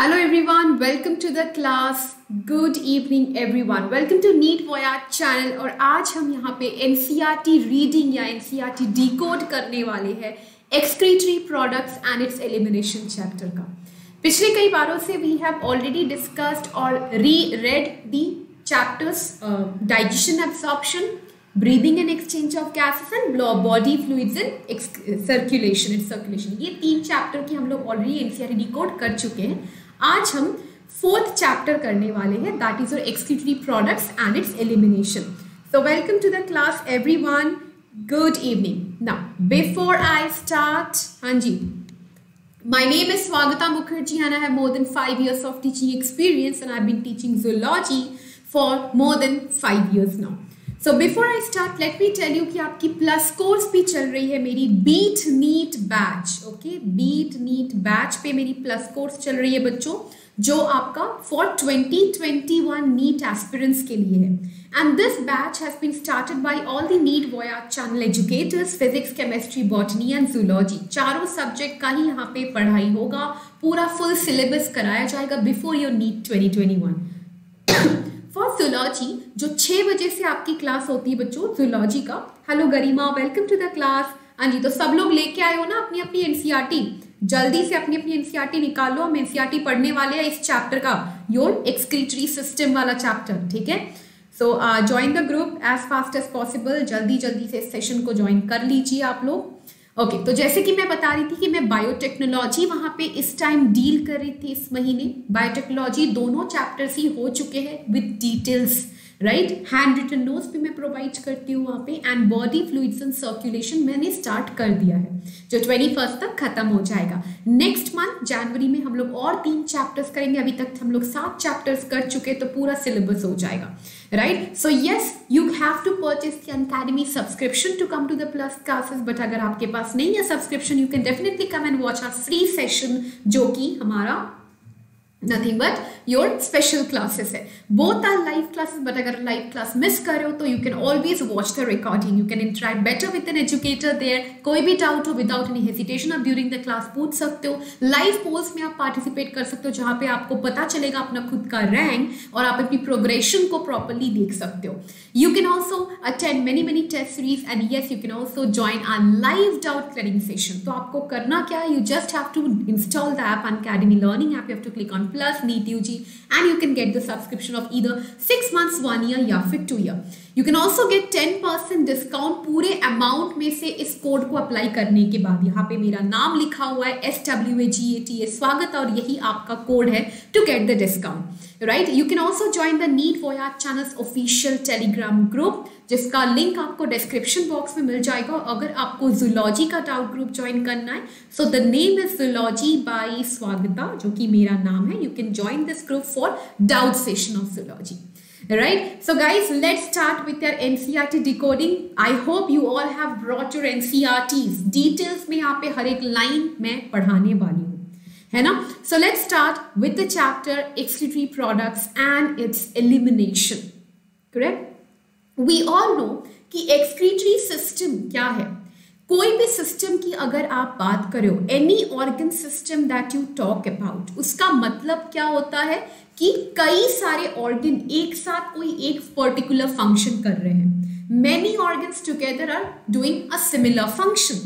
Hello everyone, welcome to the class. Good evening everyone. Welcome to NEET Voyage channel. और आज हम यहाँ पे NCERT reading या NCERT decode करने वाले हैं excretory products and its elimination chapter का. पिछले कई बारों से we have already discussed और re-read the chapters digestion, absorption, breathing and exchange of gases and body fluids and circulation and circulation. ये तीन चैप्टर की हम लोग ऑलरेडी NCERT डिकोड कर चुके हैं. आज हम फोर्थ चैप्टर करने वाले हैं, that is your excretory products and its elimination. So welcome to the class everyone, good evening. Now before I start, हाँ जी, My name is Swagata Mukherjee and I have more than 5 years of teaching experience and I've been teaching zoology for more than 5 years now. So before I start, let me tell you कि आपकी plus course भी चल रही है मेरी beat NEET batch. Okay, beat NEET batch पे मेरी plus course चल रही है बच्चों, जो आपका फॉर 2021 नीट एस्पिरेंट्स के लिए है. And this batch has been started by all the NEET voice channel educators. Physics, chemistry, botany and zoology, चारों सब्जेक्ट का ही यहाँ पे पढ़ाई होगा. पूरा फुल सिलेबस कराया जाएगा before your NEET 2021. For zoology, जो 6 बजे से आपकी क्लास होती है बच्चों जूलॉजी का. Hello Garima, welcome to the class. हाँ जी, तो सब लोग लेके आए हो ना अपनी अपनी एनसीईआरटी. जल्दी से अपनी अपनी एनसीईआरटी निकालो. हम एनसीईआरटी पढ़ने वाले हैं इस चैप्टर का, योर एक्सक्रीटरी सिस्टम वाला चैप्टर. ठीक है, so join the group as fast as possible. जल्दी जल्दी से सेशन को ज्वाइन कर लीजिए आप लोग. ओके तो जैसे कि मैं बता रही थी कि मैं बायोटेक्नोलॉजी वहाँ पे इस टाइम डील कर रही थी. इस महीने बायोटेक्नोलॉजी दोनों चैप्टर्स ही हो चुके हैं with details, right. Hand written notes भी मैं प्रोवाइड करती हूँ वहाँ पे. And body fluids and circulation मैंने स्टार्ट कर दिया है, जो 21 तक खत्म हो जाएगा. नेक्स्ट मंथ जनवरी में हम लोग और 3 चैप्टर्स करेंगे. अभी तक हम लोग 7 चैप्टर्स कर चुके, तो पूरा सिलेबस हो जाएगा, right. So yes, you have to purchase the Unacademy subscription to come to the plus classes. But अगर आपके पास नहीं है subscription, you can definitely come and watch our free session, जो कि हमारा nothing but your special classes है. Both are live classes, but अगर लाइव क्लास मिस कर रहे हो तो you can always watch the recording. You can interact better with an educator there. कोई भी डाउट हो, विदाउट एनी हेजिटेशन आप ड्यूरिंग द क्लास पूछ सकते हो. लाइव पोल्स में आप पार्टिसिपेट कर सकते हो, जहाँ पे आपको पता चलेगा अपना खुद का रैंक और आप अपनी प्रोग्रेशन को प्रॉपरली देख सकते हो. You can also attend many many test series and yes, you can also join our live doubt clearing session. तो आपको करना क्या है, you just have to install the app Unacademy Learning app. You have to click on Plus NEET UG and you can get the subscription of either 6 months, 1 year या फिर 2 year. You can also get 10% discount पूरे amount में से इस code को apply करने के बाद. यहाँ पे मेरा नाम लिखा हुआ है SWAGATA स्वागत, और यही आपका कोड है to get the discount. Right? You can also join the NEET Voyage channel's official Telegram group, जिसका लिंक आपको डिस्क्रिप्शन बॉक्स में मिल जाएगा. अगर आपको जूलॉजी का डाउट ग्रुप ज्वाइन करना है, so the name is zoology by Swagata, जो कि मेरा नाम है. You can join this group for doubt session of zoology. Right, so guys, let's start with your NCERT decoding. I hope you all have brought your NCERTs. Details में यहाँ पे हर एक line मैं पढ़ाने वाली हूँ, है ना. So let's start with the chapter excretory products and its elimination. Correct? We all know कि excretory system क्या है. कोई भी सिस्टम की अगर आप बात करो, any organ system that you talk about, उसका मतलब क्या होता है कि कई सारे ऑर्गन एक साथ कोई एक पर्टिकुलर फंक्शन कर रहे हैं. Many organs together are doing a similar function.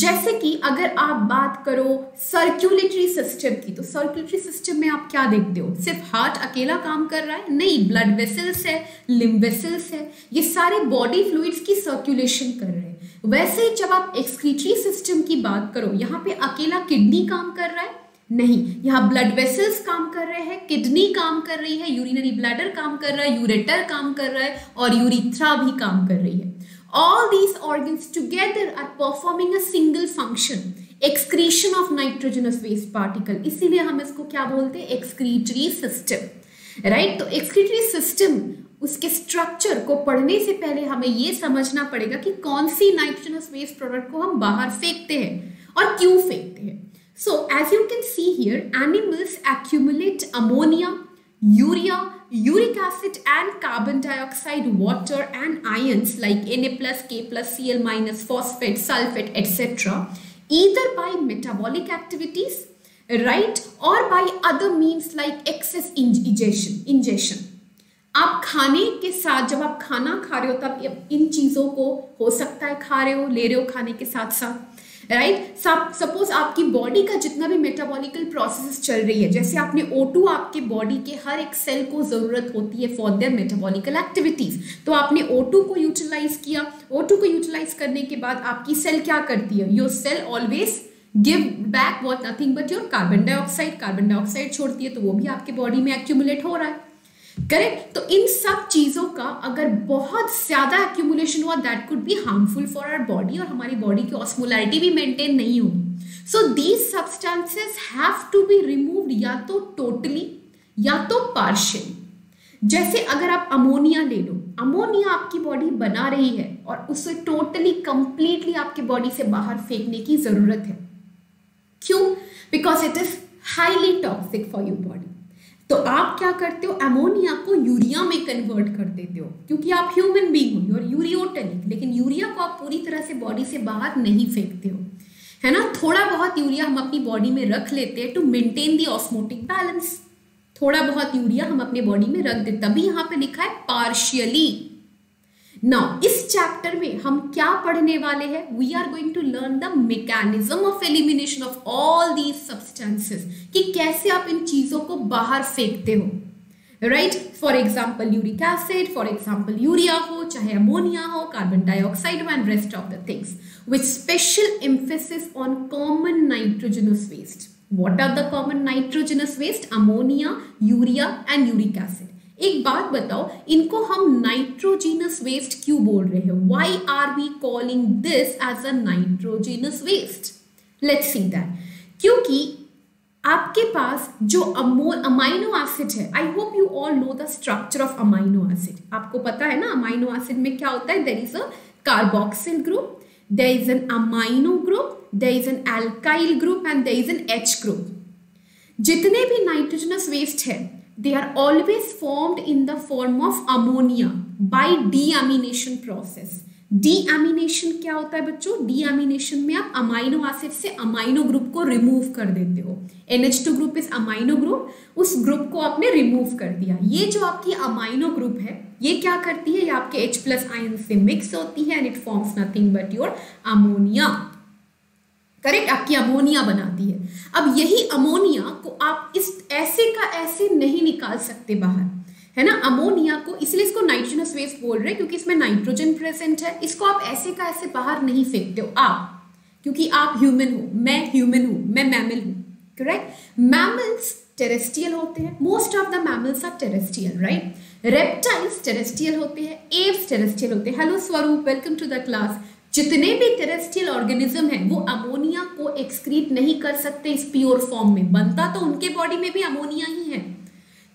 जैसे कि अगर आप बात करो सर्कुलेटरी सिस्टम की, तो सर्कुलेटरी सिस्टम में आप क्या देखते हो, सिर्फ हार्ट अकेला काम कर रहा है? नहीं, ब्लड वेसल्स है, लिम्ब वेसल्स है, ये सारे बॉडी फ्लूइड्स की सर्कुलेशन कर रहे हैं. वैसे ही जब आप एक्सक्रीटरी सिस्टम की बात करो, यहाँ पे अकेला किडनी काम कर रहा है? नहीं, यहाँ ब्लड वेसल्स काम कर रहे हैं, किडनी काम कर रही है, यूरिनरी ब्लैडर काम कर रहा है, यूरेटर काम कर रहा है और यूरिथ्रा भी काम कर रही है. All these organs together are performing a single function, excretion of nitrogenous waste particle. इसीलिए हम इसको क्या बोलते हैं, एक्सक्रीटरी सिस्टम, राइट. तो एक्सक्रीटरी सिस्टम, उसके स्ट्रक्चर को पढ़ने से पहले हमें ये समझना पड़ेगा कि कौन सी नाइट्रोजनस वेस्ट प्रोडक्ट को हम बाहर फेंकते हैं और क्यों फेंकते हैं. So as you can see here, animals accumulate ammonia, urea, uric acid and carbon dioxide, water and ions like Na+, K+, Cl-, phosphate, sulfate etc. either by metabolic activities, right? Or by other means like excess ingestion. आप खाने के साथ, जब आप खाना खा रहे हो तब इन चीज़ों को हो सकता है खा रहे हो, ले रहे हो खाने के साथ साथ, राइट? सपोज आपकी बॉडी का जितना भी मेटाबॉलिकल प्रोसेस चल रही है, जैसे आपने O2 आपके बॉडी के हर एक सेल को ज़रूरत होती है फॉर देयर मेटाबॉलिकल एक्टिविटीज़, तो आपने O2 को यूटिलाइज किया। O2 को यूटिलाइज करने के बाद आपकी सेल क्या करती है? Your cell always give back what nothing but your carbon dioxide. Carbon dioxide छोड़ती है तो वो भी आपके बॉडी में एक्यूमुलेट हो रहा है, करेक्ट? तो इन सब चीजों का अगर बहुत ज्यादा एक्यूमुलेशन हुआ, that could be harmful for our body, और हमारी बॉडी की ऑस्मोलैरिटी भी मेंटेन नहीं होगी। So these substances have to be removed, या तो टोटली या तो पार्शियली। जैसे अगर आप अमोनिया ले लो, अमोनिया आपकी बॉडी बना रही है और उसे टोटली कंप्लीटली आपकी बॉडी से बाहर फेंकने की जरूरत है। क्यों? Because it is highly toxic for your body. तो आप क्या करते हो, अमोनिया को यूरिया में कन्वर्ट कर देते हो, क्योंकि आप ह्यूमन बीइंग हो, और यूरियोटनिक। लेकिन यूरिया को आप पूरी तरह से बॉडी से बाहर नहीं फेंकते हो, है ना? थोड़ा बहुत यूरिया हम अपनी बॉडी में रख लेते हैं to maintain the osmotic balance. थोड़ा बहुत यूरिया हम अपने बॉडी में रख देते, तभी यहाँ पे लिखा है पार्शियली। नाउ इस चैप्टर में हम क्या पढ़ने वाले हैं? We are going to learn the mechanism of elimination of all these substances, कि कैसे आप इन चीजों को बाहर फेंकते हो, right? For example uric acid, for example urea हो, चाहे अमोनिया हो, carbon dioxide and rest of the things, with special emphasis on common nitrogenous waste. What are the common nitrogenous waste? Ammonia, urea and uric acid. एक बात बताओ, इनको हम nitrogenous waste क्यों बोल रहे हैं? Why are we calling this as a nitrogenous waste? Let's see that. क्योंकि आपके पास जो अमाइनो एसिड है, I hope you all know the structure of amino acid. आपको पता है ना अमाइनो एसिड में क्या होता है? There is a carboxyl group, there is an amino group, there is an alkyl group and there is an H group. जितने भी नाइट्रोजनस वेस्ट है, they are always formed in the form of ammonia by deamination process. Deamination क्या होता है बच्चों? Deamination में आप amino acid से amino group को remove कर देते हो। NH2 group is amino group, उस group को आपने remove कर दिया। ये जो आपकी amino group है, ये क्या करती है? ये आपके H plus ion से mix होती है and it forms nothing but your ammonia, correct? आपकी अमोनिया बनाती है। अब यही अमोनिया को आप इस ऐसे का ऐसे नहीं निकाल सकते बाहर, है ना? अमोनिया को, इसलिए इसको नाइट्रोजनस वेस्ट बोल रहे हैं, क्योंकि इसमें नाइट्रोजन प्रेजेंट है। इसको आप ऐसे का ऐसे बाहर नहीं फेंकते हो आप, क्योंकि आप ह्यूमन हो, मैं ह्यूमन हूँ, मैं मैमल हूँ, करेक्ट? मैमल्स टेरेस्ट्रियल होते हैं, most of the mammals are terrestrial, right? Reptiles terrestrial होते हैं, एव्स टेरेस्ट्रियल होते हैं। हेलो स्वरूप, वेलकम टू द क्लास। जितने भी टेरेस्ट्रियल ऑर्गेनिज्म है वो अमोनिया को एक्सक्रीट नहीं कर सकते इस प्योर फॉर्म में। बनता तो उनके बॉडी में भी अमोनिया ही है,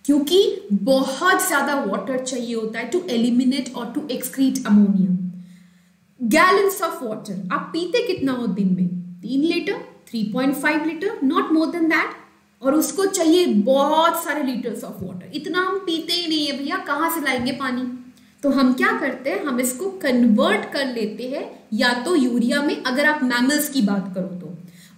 क्योंकि बहुत ज्यादा वाटर चाहिए होता है टू एलिमिनेट और to excrete ammonia. Gallons of water आप पीते कितना हो दिन में? 3 litre, 3.5 litre, not more than that. और उसको चाहिए बहुत सारे लीटर्स ऑफ वाटर। इतना हम पीते ही नहीं है भैया, कहाँ से लाएंगे पानी? तो हम क्या करते हैं, हम इसको कन्वर्ट कर लेते हैं या तो यूरिया में, अगर आप मैमल्स की बात करो तो,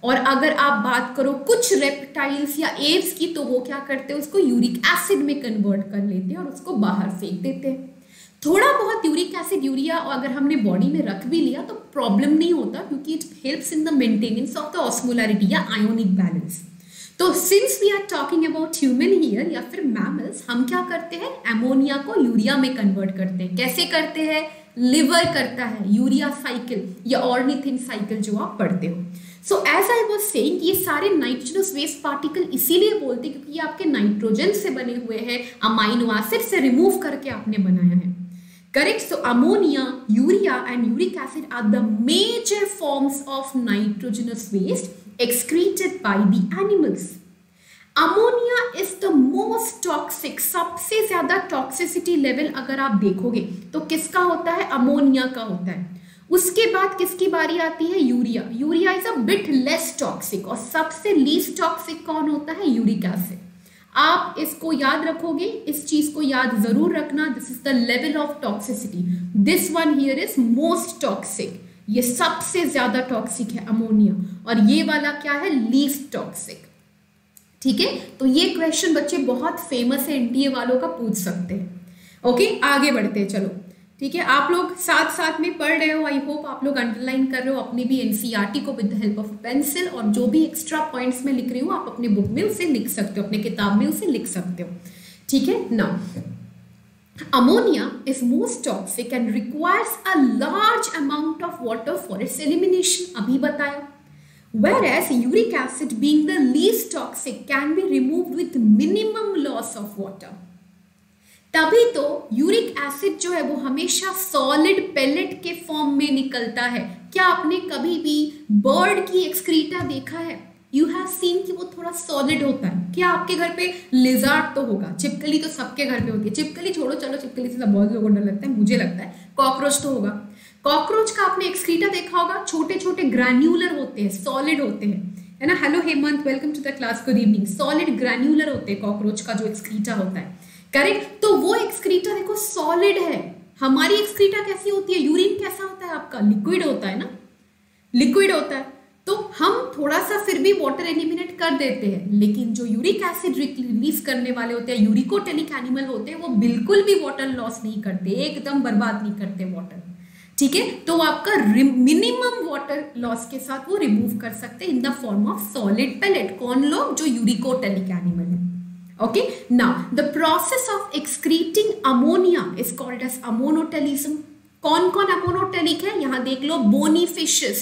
और अगर आप बात करो कुछ रेप्टाइल्स या एव्स की, तो वो क्या करते हैं, उसको यूरिक एसिड में कन्वर्ट कर लेते हैं और उसको बाहर फेंक देते हैं। थोड़ा बहुत यूरिक एसिड, यूरिया अगर हमने बॉडी में रख भी लिया तो प्रॉब्लम नहीं होता, क्योंकि it helps in the maintenance of the osmolarity या आयोनिक बैलेंस। तो since we are talking about human here या फिर मैमल्स, हम क्या करते हैं, अमोनिया को यूरिया में कन्वर्ट करते हैं। कैसे करते हैं? लिवर करता है, यूरिया साइकिल या ऑर्निथिन साइकिल जो आप पढ़ते हो। So as I was saying, ये सारे नाइट्रोजनस वेस्ट पार्टिकल इसीलिए बोलते हैं क्योंकि ये आपके नाइट्रोजन से बने हुए हैं, अमाइनो एसिड से रिमूव करके आपने बनाया है, correct? So ammonia, urea and uric acid are the major forms of nitrogenous waste excreted by the animals. Ammonia is the most toxic, सबसे ज्यादा टॉक्सिसिटी लेवल अगर आप देखोगे तो किसका होता है? अमोनिया का होता है। उसके बाद किसकी बारी आती है? Urea. Urea is a bit less toxic, और सबसे लीस्ट टॉक्सिक कौन होता है? Uric acid. आप इसको याद रखोगे, इस चीज को याद जरूर रखना, this is the level of toxicity, this one here is most toxic. ये सबसे ज्यादा टॉक्सिक है अमोनिया, और ये वाला क्या है? लीस्ट टॉक्सिक, ठीक है। तो ये क्वेश्चन बच्चे बहुत फेमस है एनटीए वालों का, पूछ सकते हैं। ओके, आगे बढ़ते हैं, चलो ठीक है। आप लोग साथ साथ में पढ़ रहे हो, आई होप आप लोग अंडरलाइन कर रहे हो अपने भी एनसीईआरटी को with the help of pencil, और जो भी एक्स्ट्रा पॉइंट्स में लिख रही हूँ आप अपने बुक में उसे लिख सकते हो, अपने किताब में उसे लिख सकते हो, ठीक है ना। Ammonia is most toxic and requires a large amount of water for its elimination, अभी बताया। Whereas uric acid being the least toxic can be removed with minimum loss of water। तभी तो यूरिक एसिड जो है वो हमेशा solid pellet के form में निकलता है। क्या आपने कभी भी बर्ड की एक्सक्रीटा देखा है? यू हैव सीन कि वो थोड़ा सॉलिड होता है। क्या आपके घर पे लिजार्ड तो होगा, छिपकली तो सबके घर पे होती है, छिपकली छोड़ो, चलो छिपकली से बहुत लोगों को डर लगता है, मुझे लगता है। कॉकरोच तो होगा, कॉकरोच का आपने एक्सक्रीटा देखा होगा, छोटे छोटे ग्रैन्यूलर होते हैं, सॉलिड होते हैं, है ना। Hello Hemant, welcome to the class, good evening. Solid granular होते हैं कॉकरोच का जो एक्सक्रीटा होता है, करेक्ट। तो वो एक्सक्रीटा देखो सॉलिड है। हमारी एक्सक्रीटा कैसी होती है, यूरिन कैसा होता है आपका, लिक्विड होता है ना, लिक्विड होता है। तो हम थोड़ा सा फिर भी वाटर एलिमिनेट कर देते हैं, लेकिन जो यूरिक एसिड रिलीज करने वाले होते हैं, यूरिकोटेलिक एनिमल होते हैं, वो बिल्कुल भी वाटर लॉस नहीं करते, एकदम बर्बाद नहीं करते वाटर, ठीक है। तो आपका मिनिमम वाटर लॉस के साथ वो रिमूव कर सकते हैं in the form of solid pellet. कौन लोग, जो यूरिकोटेलिक एनिमल है। Okay, now the process of excreting ammonia is called as ammonotelism। कौन कौन ammonotelic है यहाँ देख लो, bony fishes,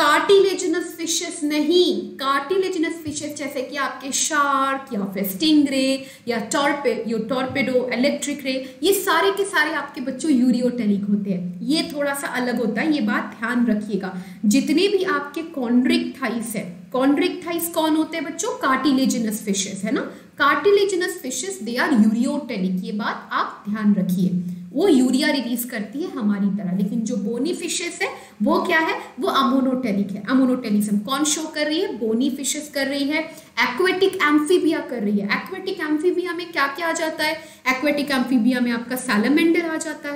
cartilaginous fishes नहीं, cartilaginous fishes जैसे कि आपके shark या फिर stingray या torpedo, electric ray, ये सारे के सारे आपके बच्चों यूरियोटेलिक होते हैं। ये थोड़ा सा अलग होता है, ये बात ध्यान रखिएगा। जितने भी आपके chondric thighs है, chondric thighs कौन होते हैं बच्चों, cartilaginous fishes है ना, cartilaginous fishes, they are ureotelic, ये बात आप ध्यान रखिए। वो यूरिया रिलीज करती है हमारी तरह, लेकिन जो बोनी फिशेस है वो क्या है, वो अमोनोटेलिक है। अमोनोटेलिज्म कौन शो कर रही है, बोनी फिशेस कर रही है, एक्वेटिक एम्फीबिया कर रही है। एक्वेटिक एम्फीबिया में क्या क्या आ जाता है, एक्वेटिक एम्फीबिया में आपका सैलमेंडर आ जाता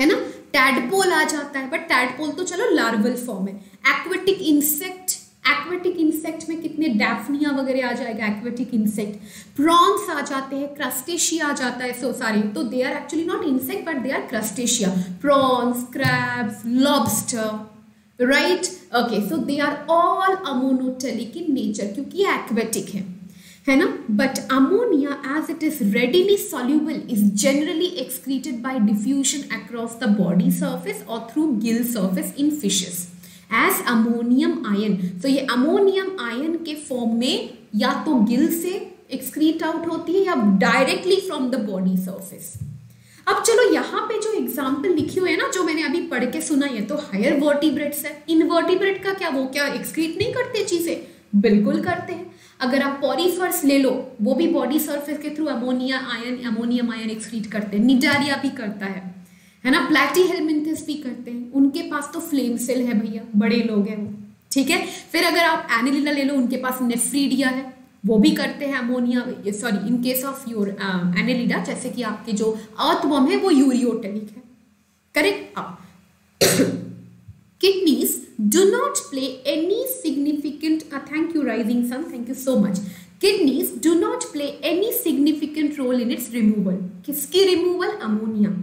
है ना, टैडपोल आ जाता है, बट टैडपोल तो चलो लार्वल फॉर्म है। एक्वेटिक इंसेक्ट, एक्वेटिक इंसेक्ट में कितने डैफ्निया वगैरह आ जाएगा, एक्वेटिक इंसेक्ट, प्रॉन्स आ जाते हैं, क्रस्टेशिया आ जाता है, सो सारे, तो they are actually not insect but they are crustacea, prawns, crabs, lobster, right. Okay, so they are all ammonotelic in nature, क्योंकि एक्वेटिक है ना। But ammonia as it is readily soluble is generally excreted by diffusion across the body surface और through gill surface in fishes as ammonium ion. तो ये ammonium ion के form में या तो गिल से एक्सक्रीट आउट होती है या directly from the body surface. अब चलो यहाँ पे जो एग्जाम्पल लिखी हुई है ना, जो मैंने अभी पढ़ के सुना, ये तो हायर वर्टिब्रेट्स है। इनवर्टिब्रेट का क्या, वो क्या एक्सक्रीट नहीं करते चीज़ें, बिल्कुल करते हैं। अगर आप पॉरीफर्स ले लो, वो भी बॉडी सर्फेस के थ्रू अमोनियम आयन एक्सक्रीट करते हैं। निडारिया भी करता है ना, प्लैटी हेलमिंथस भी करते हैं, उनके पास तो फ्लेम सेल है भैया, बड़े लोग हैं वो, ठीक है। फिर अगर आप एनिलिना ले लो, उनके पास नेफ्रीडिया है, वो भी करते हैं ammonia, sorry in case of your Annelida, जैसे कि आपके जो अर्थवर्म है वो यूरियोटेलिक है, correct. Kidneys do not play any significant, thank you rising sun, thank you so much. Kidneys do not play any significant role in its removal. किसकी removal, ammonia.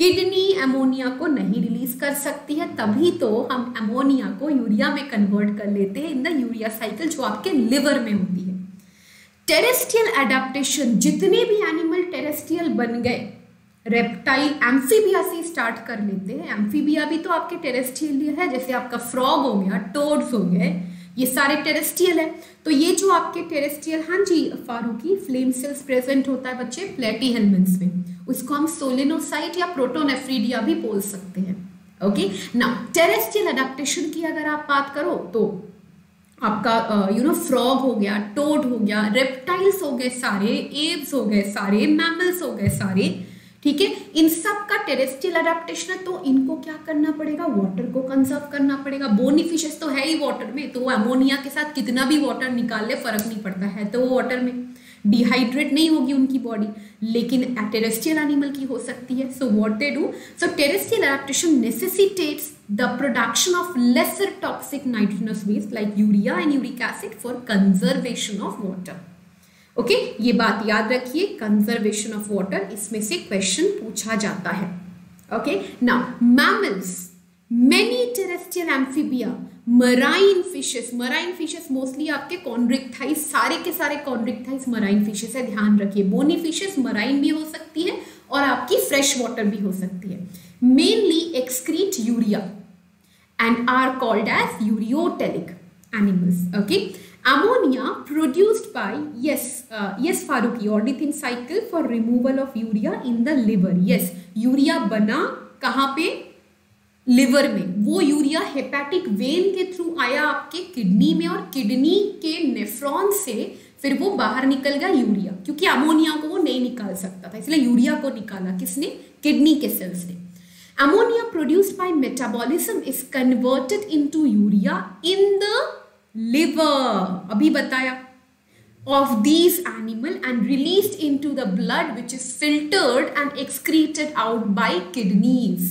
Kidney ammonia को नहीं release कर सकती है, तभी तो हम अमोनिया को यूरिया में कन्वर्ट कर लेते हैं इन द यूरिया साइकिल, जो आपके लिवर में होती है। टेरेस्ट्रियल एडाप्टेशन, जितने भी एनिमल टेरेस्ट्रियल बन गए, रेप्टाइल, एम्फीबिया से स्टार्ट कर लेते हैं। एम्फीबिया भी तो आपके टेरेस्ट्रियल है, जैसे आपका फ्रॉग हो गया, टोड्स हो गए, ये सारे टेरेस्ट्रियल है। तो ये जो आपके टेरेस्ट्रियल, हाँ जी फारूकी, फ्लेम सेल्स प्रेजेंट होता है बच्चे प्लेटी हेलमेंट्स में, उसको हम सोलेनोसाइट या प्रोटोनेफ्रीडिया भी बोल सकते हैं। ओके ना, टेरेस्ट्रियल एडाप्टेशन की अगर आप बात करो तो आपका फ्रॉग हो गया, टोड हो गया, रेप्टाइल्स हो गए सारे, एब्स हो गए सारे, मैमल्स हो गए सारे, ठीक है। इन सब का टेरेस्ट्रियल अडेप्टेशन है, तो इनको क्या करना पड़ेगा, वाटर को कंजर्व करना पड़ेगा। बोनी फिशेस तो है ही वाटर में, तो अमोनिया के साथ कितना भी वाटर निकाल ले फर्क नहीं पड़ता है, तो वो वाटर में डिहाइड्रेट नहीं होगी उनकी बॉडी, लेकिन टेरेस्ट्रियल एनिमल की हो सकती है। So what they do, so terrestrial adaptation necessitates the production of lesser toxic nitrogenous waste like urea and uric acid for conservation of water. Okay ये बात याद रखिए, कंजर्वेशन ऑफ वाटर इसमें से क्वेश्चन पूछा जाता है. Okay now mammals, many terrestrial amphibia, marine fishes. Marine fishes mostly आपके कॉन्ड्रिक्टाइज, सारे के सारे कॉन्ड्रिक्टाइज मराइन फिशेस है, ध्यान रखिए. बोनी फिशेस मराइन भी हो सकती है और आपकी फ्रेश वाटर भी हो सकती है. Mainly excrete urea and are called as ureotelic animals. Okay ammonia produced by yes Faruqi, Ordithin cycle for removal of urea in the liver. yes, urea बना कहाँ पे? लिवर में. वो यूरिया हेपेटिक वेन के थ्रू आया आपके kidney में और किडनी के नेफ्रॉन से फिर वो बाहर निकल गया यूरिया, क्योंकि अमोनिया को वो नहीं निकाल सकता था, इसलिए यूरिया को निकाला. किसने? किडनी के सेल्स ने. Ammonia produced by metabolism is converted into urea in the liver, अभी बताया, of these animal and released into the blood which is filtered and excreted out by kidneys.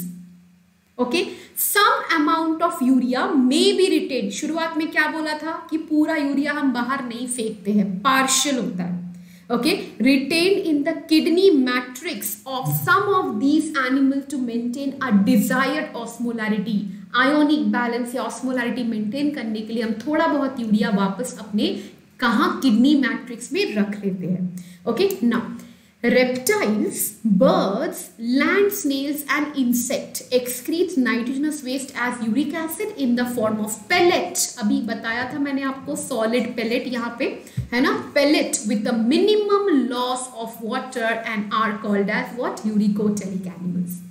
okay, some amount of urea may be retained. शुरुआत में क्या बोला था कि पूरा urea हम बाहर नहीं फेंकते हैं, पार्शियल होता है. okay, retained in the kidney matrix of some of these animal to maintain a desired osmolarity. Ionic balance या ऑस्मोलैरिटी मेंटेन करने के लिए हम थोड़ा बहुत यूरिया वापस अपने कहाँ, किडनी मैट्रिक्स में रख लेते हैं. Okay now reptiles, birds, land snails and insect excrete nitrogenous waste as uric acid in the form of pellet. अभी बताया था मैंने आपको, सॉलिड पेलेट यहाँ पे है ना, pellet with the minimum loss of water and are called as what, uricotelic animals.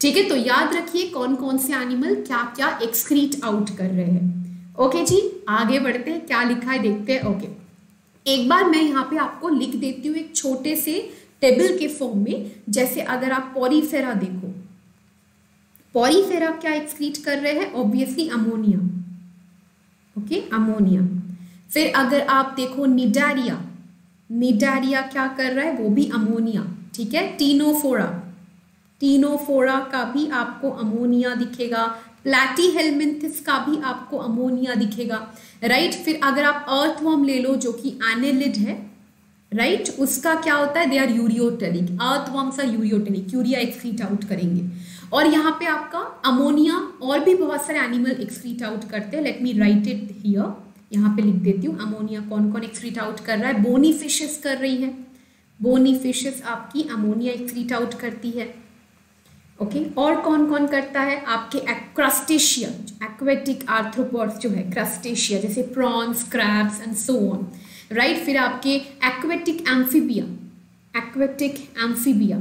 ठीक है, तो याद रखिए कौन कौन से एनिमल क्या क्या एक्सक्रीट आउट कर रहे हैं. ओके जी, आगे बढ़ते हैं, क्या लिखा है देखते हैं. ओके एक बार मैं यहाँ पे आपको लिख देती हूँ एक छोटे से टेबल के फॉर्म में. जैसे अगर आप पॉरीफेरा देखो, पॉरीफेरा क्या एक्सक्रीट कर रहे हैं? Obviously ammonia. Okay ammonia. फिर अगर आप देखो निडारिया, निडारिया क्या कर रहा है? वो भी अमोनिया. ठीक है, टीनोफोरा, टीनोफोरा का भी आपको अमोनिया दिखेगा. प्लैटी हेलमिंथिस का भी आपको अमोनिया दिखेगा, राइट. फिर अगर आप अर्थवॉर्म ले लो जो कि एनेलिड है, राइट, उसका क्या होता है? They are ureotelic. Earthworms are ureotelic, urea excrete out करेंगे. और यहाँ पे आपका अमोनिया और भी बहुत सारे एनिमल एक्सक्रीट आउट करते हैं. Let me write it here, यहाँ पे लिख देती हूँ. अमोनिया कौन कौन एक्सक्रीट आउट कर रहा है? बोनी फिशेस कर रही है, बोनी फिशेस आपकी अमोनिया एक्सक्रीट आउट करती है. ओके और कौन कौन करता है? आपके क्रस्टेशिया, एक्वेटिक आर्थ्रोपॉड्स जो है, क्रस्टेशिया जैसे prawns, crabs and so on, right. फिर आपके एक्वेटिक एम्फीबिया, एक्वेटिक एम्फीबिया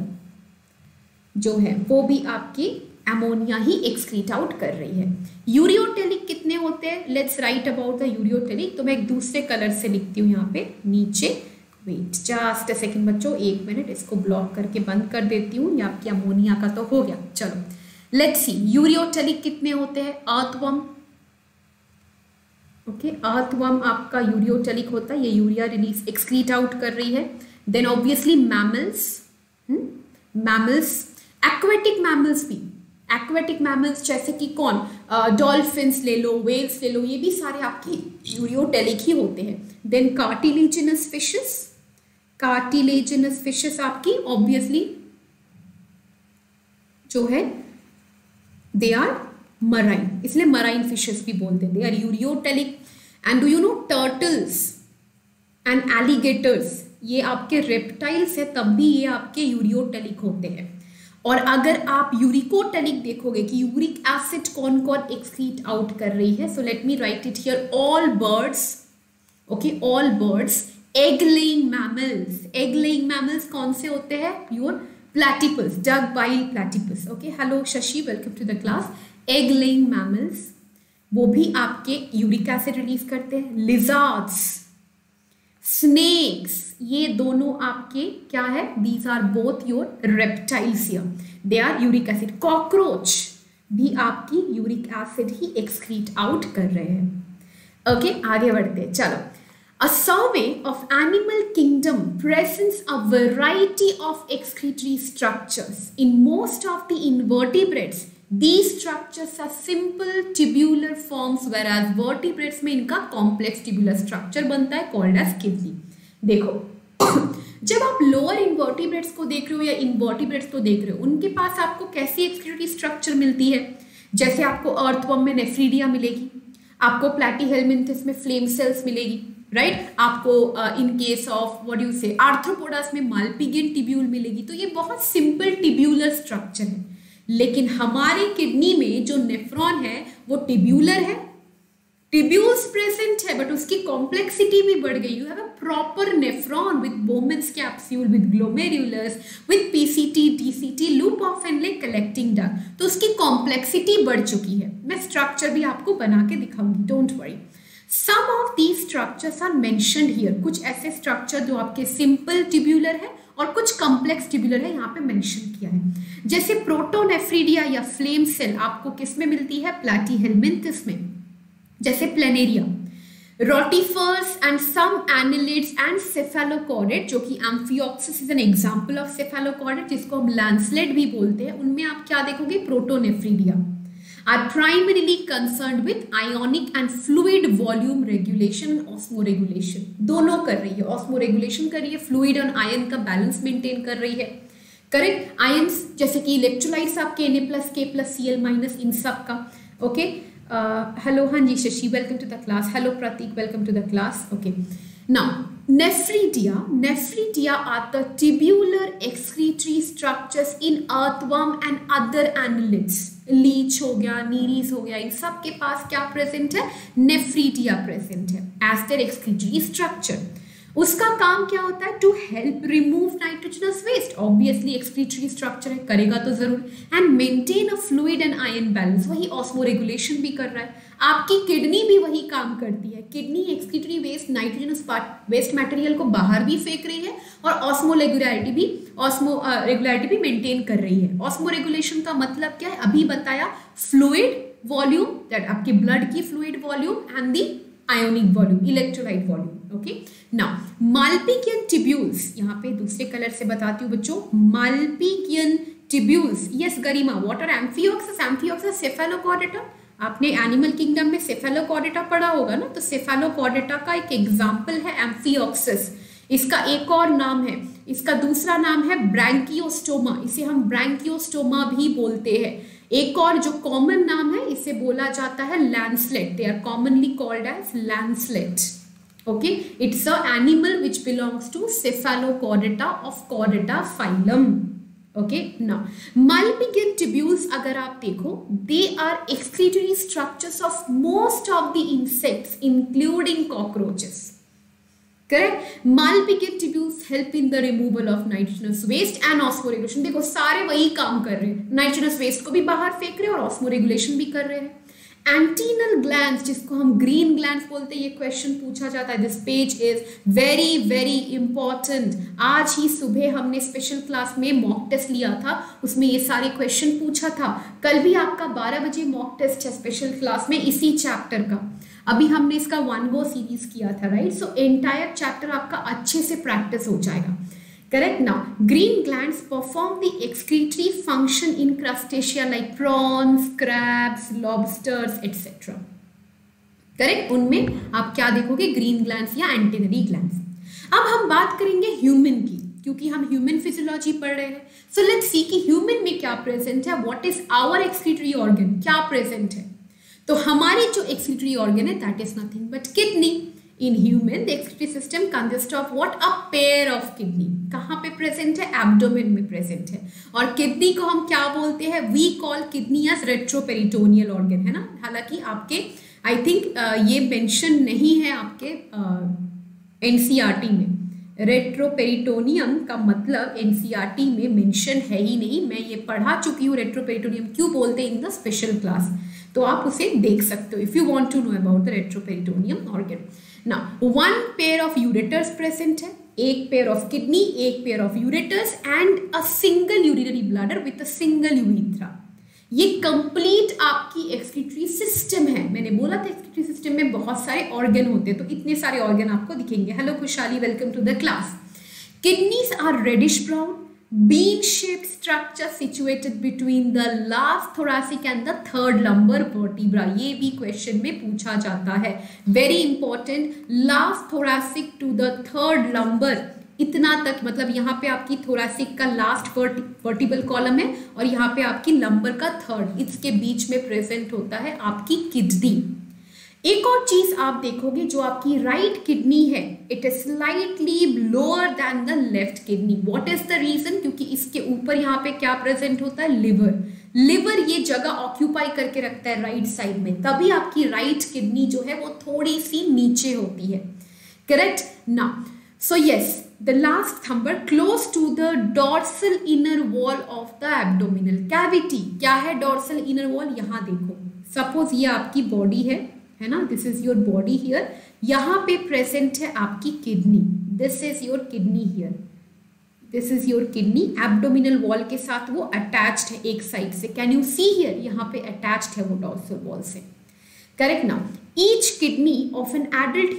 जो है वो भी आपकी अमोनिया ही एक्सक्रीट आउट कर रही है. यूरियोटेलिक कितने होते हैं? Let's write about the ureotelic. तो मैं एक दूसरे कलर से लिखती हूँ यहाँ पे नीचे. वेट जस्ट अ सेकेंड बच्चों, एक मिनट, इसको ब्लॉक करके बंद कर देती हूँ. ये आपकी अमोनिया का तो हो गया. चलो लेट्स सी यूरियोटेलिक कितने होते हैं? अर्थवर्म. ओके अर्थवर्म आपका यूरियोटेलिक होता है, ये यूरिया रिलीज एक्सक्रीट आउट कर रही है. Then obviously mammals, mammals, aquatic mammals भी, एक्वेटिक मैमल्स जैसे कि कौन, डॉल्फिन्स ले लो, वेल्स ले लो, ये भी सारे आपके यूरियोटेलिक ही होते हैं. Then cartilaginous fishes, cartilaginous fishes आपकी ऑब्वियसली जो है दे आर मराइन, इसलिए मराइन फिशेस भी बोलते हैं, they are ureotelic. And do you know turtles and alligators, ये आपके रेप्टाइल्स है, तब भी ये आपके यूरियोटेलिक होते हैं. और अगर आप यूरिकोटेलिक देखोगे कि यूरिक एसिड कौन कौन एक्सक्रीट आउट कर रही है, so let me write it here. All birds, okay all birds, egg laying mammals, egg laying mammals कौन से होते हैं? Pure platypus, duck bile platypus. Okay hello Shashi, welcome to the class. Egg laying mammals वो भी आपके uric acid release करते हैं. Lizards, snacks, ये दोनों आपके क्या है? These are both your reptiles, they are uric acid. Cockroach भी आपकी यूरिक एसिड ही एक्सक्रीट आउट कर रहे हैं. ओके आगे बढ़ते हैं. चलो a survey of animal kingdom presents a variety of excretory structures in most of the invertebrates These structures are simple tubular forms, whereas vertebrates में इनका complex tubular structure बनता है called as kidney. देखो जब आप लोअर इनवर्टिब्रेट्स को देख रहे हो या इनवर्टिब्रेट्स को देख रहे हो, उनके पास आपको कैसी एक्सक्रीटरी स्ट्रक्चर मिलती है. जैसे आपको अर्थवर्म में नेफ्रीडिया मिलेगी, आपको प्लैटीहेल्मिन्थस में फ्लेम सेल्स मिलेगी, राइट. आपको in case of what do you say आर्थ्रोपोडास में मालपीगियन टिब्यूल मिलेगी. तो ये बहुत सिंपल टिब्यूलर स्ट्रक्चर है. लेकिन हमारी किडनी में जो नेफ्रॉन है वो टिब्यूलर है, टिब्यूल्स प्रेजेंट है, बट उसकी कॉम्प्लेक्सिटी भी बढ़ गई. You have a proper nephron with Bowman's capsule, with glomerulus, with PCT, DCT, loop of Henle, collecting duct. तो उसकी कॉम्प्लेक्सिटी बढ़ चुकी है. मैं स्ट्रक्चर भी आपको बना के दिखाऊंगी, don't worry. Some of these structures are mentioned here. कुछ ऐसे स्ट्रक्चर जो आपके सिंपल टिब्यूलर है और कुछ कॉम्प्लेक्स टिब्यूलर है, यहाँ पे मेंशन किया है. जैसे प्रोटोनेफ्रीडिया या फ्लेम सेल आपको किस में मिलती है? प्लैटीहेल्मिन्थस में. जैसे planaria, rotifers and some annelids and cephalochordate, जो कि amphioxus is an example of cephalochordate, जिसको हम लैंसलेट भी बोलते हैं, उनमें आप क्या देखोगे? Protonephridia are primarily concerned with ionic and fluid volume regulation and osmoregulation. दोनों कर रही है, osmoregulation कर रही है, fluid और ion का balance maintain कर रही है, correct. Ions जैसे कि electrolytes आपके Na+, K+, Cl-, इन सब का, okay. Hello, हाँ जी Shashi, welcome to the class. Hello Pratik, welcome to the class, okay. Now nephridia are the tubular excretory structures in earthworm and other annelids. Leech हो गया, Nereis हो गया, इन सब के पास क्या प्रेजेंट है? नेफ्रीडिया प्रेजेंट है एज देयर एक्सक्रीटरी स्ट्रक्चर. उसका काम क्या होता है? To help remove nitrogenous waste. Obviously excretory structure है, करेगा तो जरूर. And maintain a fluid and ion balance. वही ऑस्मोरेगुलेशन भी कर रहा है. आपकी किडनी भी वही काम करती है. Kidney excretory waste, nitrogenous waste material को बाहर भी फेंक रही है और ऑस्मो रेगुलरिटी भी मेंटेन कर रही है. ऑस्मोरेगुलेशन का मतलब क्या है? अभी बताया, फ्लूइड वॉल्यूम, दैट आपके ब्लड की fluid volume and the ionic volume, electrolyte volume, okay. Now Malpighian tubules, यहाँ पे दूसरे कलर से बताती हूँ बच्चों. Malpighian tubules, yes Garima, what are amphioxus? Amphioxus Cephalochordata. आपने एनिमल किंगडम में सेफेलोकॉर्डेटा पढ़ा होगा ना, तो सेफेलोकॉर्डेटा का एक एग्जाम्पल है एम्फिऑक्सस. इसका एक और नाम है, इसका दूसरा नाम है ब्रैंकियोस्टोमा. इसे हम ब्रैंकियोस्टोमा भी बोलते हैं. एक और जो कॉमन नाम है, इसे बोला जाता है lancelet. They are commonly called as lancelet, okay. It's a animal which belongs to Cephalochordata of Chordata phylum, okay. Now Malpighian tubules अगर आप देखो, they are excretory structures of most of the insects including cockroaches, correct. Malpighian tubules help in the removal of nitrogenous waste and osmoregulation. देखो सारे वही काम कर रहे हैं, नाइट्रोजनस वेस्ट को भी बाहर फेंक रहे हैं और ऑस्मोरेगुलेशन भी कर रहे हैं. एंटीनल ग्लैंड्स, जिसको हम ग्रीन ग्लैंड्स बोलते हैं, ये क्वेश्चन पूछा जाता है. This page is very very important. आज ही सुबह हमने स्पेशल क्लास में मॉक टेस्ट लिया था, उसमें ये सारे क्वेश्चन पूछा था. कल भी आपका 12 बजे मॉक टेस्ट है स्पेशल क्लास में इसी चैप्टर का. अभी हमने इसका 1 गो सीरीज किया था, राइट. सो एंटायर चैप्टर आपका अच्छे से प्रैक्टिस हो जाएगा, correct. Now green glands perform the excretory function in crustacea like prawns, crabs, lobsters etcetera, correct. उनमें आप क्या देखोगे? ग्रीन ग्लैंड्स या एंटेनरी ग्लैंड्स. अब हम बात करेंगे ह्यूमन की, क्योंकि हम ह्यूमन फिजियोलॉजी पढ़ रहे हैं. सो लेट्स सी कि ह्यूमन में क्या प्रेजेंट है, what is our excretory organ, क्या प्रेजेंट है. तो हमारी जो एक्सक्रीटरी ऑर्गन है, that is nothing but kidney. In human the excretory system consist of what? A pair of kidney. कहाँ पे प्रेजेंट है? एब्डोमेन में प्रेजेंट है. और किडनी को हम क्या बोलते हैं? We call kidney as retroperitoneal organ, है ना. हालांकि आपके आई थिंक ये मेंशन नहीं है आपके एनसीईआरटी में. रेट्रोपेरिटोनियम का मतलब एनसीईआरटी में मेंशन है ही नहीं. मैं ये पढ़ा चुकी हूँ रेट्रोपेरिटोनियम क्यों बोलते हैं इन द स्पेशल क्लास, तो आप उसे देख सकते हो if you want to know about the retroperitoneum organ. Now 1 pair of ureters present है, 1 pair of kidney, 1 pair of ureters and a single urinary bladder with a single urethra. ये complete आपकी excretory system है. मैंने बोला था excretory system में बहुत सारे ऑर्गन होते हैं, तो इतने सारे ऑर्गन आपको दिखेंगे. हेलो खुशहाली, welcome to the class. Kidneys are reddish brown, bean-shaped structure situated between the last thoracic and the third lumbar vertebra. ये भी क्वेश्चन में पूछा जाता है. Very important. Last thoracic to the third lumbar. इतना तक, मतलब यहाँ पे आपकी thoracic का last vertebral column है और यहाँ पे आपकी lumbar का third. इसके बीच में present होता है आपकी किडनी. एक और चीज आप देखोगे, जो आपकी राइट किडनी है, it is slightly lower than the left kidney. What is the reason? क्योंकि इसके ऊपर यहाँ पे क्या प्रेजेंट होता है? लिवर. लिवर ये जगह ऑक्यूपाई करके रखता है राइट साइड में, तभी आपकी राइट किडनी जो है वो थोड़ी सी नीचे होती है. करेक्ट ना? So yes, the last lumbar close to the dorsal inner wall of the abdominal cavity. क्या है dorsal inner wall? यहाँ देखो, सपोज ये आपकी बॉडी है ना, this is your body here. यहाँ पे प्रेजेंट है आपकी kidney, this is your kidney here, this is your kidney. Abdominal wall के साथ वो अटैच्ड है एक साइड से. Can you see here? यहाँ पे अटैच्ड है वो डॉर्सल वॉल से. करेक्ट ना? Each kidney of an adult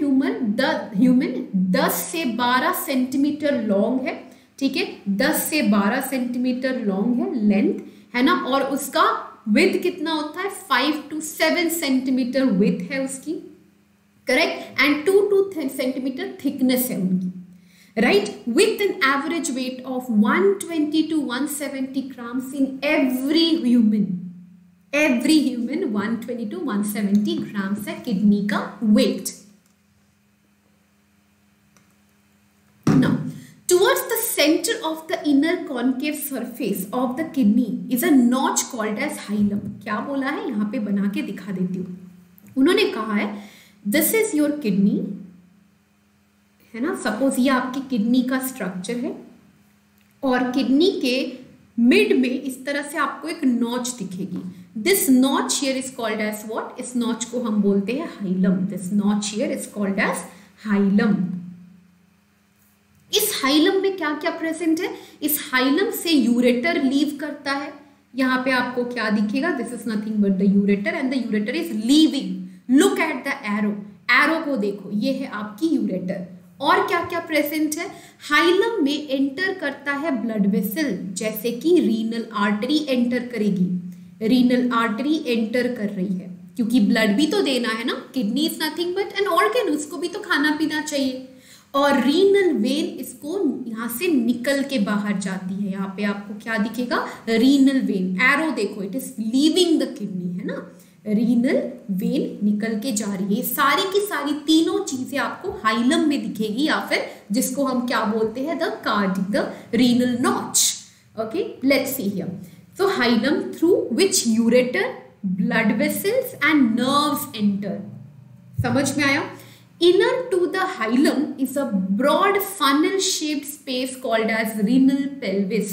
human 10 से 12 सेंटीमीटर लॉन्ग है. ठीक है, 10 से 12 सेंटीमीटर लॉन्ग है लेंथ, है ना. और उसका विथ कितना होता है? 5 to 7 सेंटीमीटर विथ है उसकी. Correct? And 2 to 3 centimetre thickness है उनकी. Right? With an average weight of 120 to 170 grams in every human. Every human 120 to 170 grams है किडनी का weight. Towards the center of the inner concave surface of the kidney is a notch called as hilum. क्या बोला है यहाँ पे? बना के दिखा देती हूँ. उन्होंने कहा है this is your kidney, है ना. सपोज ये आपकी किडनी का स्ट्रक्चर है और किडनी के मिड में इस तरह से आपको एक नॉच दिखेगी. This notch here is called as what? इस नॉच को हम बोलते हैं hilum. This notch here is called as hilum. इस हाइलम में क्या क्या प्रेजेंट है? इस हाइलम से यूरेटर लीव करता है. यहाँ पे आपको क्या दिखेगा? This is nothing but the ureter and the ureter is leaving. Look at the arrow. Arrow को देखो, ये है आपकी यूरेटर. और क्या क्या प्रेजेंट है? हाइलम में एंटर करता है ब्लड वेसल, जैसे कि रीनल आर्टरी एंटर करेगी. रीनल आर्टरी एंटर कर रही है क्योंकि ब्लड भी तो देना है ना. Kidney is nothing but an organ, उसको भी तो खाना पीना चाहिए. और रीनल वेन इसको यहाँ से निकल के बाहर जाती है. यहाँ पे आपको क्या दिखेगा? Renal vein. एरो देखो, it is leaving the kidney, है ना. रीनल वेन निकल के जा रही है. सारी की सारी तीनों चीजें आपको हाइलम में दिखेगी, या फिर जिसको हम क्या बोलते हैं? The cardiac, the renal notch. Okay, let's see here. So hilum through which ureter, blood vessels and nerves enter. समझ में आया? Inner to the hilum is a broad funnel-shaped space called as renal pelvis.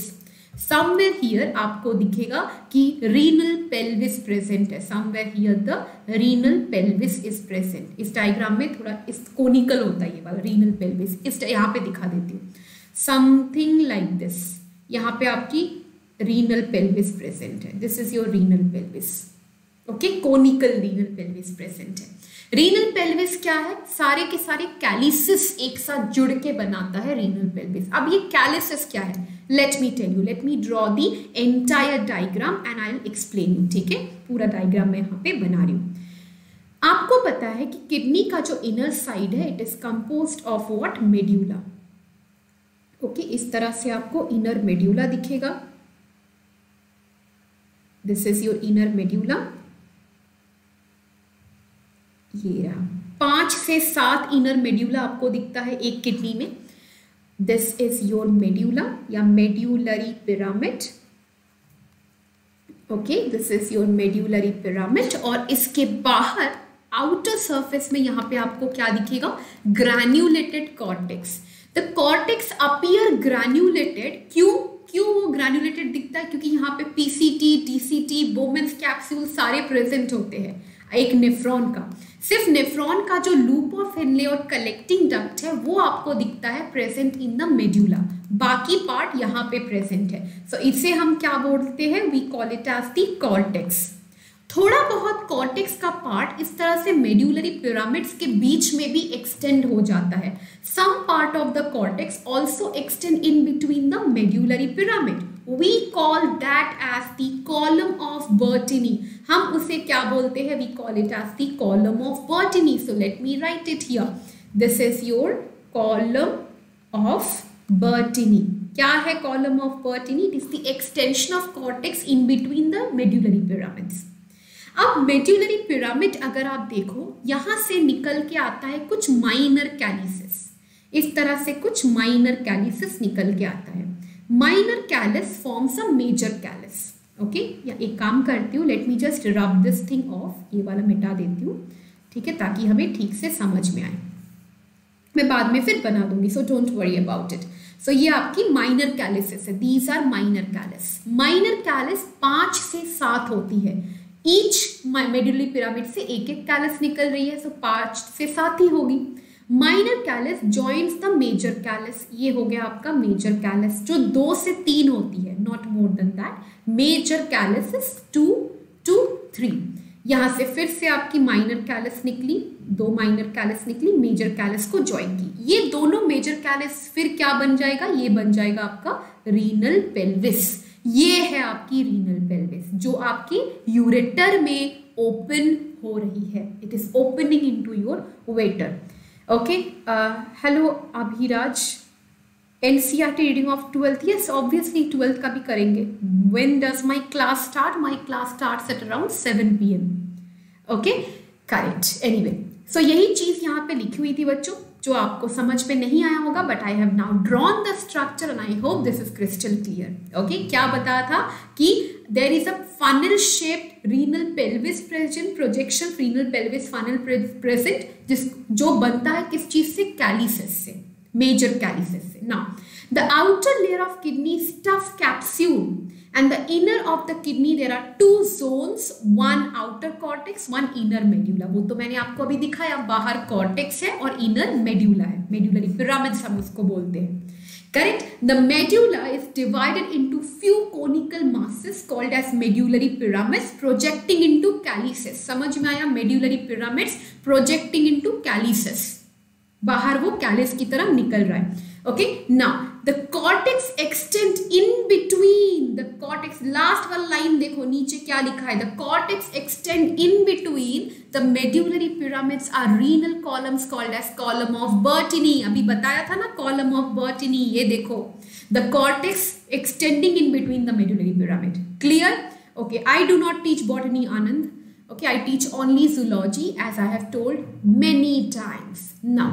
Somewhere here आपको दिखेगा कि renal pelvis present है. Somewhere here the renal pelvis is present. इस diagram में थोड़ा इस conical होता है ये वाला renal pelvis. इस यहाँ पे दिखा देती हूँ. Something like this. यहाँ पे आपकी renal pelvis present है. This is your renal pelvis. Okay, conical renal pelvis present है. रीनल पेल्विस क्या है? सारे के सारे कैलिसिस एक साथ जुड़ के बनाता है रीनल पेल्विस. अब ये कैलिसिस क्या है? Let me tell you, let me draw the entire diagram and I will explain you. ठीक है, पूरा डायग्राम मैं यहाँ पे बना रही हूँ. आपको पता है कि किडनी का जो इनर साइड है, it is compose of what? Medulla. Okay, इस तरह से आपको इनर मेड्यूला दिखेगा. This is your inner medulla. ये 5 से 7 इनर मेड्यूला आपको दिखता है एक किडनी में. दिस इज योर मेड्यूला या medullary pyramid. Okay, this is your medullary pyramid. और इसके बाहर आउटर सरफेस में यहाँ पे आपको क्या दिखेगा? Granulated cortex. The cortex appear granulated. क्यों क्यों वो ग्रैन्युलेटेड दिखता है? क्योंकि यहाँ पे पीसीटी, डीसीटी, बोमेंस कैप्सूल सारे प्रेजेंट होते हैं. एक नेफ्रॉन का, सिर्फ नेफ्रॉन का जो लूप ऑफ हेनले और कलेक्टिंग डक्ट है, वो आपको दिखता है प्रेजेंट इन द मेड्यूला. बाकी पार्ट यहाँ पे प्रेजेंट है. सो इसे हम क्या बोलते हैं? We call it as the cortex. थोड़ा बहुत कॉर्टेक्स का पार्ट इस तरह से मेड्यूलरी पिरामिड्स के बीच में भी एक्सटेंड हो जाता है. Some part of the cortex also extend in between the medullary pyramid. We call that as the column of Bertini. हम उसे क्या बोलते हैं? We call it as the column of Bertini. So let me write it here. This is your column of Bertini. क्या है column of Bertini? It is the extension of cortex in between the medullary pyramids. अब medullary pyramid अगर आप देखो, यहाँ से निकल के आता है कुछ minor calyces. इस तरह से कुछ minor calyces निकल के आता है. Minor calyx forms a major calyx. Okay, या एक काम करती हूँ, let me just rub this thing off, ये वाला मिटा देती हूँ, ठीक है, ताकि हमें ठीक से समझ में आए. मैं बाद में फिर बना दूंगी, so don't worry about it. So ये आपकी माइनर कैलिसेस है. These are minor calyx. Minor calyx 5 से 7 होती है. ईच मेडुलरी पिरामिड से एक एक कैलिस निकल रही है, सो 5 से 7 ही होगी. Minor calyx joints the major calyx. ये हो गया आपका मेजर कैलिस, जो 2 से 3 होती है, not more than that. Major calyx is 2 to 3. यहाँ से फिर से आपकी माइनर कैलिस निकली, 2 माइनर कैलिस निकली, मेजर कैलिस को ज्वाइन की. ये दोनों मेजर कैलिस फिर क्या बन जाएगा? ये बन जाएगा आपका रीनल पेल्विस. ये है आपकी रीनल पेल्विस, जो आपकी यूरेटर में ओपन हो रही है. It is opening into your ureter. Okay, hello Abhiraj. NCERT reading of 12th. Yes, obviously 12th का भी करेंगे. When does my class start? My class starts at around 7 PM. Okay, correct. Anyway, so यही चीज़ यहाँ पे लिखी हुई थी बच्चों, जो आपको समझ में नहीं आया होगा, but I have now drawn the structure and I hope this is crystal clear. Okay, क्या बताया था कि there is a funnel shaped renal pelvis present, projection renal pelvis funnel present, जो बनता है किस चीज से? कैलिसेस से, मेजर कैलिसेस से. Now the outer layer of kidney stuff capsule and the inner of the kidney there are 2 zones, 1 outer cortex, 1 inner medulla. वो तो मैंने आपको अभी दिखाया, बाहर कॉर्टेक्स है और इनर मेड्यूला है, मेड्यूलरी पिरामिड्स हम उसको बोलते हैं. Correct. The medulla is divided into few conical masses called as medullary pyramids, projecting into calyces. समझ में आया? medullary pyramids projecting into calyces. बाहर वो कैलिस की तरह निकल रहा है. Okay. Now the cortex extends in between. The cortex, last one line देखो नीचे क्या लिखा है. The cortex extends in between the medullary pyramids are renal columns called as column of Bertini. अभी बताया था ना, column of Bertini. ये देखो, the cortex extending in between the medullary pyramid. Clear? Okay. I do not teach botany, Anand. Okay, I teach only zoology, as I have told many times. Now,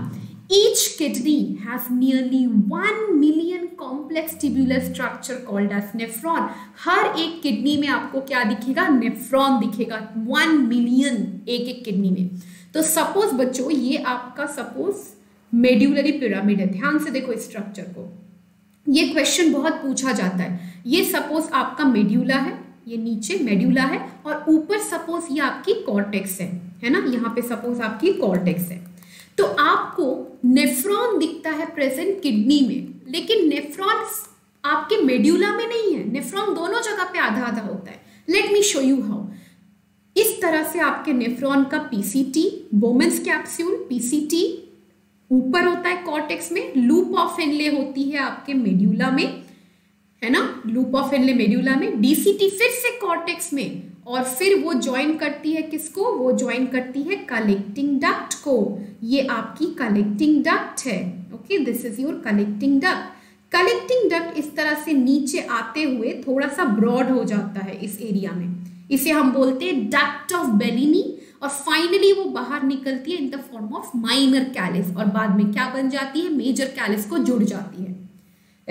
each kidney has nearly 1 million complex tubular structure called as nephron. हर एक kidney में आपको क्या दिखेगा? Nephron दिखेगा. 1 million एक kidney में. तो suppose बच्चों, ये आपका सपोज मेड्यूलरी पिरामिड है. ध्यान से देखो इस स्ट्रक्चर को, ये क्वेश्चन बहुत पूछा जाता है. ये सपोज आपका मेड्यूला है, ये नीचे मेड्यूला है, और ऊपर सपोज ये आपकी कॉर्टेक्स है ना, यहाँ पे सपोज आपकी कॉर्टेक्स है. तो आपको नेफ्रॉन दिखता है प्रेजेंट किडनी में, लेकिन नेफ्रॉन आपके मेड्यूला में नहीं है. नेफ्रॉन दोनों जगह पे आधा आधा होता है. Let me show you how. इस तरह से आपके नेफ्रॉन का पीसीटी, बोमेंस कैप्सूल, पीसीटी ऊपर होता है कॉर्टेक्स में, लूप ऑफ हेनले होती है आपके मेड्यूला में, है ना, लूप ऑफ हेनले मेड्यूला में, डीसीटी फिर से कॉर्टेक्स में, और फिर वो ज्वाइन करती है किसको? वो ज्वाइन करती है कलेक्टिंग डक्ट को. ये आपकी कलेक्टिंग डक्ट है. Okay, this is your collecting duct. Collecting duct इस तरह से नीचे आते हुए थोड़ा सा ब्रॉड हो जाता है इस एरिया में. इसे हम बोलते हैं डक्ट ऑफ बेलिनी, और फाइनली वो बाहर निकलती है in the form of minor calyx, और बाद में क्या बन जाती है? मेजर कैलिस को जुड़ जाती है.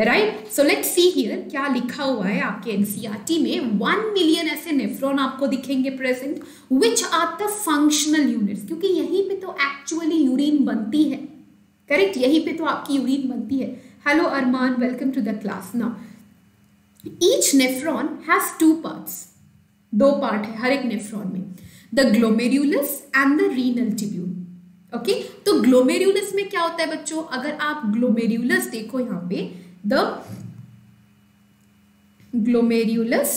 Right, so let's see here क्या लिखा हुआ है आपके एनसीईआरटी में. 1 million ऐसे नेफ्रॉन आपको दिखेंगे present, which are the functional units, क्योंकि यहीं पे तो एक्चुअली यूरिन बनती है. करेक्ट, यहीं पे तो आपकी यूरिन बनती है. Hello Arman, welcome to the class. Now each nephron has 2 parts. 2 part है हर एक नेफ्रॉन में, the glomerulus and the renal tubule. Okay, तो ग्लोमेरुलस में क्या होता है बच्चों? अगर आप ग्लोमेरुलस देखो यहाँ पे, द ग्लोमेरुलस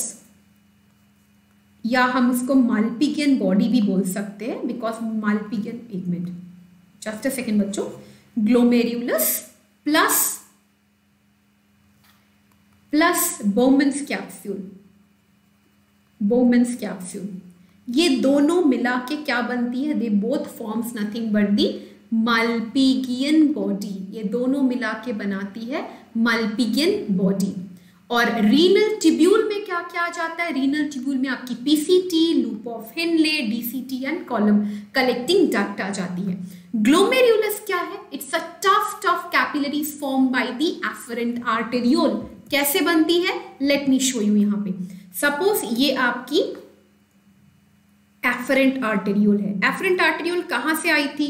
या हम इसको मालपीगियन बॉडी भी बोल सकते हैं, because Malpighian pigment, just a second बच्चों, glomerulus plus Bowman's capsule, Bowman's capsule, ये दोनों मिला के क्या बनती है, they both forms nothing but the Malpighian body, ये दोनों मिला के बनाती है मालपीगियन बॉडी। और रीनल ट्यूब्यूल में क्या क्या आ जाता है, रीनल ट्यूब्यूल में आपकी PCT, loop of Henle, DCT and column collecting duct आ जाती है। ग्लोमेरुलस क्या है, it's a tough capillary form by the afferent arteriole. कैसे बनती है, लेट मी शो यू। यहाँ पे सपोज ये आपकी एफरेंट आर्टेरियोल है। एफरेंट आर्टेरियोल कहाँ से आई थी,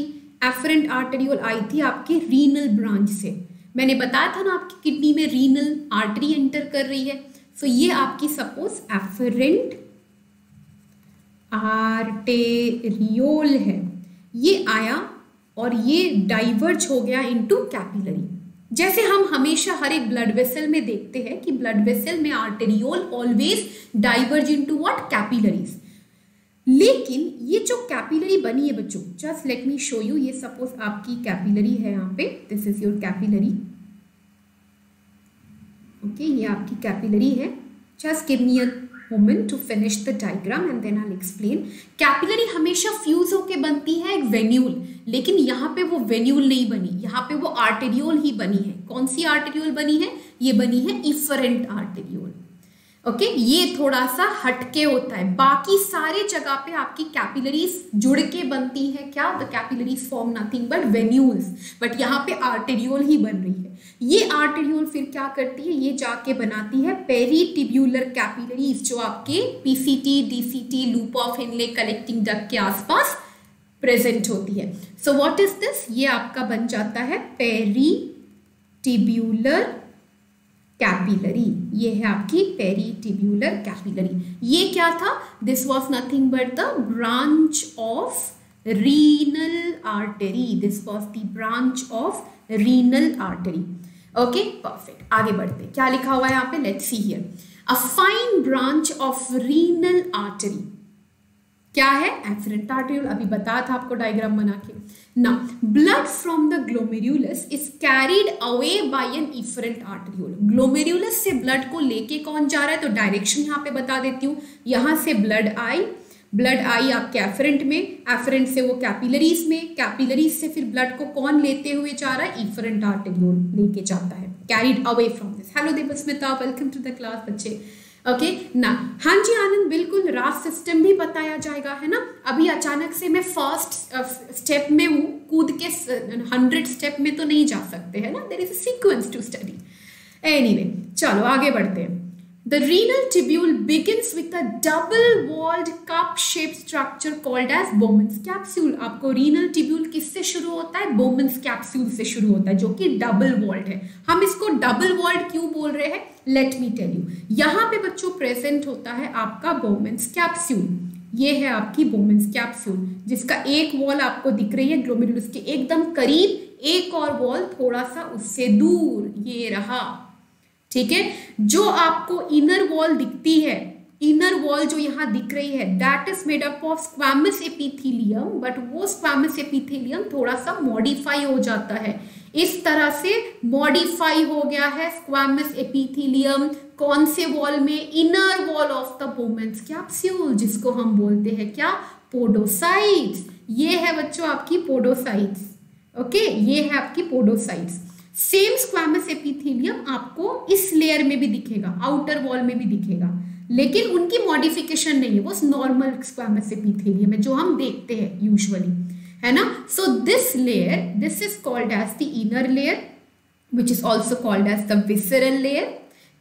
एफरेंट आर्टेरियोल आई थी आपके रीनल ब्रांच से। मैंने बताया था ना आपकी किडनी में रीनल आर्टरी एंटर कर रही है, सो ये आपकी सपोज एफरेंट आर्टेरियोल है। ये आया और ये डाइवर्ज हो गया इनटू कैपिलरी। जैसे हम हमेशा हर एक ब्लड वेसल में देखते हैं कि ब्लड वेसल में arteriole always diverge into what, capillaries. लेकिन ये जो कैपिलरी बनी है बच्चों, just let me show you, ये सपोज आपकी कैपिलरी है यहाँ पे, this is your capillary, okay, ये आपकी कैपिलरी है। Just give me a moment to finish the diagram and then I will explain. Capillary हमेशा फ्यूज होके बनती है एक वेन्यूल, लेकिन यहाँ पे वो वेन्यूल नहीं बनी, यहाँ पे वो आर्टेरियोल ही बनी है। कौन सी आर्टेरियोल बनी है, ये बनी है इफरेंट आर्टेरियोल, ओके ये थोड़ा सा हटके होता है। बाकी सारे जगह पे आपकी कैपिलरीज जुड़ के बनती है क्या, the capillaries form nothing but venules, but यहाँ पे आर्टेरियोल ही बन रही है। ये आर्टेरियोल फिर क्या करती है, ये जाके बनाती है पेरीटिब्यूलर कैपिलरीज, जो आपके PCT, DCT, loop of Henle, collecting duct के आसपास प्रेजेंट होती है। सो व्हाट इज दिस, ये आपका बन जाता है पेरीटिब्यूलर कैपिलरी, ये है आपकी पेरीटिब्यूलर कैपिलरी। ये क्या था, this was nothing but the branch of renal artery, this was the branch of renal artery. Okay perfect, आगे बढ़ते, क्या लिखा हुआ है यहाँ पे, let's see here, a fine branch of renal artery, क्या है, एफरेंट आर्टेरियोल, अभी बताया था आपको डायग्राम बना के। Now blood from the glomerulus is carried away by an efferent arteriole. Glomerulus से ब्लड को लेके कौन जा रहा है, तो डायरेक्शन यहाँ पे बता देती हूँ। यहाँ से ब्लड आई आपके एफरेंट में, एफरेंट से वो कैपिलरीज में, कैपिलरीज से फिर ब्लड को कौन लेते हुए जा रहा है, इफरेंट आर्टेरियोल लेके जाता है, carried away from this. Hello Devasmita, welcome to the class बच्चे। ओके ना, हाँ जी आनंद, बिल्कुल रास सिस्टम भी बताया जाएगा, है ना। अभी अचानक से मैं फर्स्ट स्टेप में हूँ, कूद के 100 स्टेप में तो नहीं जा सकते, है ना, there is a sequence to study. Anyway चलो आगे बढ़ते हैं। The renal tubule begins with a double walled cup shape structure called as Bowman's capsule. आपको रीनल ट्यूब्यूल किससे शुरू होता है, बोमेन्स कैप्सूल से शुरू होता है, जो कि डबल वॉल्ड है। हम इसको डबल वॉल्ड क्यों बोल रहे हैं, लेट मी टेल यू। यहाँ पे बच्चों प्रेजेंट होता है आपका बोमेन्स कैप्सूल, ये है आपकी बोमेन्स कैप्सूल, जिसका एक वॉल आपको दिख रही है ग्लोमेरुलस के एकदम करीब, एक और वॉल थोड़ा सा उससे दूर, ये रहा, ठीक है। जो आपको इनर वॉल दिखती है, इनर वॉल जो यहाँ दिख रही है, that is made up of squamous epithelium, but वो स्क्वैमस एपिथेलियम थोड़ा सा मॉडिफाई हो जाता है, इस तरह से मॉडिफाई हो गया है स्क्वैमस एपिथेलियम। कौन से वॉल में, inner wall of the Bowman's capsule, जिसको हम बोलते हैं क्या, पोडोसाइट्स। ये है बच्चों आपकी पोडोसाइट्स, ओके ये है आपकी पोडोसाइट्स। सेम स्क्वैमस एपिथेलियम आपको इस लेयर में भी दिखेगा, आउटर वॉल में भी दिखेगा, लेकिन उनकी मॉडिफिकेशन नहीं है, वो नॉर्मल स्क्वैमस एपिथेलियम है जो हम देखते हैं यूजुअली, है ना। So this layer, this is called as the inner layer, which is also called as the visceral layer,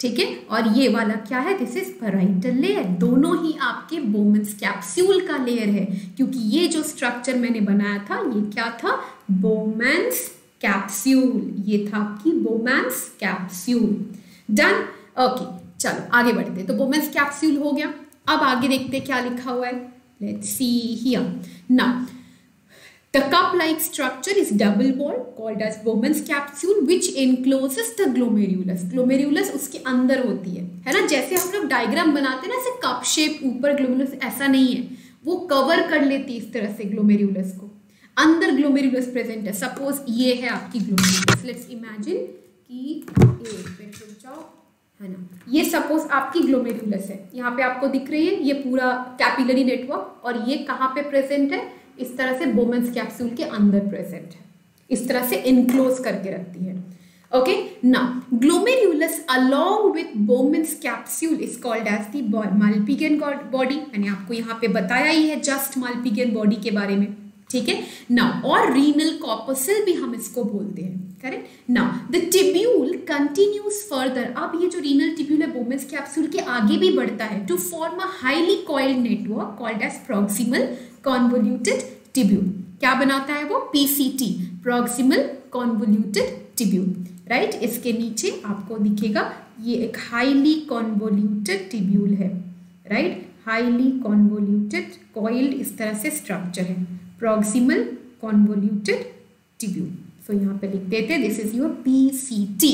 ठीक है। और ये वाला क्या है, दिस इज पैराइटल लेयर। दोनों ही आपके बोमेन्स कैप्सूल का लेयर है, क्योंकि ये जो स्ट्रक्चर मैंने बनाया था ये क्या था, बोमेन्स कैप्सूल, ये था आपकी बोमेन्स कैप्सूल। डन, ओके चलो आगे बढ़ते। तो बोमेन्स कैप्सूल हो गया, अब आगे देखते क्या लिखा हुआ है, let's see here. Now The cup-like structure is double-walled, called as Bowman's capsule, which encloses the glomerulus. Glomerulus उसके अंदर होती है ना, जैसे हम लोग डायग्राम बनाते हैं ना, ऐसे कप शेप ऊपर glomerulus, ऐसा नहीं है, वो कवर कर लेती है इस तरह से glomerulus को, अंदर ग्लोमेरुलस प्रेजेंट है. सपोज ये है आपकी ग्लोमेरुलस, लेट्स इमेजिन कि है ना, ये सपोज आपकी ग्लोमेरुलस है, यहाँ पे आपको दिख रही है ये पूरा कैपिलरी नेटवर्क, और ये कहाँ पे प्रेजेंट है, इस तरह से बोमेंस कैप्सूल के अंदर प्रेजेंट है, इस तरह से इनक्लोज करके रखती है. Okay, now glomerulus along with Bowman's capsule is called as the Malpighian body. मैंने आपको यहाँ पे बताया ही है जस्ट मालपीगियन बॉडी के बारे में, ठीक है ना. और रीनल कॉर्पसल भी हम इसको बोलते हैं, करेक्ट ना. द टिब्यूल कंटिन्यूज फर्दर, अब ये जो रीनल टिब्यूल है बोमेंस कैप्सूल के आगे भी बढ़ता है to form a highly coiled network called as proximal convoluted tubule. क्या बनाता है वो? PCT, proximal convoluted tubule, right. इसके नीचे आपको दिखेगा ये एक हाईली कॉन्वोल्यूटेड टिब्यूल है, राइट. हाईली कॉन्वोल्यूटेड कॉइल्ड इस तरह से स्ट्रक्चर है, प्रॉक्सिमल कॉन्वोल्यूटेड टिब्यूल. सो यहाँ पे लिख देते हैं this is your PCT.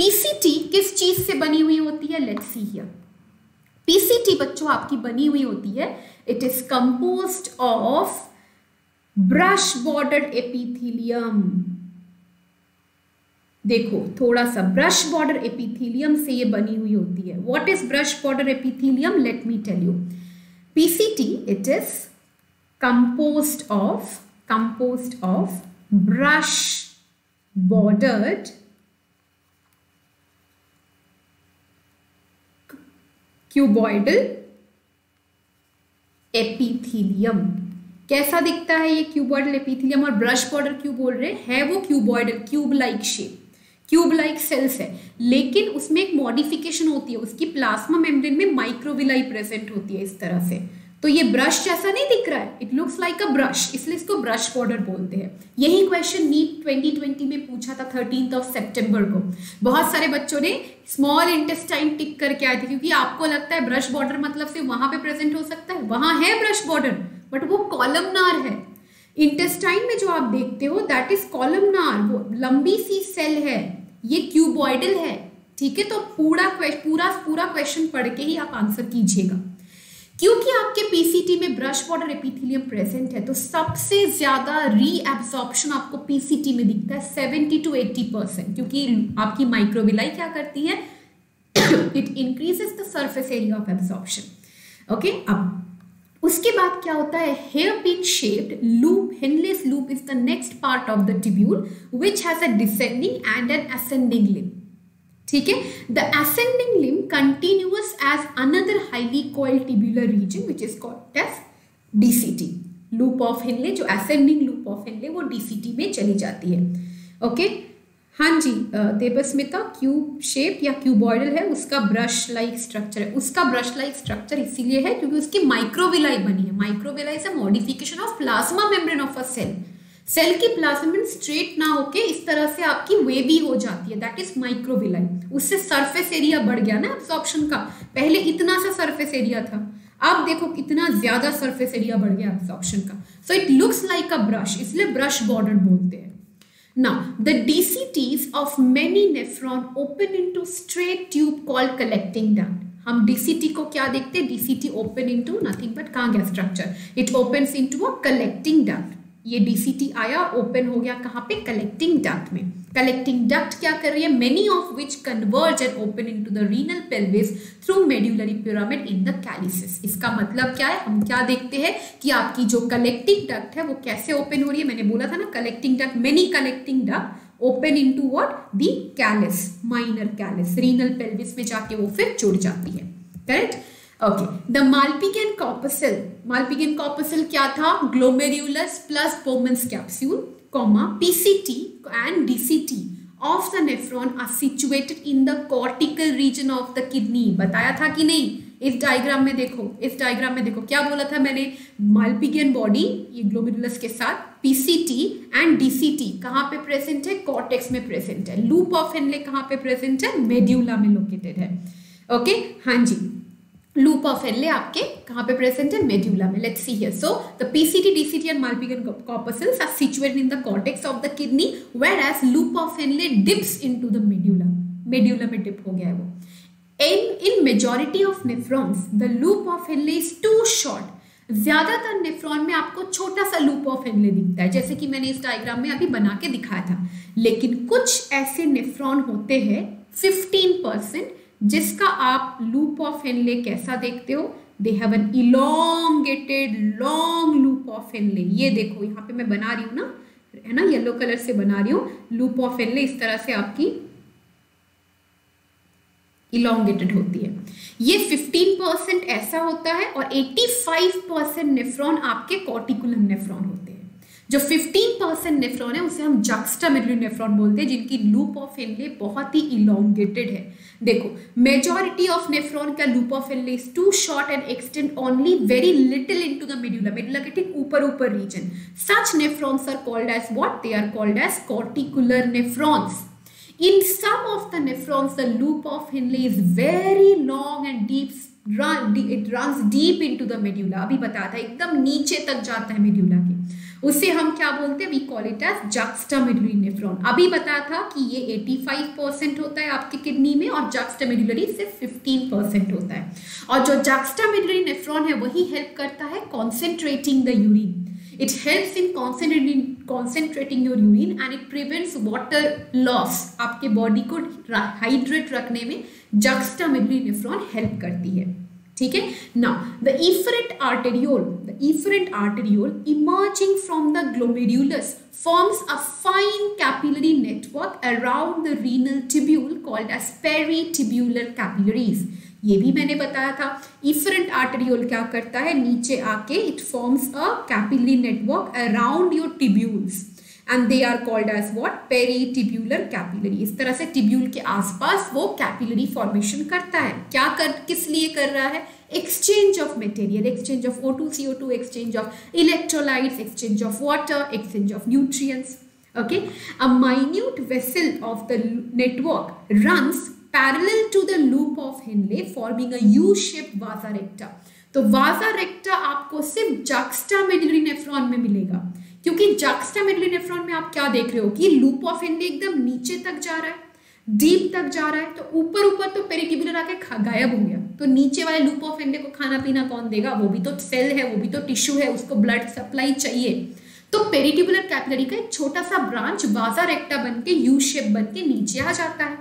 PCT किस चीज से बनी हुई होती है? Let's see here. PCT बच्चों आपकी बनी हुई होती है, it is composed of brush bordered epithelium. देखो थोड़ा सा ब्रश बॉर्डर एपिथीलियम से ये बनी हुई होती है. What is brush border epithelium? Let me tell you. PCT it is composed of brush bordered cuboidal epithelium. कैसा दिखता है ये cuboidal epithelium? और brush border क्यों बोल रहे हैं? वो cuboidal, cube like shape, cube like cells है, लेकिन उसमें एक modification होती है, उसकी प्लाज्मा मेम्ब्रेन में माइक्रोविलाई प्रेजेंट होती है इस तरह से. तो ये ब्रश जैसा नहीं दिख रहा है, it looks like a brush, इसलिए इसको ब्रश बॉर्डर बोलते हैं. यही क्वेश्चन नीट 2020 में पूछा था 13 सितंबर को. बहुत सारे बच्चों ने स्मॉल इंटेस्टाइन टिक करके आए थे, क्योंकि आपको लगता है ब्रश बॉर्डर मतलब से वहां पे प्रेजेंट हो सकता है. वहां है ब्रश बॉर्डर, बट वो कॉलमनार है. इंटेस्टाइन में जो आप देखते हो दैट इज कॉलमनार, वो लंबी सी सेल है, ये क्यूबॉइडल है, ठीक है. तो पूरा क्वेश्चन पढ़ के ही आप आंसर कीजिएगा. क्योंकि आपके PCT में ब्रश बॉर्डर एपिथेलियम प्रेजेंट है, तो सबसे ज्यादा रीएब्सॉर्प्शन आपको PCT में दिखता है 70 to 80%, क्योंकि आपकी माइक्रोविलाई क्या करती है, it increases the surface area of absorption. Okay, अब उसके बाद क्या होता है? Hairpin shaped loop, Henle's loop is the next part of the tubule which has a descending and an ascending limb, ठीक है. The ascending limb continuous as another highly coiled tubular region which is called as DCT. Loop of Henle, जो ascending loop of Henle, वो DCT में चली जाती है. Okay, हाँ जी देवस्मिता, क्यूब शेप या क्यूबॉइडल है, उसका ब्रश लाइक स्ट्रक्चर है. उसका ब्रश लाइक स्ट्रक्चर इसीलिए है क्योंकि उसकी माइक्रोविलाई बनी है. Microvilli is a modification of plasma membrane of a cell. Cell की प्लाज्मा स्ट्रेट ना होके इस तरह से आपकी वेवी हो जाती है, दैट इज माइक्रोविलाई. उससे सरफेस एरिया बढ़ गया ना एब्सॉर्प्शन का. पहले इतना सा सरफेस एरिया था, अब देखो कितना ज्यादा सरफेस एरिया बढ़ गया एब्सॉर्प्शन का. So it looks like a brush, इसलिए ब्रश बॉर्डर बोलते हैं. Now, the DCTs of many nephron open into straight tube called collecting duct. हम DCT को क्या देखते हैं? DCT open into nothing but कहाँ गया structure? It opens into a collecting duct. ये DCT आया, ओपन हो गया कहाँ पे? कलेक्टिंग डक्ट में. कलेक्टिंग डक्ट क्या कर रही है? Many of which converge and open into the renal pelvis through medullary pyramid in the calyces. इसका मतलब क्या है? हम क्या देखते हैं कि आपकी जो कलेक्टिंग डक्ट है वो कैसे ओपन हो रही है. मैंने बोला था ना, collecting duct, many collecting duct open into what? The calyx, minor calyx. Renal pelvis में जाके वो फिर जुड़ जाती है, correct. Okay, the Malpighian corpuscle. Malpighian corpuscle क्या था? Glomerulus plus Bowman's capsule, comma PCT and DCT of the nephron are situated in the cortical region of the kidney. बताया था कि नहीं? इस डायग्राम में देखो, इस डायग्राम में देखो क्या बोला था मैंने? मालपीगियन बॉडी ये ग्लोमेरुलस के साथ, PCT एंड DCT कहाँ पे प्रेजेंट है? कॉर्टेक्स में प्रेजेंट है. लूप ऑफ हेनले कहाँ पे प्रेजेंट है? मेड्यूला में लोकेटेड है. ओके, हाँ जी. loop of LA आपके कहाँ पे present है? Medulla में. Let's see here. So the PCT, DCT and Malpighian corpuscles are situated in the cortex of the kidney, whereas loop of LA dips into the medulla. Medulla में dip हो गया है वो. In majority of nephrons, the loop of Henle is too short. ज्यादातर nephron में आपको छोटा सा लूप ऑफ हेनले दिखता है, जैसे कि मैंने इस डायग्राम में अभी बना के दिखाया था. लेकिन कुछ ऐसे नेफ्रॉन होते हैं 15% जिसका आप लूप ऑफ हेनले कैसा देखते हो, they have an elongated long loop of Henle. ये देखो यहाँ पे मैं बना रही हूँ ना, है ना, येलो कलर से बना रही हूँ. लूप ऑफ हेनले इस तरह से आपकी इलॉन्गेटेड होती है. ये 15% ऐसा होता है और 85% नेफ्रॉन आपके कॉर्टिकुलम नेफ्रॉन होते हैं. जो 15% नेफ्रॉन है उसे हम जक्स्टामेडुलर नेफ्रॉन बोलते हैं, जिनकी लूप ऑफ हेनले बहुत ही इलॉन्गेटेड है. देखो, मेजॉरिटी ऑफ नेफ्रॉन का loop of Henle is too short and extend only very little into the medulla. Medulla के ठीक ऊपर ऊपर reason. Such nephrons are called as what? They are called as corticular nephrons. In some of the nephrons, the loop of Henle is very long and deep. It runs deep into the medulla. अभी बता था, एकदम नीचे तक जाता है medulla के. उसे हम क्या बोलते हैं? We call it as juxtamedullary nephron. अभी बता था कि ये 85% होता है आपके किडनी में और juxtamedullary सिर्फ 15% होता है. और जो juxtamedullary nephron है वही help करता है concentrating the urine. It helps in concentrating your urine and it prevents water loss. आपके बॉडी को हाइड्रेट रखने में juxtamedullary nephron help करती है. ठीक है. Now the efferent arteriole emerging from the glomerulus forms a fine capillary network around the renal tubule called as peritubular capillaries. ये भी मैंने बताया था. इफरेंट आर्टेरियोल क्या करता है? नीचे आके it forms a capillary network around your tubules and they are called as what? Peritubular capillary. इस तरह से टिब्यूल के आसपास वो कैपिलरी फॉर्मेशन करता है. क्या कर, किस लिए कर रहा है? Exchange of material, exchange of O2 CO2, exchange of electrolytes, exchange of water, exchange of nutrients. Okay. A minute vessel of the network runs parallel to the loop of Henle, forming a U-shaped vasa recta. तो वासा रेक्टा आपको सिर्फ juxtamedullary nephron में मिलेगा, क्योंकि juxtamedullary nephron में आप क्या देख रहे हो कि loop of Henle एकदम नीचे तक जा रहा है, deep तक जा रहा है. तो ऊपर ऊपर तो पेरिटिब्यूलर आके गायब हो गया, तो नीचे वाले loop of Henle को खाना पीना कौन देगा? वो भी तो सेल है, वो भी तो टिश्यू है, उसको ब्लड सप्लाई चाहिए. तो पेरिटिब्यूलर कैपिलरी का एक छोटा सा ब्रांच वासा रेक्टा बन के, यू शेप बन के नीचे आ जाता है.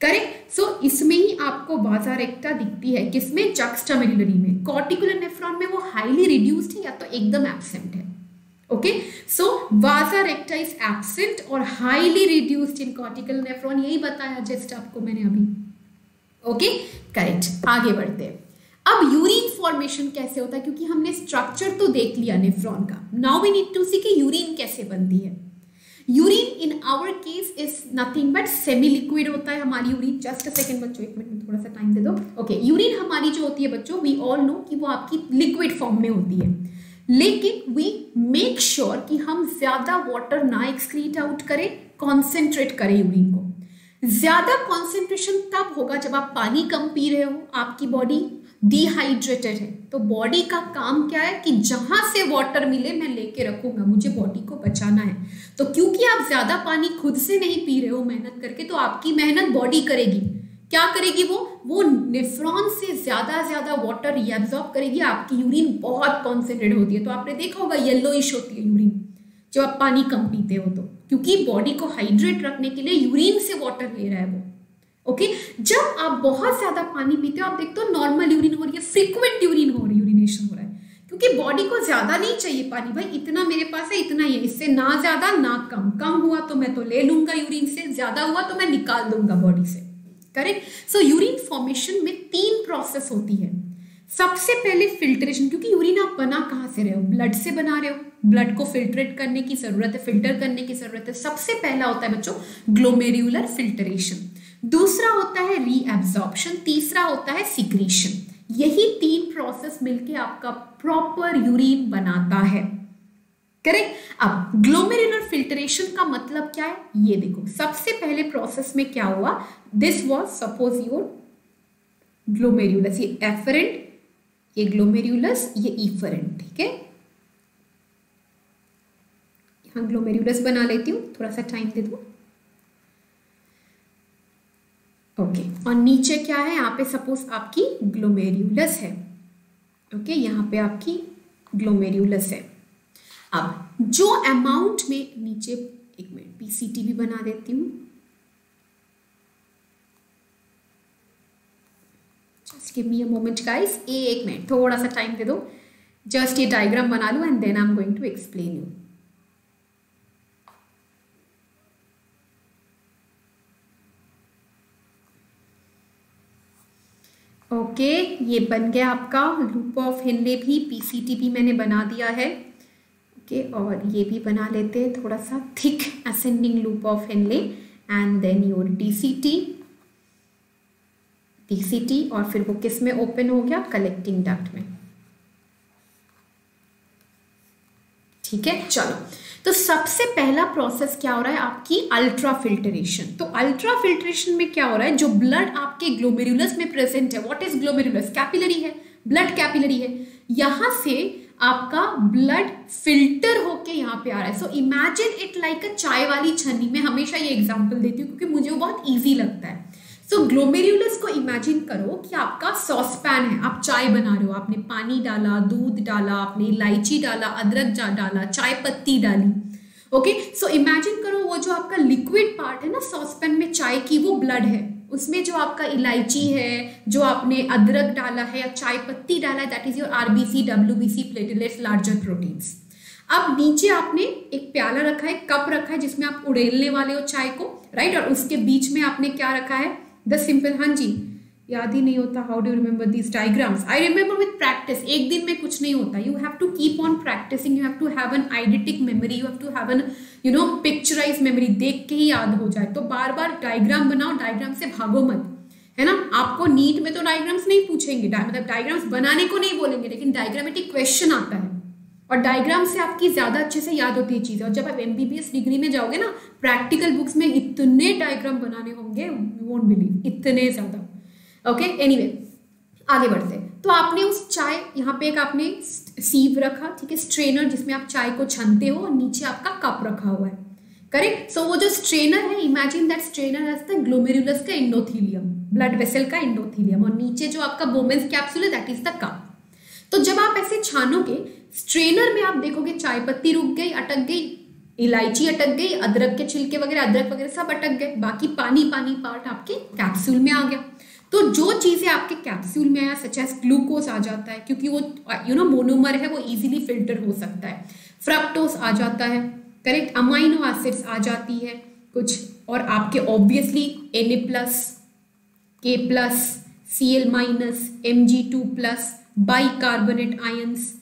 करेक्ट. सो इसमें ही आपको वासा रेक्टा दिखती है. किसमें? जक्स्टामेडुलरी में. कॉर्टिकुलर नेफ्रॉन में वो हाईली रिड्यूस्ड है या तो एकदम एब्सेंट है. Okay. So vasa recta is absent और highly reduced in cortical nephron. यही बताया जस्ट आपको मैंने अभी. ओके. करेक्ट. आगे बढ़ते हैं. अब यूरिन फॉर्मेशन कैसे होता है, क्योंकि हमने स्ट्रक्चर तो देख लिया नेफ्रॉन का. Now we need to see कि यूरिन कैसे बनती है. Urine in our case is nothing but semi liquid होता है हमारी यूरिन. जस्ट अ सेकंड बच्चों, एक मिनट में थोड़ा सा टाइम दे दो. ओके. यूरिन हमारी जो होती है बच्चों, वी ऑल नो कि वो आपकी लिक्विड फॉर्म में होती है, लेकिन वी मेक श्योर कि हम ज्यादा वाटर ना एक्सक्रीट आउट करें, कॉन्सेंट्रेट करें यूरिन को. ज्यादा कॉन्सेंट्रेशन तब होगा जब आप पानी कम पी रहे हो, आपकी बॉडी डिहाइड्रेटेड है. तो बॉडी का काम क्या है कि जहाँ से वाटर मिले मैं लेके रखूंगा, मुझे बॉडी को बचाना है. तो क्योंकि आप ज़्यादा पानी खुद से नहीं पी रहे हो मेहनत करके, तो आपकी मेहनत बॉडी करेगी. क्या करेगी? वो नेफ्रॉन से ज़्यादा वाटर रिएब्जॉर्ब करेगी. आपकी यूरिन बहुत कॉन्सेंट्रेट होती है, तो आपने देखा होगा येलोइश होती है यूरिन जब आप पानी कम पीते हो तो, क्योंकि बॉडी को हाइड्रेट रखने के लिए यूरिन से वाटर ले रहा है वो. ओके. जब आप बहुत ज्यादा पानी पीते हो, आप देखते हो नॉर्मल यूरिन हो रही है, फ्रीक्वेंट यूरिन हो रही है, यूरिनेशन हो रहा है, क्योंकि बॉडी को ज्यादा नहीं चाहिए पानी. भाई इतना मेरे पास है, इतना ही है, इससे ना ज्यादा ना कम. कम हुआ तो मैं तो ले लूंगा यूरिन से, ज्यादा हुआ तो मैं निकाल दूंगा बॉडी से. करेक्ट. सो यूरिन फॉर्मेशन में 3 प्रोसेस होती है. सबसे पहले फिल्ट्रेशन, क्योंकि यूरिन आप बना कहाँ से रहे हो? ब्लड से बना रहे हो. ब्लड को फिल्ट्रेट करने की जरूरत है, फिल्टर करने की जरूरत है. सबसे पहला होता है बच्चों ग्लोमेरुलर फिल्ट्रेशन, दूसरा होता है रीएब्जॉर्प्शन, तीसरा होता है सिक्रीशन. यही 3 प्रोसेस मिलके आपका प्रॉपर यूरिन बनाता है. करेक्ट. अब ग्लोमेरुलर फिल्ट्रेशन का मतलब क्या है ये देखो. सबसे पहले प्रोसेस में क्या हुआ? This was suppose your glomerulus, ये एफरेंट ये ग्लोमेरुलस, ये ईफरन, ठीक है। यहाँ ग्लोमेरुलस बना लेती हूँ, थोड़ा सा टाइम दे दो। ओके, और नीचे क्या है, यहाँ पे सपोज आपकी ग्लोमेरुलस है, ओके, यहाँ पे आपकी ग्लोमेरुलस है। अब जो अमाउंट में नीचे, एक मिनट पीसीटी भी बना देती हूँ, just give me a moment guys, एक मिनट थोड़ा सा टाइम दे दो, जस्ट ये डायग्राम बना लूँ and then I am going to explain you. Okay, ये बन गया आपका लूप ऑफ हेनले, भी पीसीटी भी मैंने बना दिया है, ओके, और ये भी बना लेते हैं थोड़ा सा thick ascending loop of Henle and then your DCT, और फिर वो किस में ओपन हो गया, कलेक्टिंग डक्ट में, ठीक है। चलो, तो सबसे पहला प्रोसेस क्या हो रहा है आपकी, अल्ट्रा फिल्ट्रेशन। तो अल्ट्रा फिल्ट्रेशन में क्या हो रहा है, जो ब्लड आपके ग्लोमेरुलस में प्रेजेंट है, व्हाट इज ग्लोमेरुलस, कैपिलरी है, ब्लड कैपिलरी है, यहाँ से आपका ब्लड फिल्टर होके यहाँ पे आ रहा है। So imagine it like a चाय वाली छन्नी, में हमेशा ये एग्जाम्पल देती हूँ क्योंकि मुझे वो बहुत ईजी लगता है। सो ग्लोमेरुलस को इमेजिन करो कि आपका सॉसपैन है, आप चाय बना रहे हो, आपने पानी डाला, दूध डाला, आपने इलायची डाला, अदरक डाला, चाय पत्ती डाली, ओके। सो इमेजिन करो वो जो आपका लिक्विड पार्ट है ना सॉसपैन में चाय की, वो ब्लड है, उसमें जो आपका इलायची है, जो आपने अदरक डाला है या चाय पत्ती डाला है, that is your RBC, WBC, platelets, larger proteins. अब नीचे आपने एक प्याला रखा है, कप रखा है जिसमें आप उड़ेलने वाले हो चाय को, राइट, और उसके बीच में आपने क्या रखा है, द सिंपल, हाँ जी याद ही नहीं होता, how do remember this diagrams, I remember with practice, एक दिन में कुछ नहीं होता, you have to keep on practicing, you have to have an identic memory, you have to have an you know picturise memory, देख के ही याद हो जाए। तो बार बार डायग्राम बनाओ, डायग्राम से भागो मत, है ना। आपको नीट में तो डायग्राम्स नहीं पूछेंगे, मतलब डायग्राम्स बनाने को नहीं बोलेंगे, लेकिन डायग्रामेटिक क्वेश्चन आता है और डायग्राम से आपकी ज़्यादा अच्छे से याद होती है चीज़ें। और जब आप MBBS डिग्री में जाओगे ना, प्रैक्टिकल बुक्स में इतने डायग्राम बनाने होंगे, यू वोंट बिलीव, इतने ज़्यादा, ओके। एनीवे, आगे बढ़ते हैं। तो आपने उस चाय, यहाँ पे एक आपने सीव रखा, ठीक है, स्ट्रेनर जिसमें आप चाय को छनते हो, और नीचे आपका कप रखा हुआ है, करेक्ट। सो वो जो स्ट्रेनर है, imagine that strainer as the glomerulus का एंडोथीलियम, ब्लड वेसल का एंडोथीलियम, और नीचे जो आपका बोमेन्स कैप्सूल है, दैट इज द कप। तो जब आप ऐसे छानोगे, स्ट्रेनर में आप देखोगे चाय पत्ती रुक गई, अटक गई, इलायची अटक गई, अदरक के छिलके वगैरह, अदरक वगैरह सब अटक गए, बाकी पानी पार्ट आपके कैप्सूल में आ गया। तो जो चीज़ें आपके कैप्सूल में आया, सच एज ग्लूकोज आ जाता है, क्योंकि वो यू नो मोनोमर है, वो इजीली फिल्टर हो सकता है, फ्रक्टोज आ जाता है, करेक्ट, अमाइनो एसिड्स आ जाती है कुछ, और आपके obviously Na+, K+, Cl-, Mg2+, bicarbonate ions,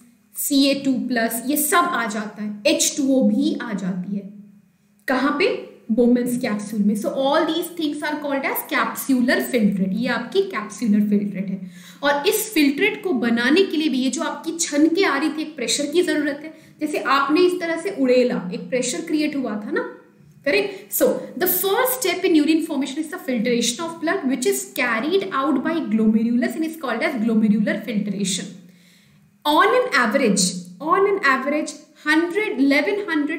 Ca2+, ये सब आ जाता है, H2O भी आ जाती है, कहाँ पे, बोमेन्स कैप्सूल में। So all these things are called as capsular filtrate, ये आपकी कैप्सूलर फिल्ट्रेट है। और इस फिल्ट्रेट को बनाने के लिए भी, ये जो आपकी छन के आ रही थी, एक प्रेशर की ज़रूरत है, जैसे आपने इस तरह से उड़ेला, एक प्रेशर क्रिएट हुआ था ना, correct. So the first step in urine formation is the filtration of blood which is carried out by glomerulus and is called as glomerular filtration. On an average, 1100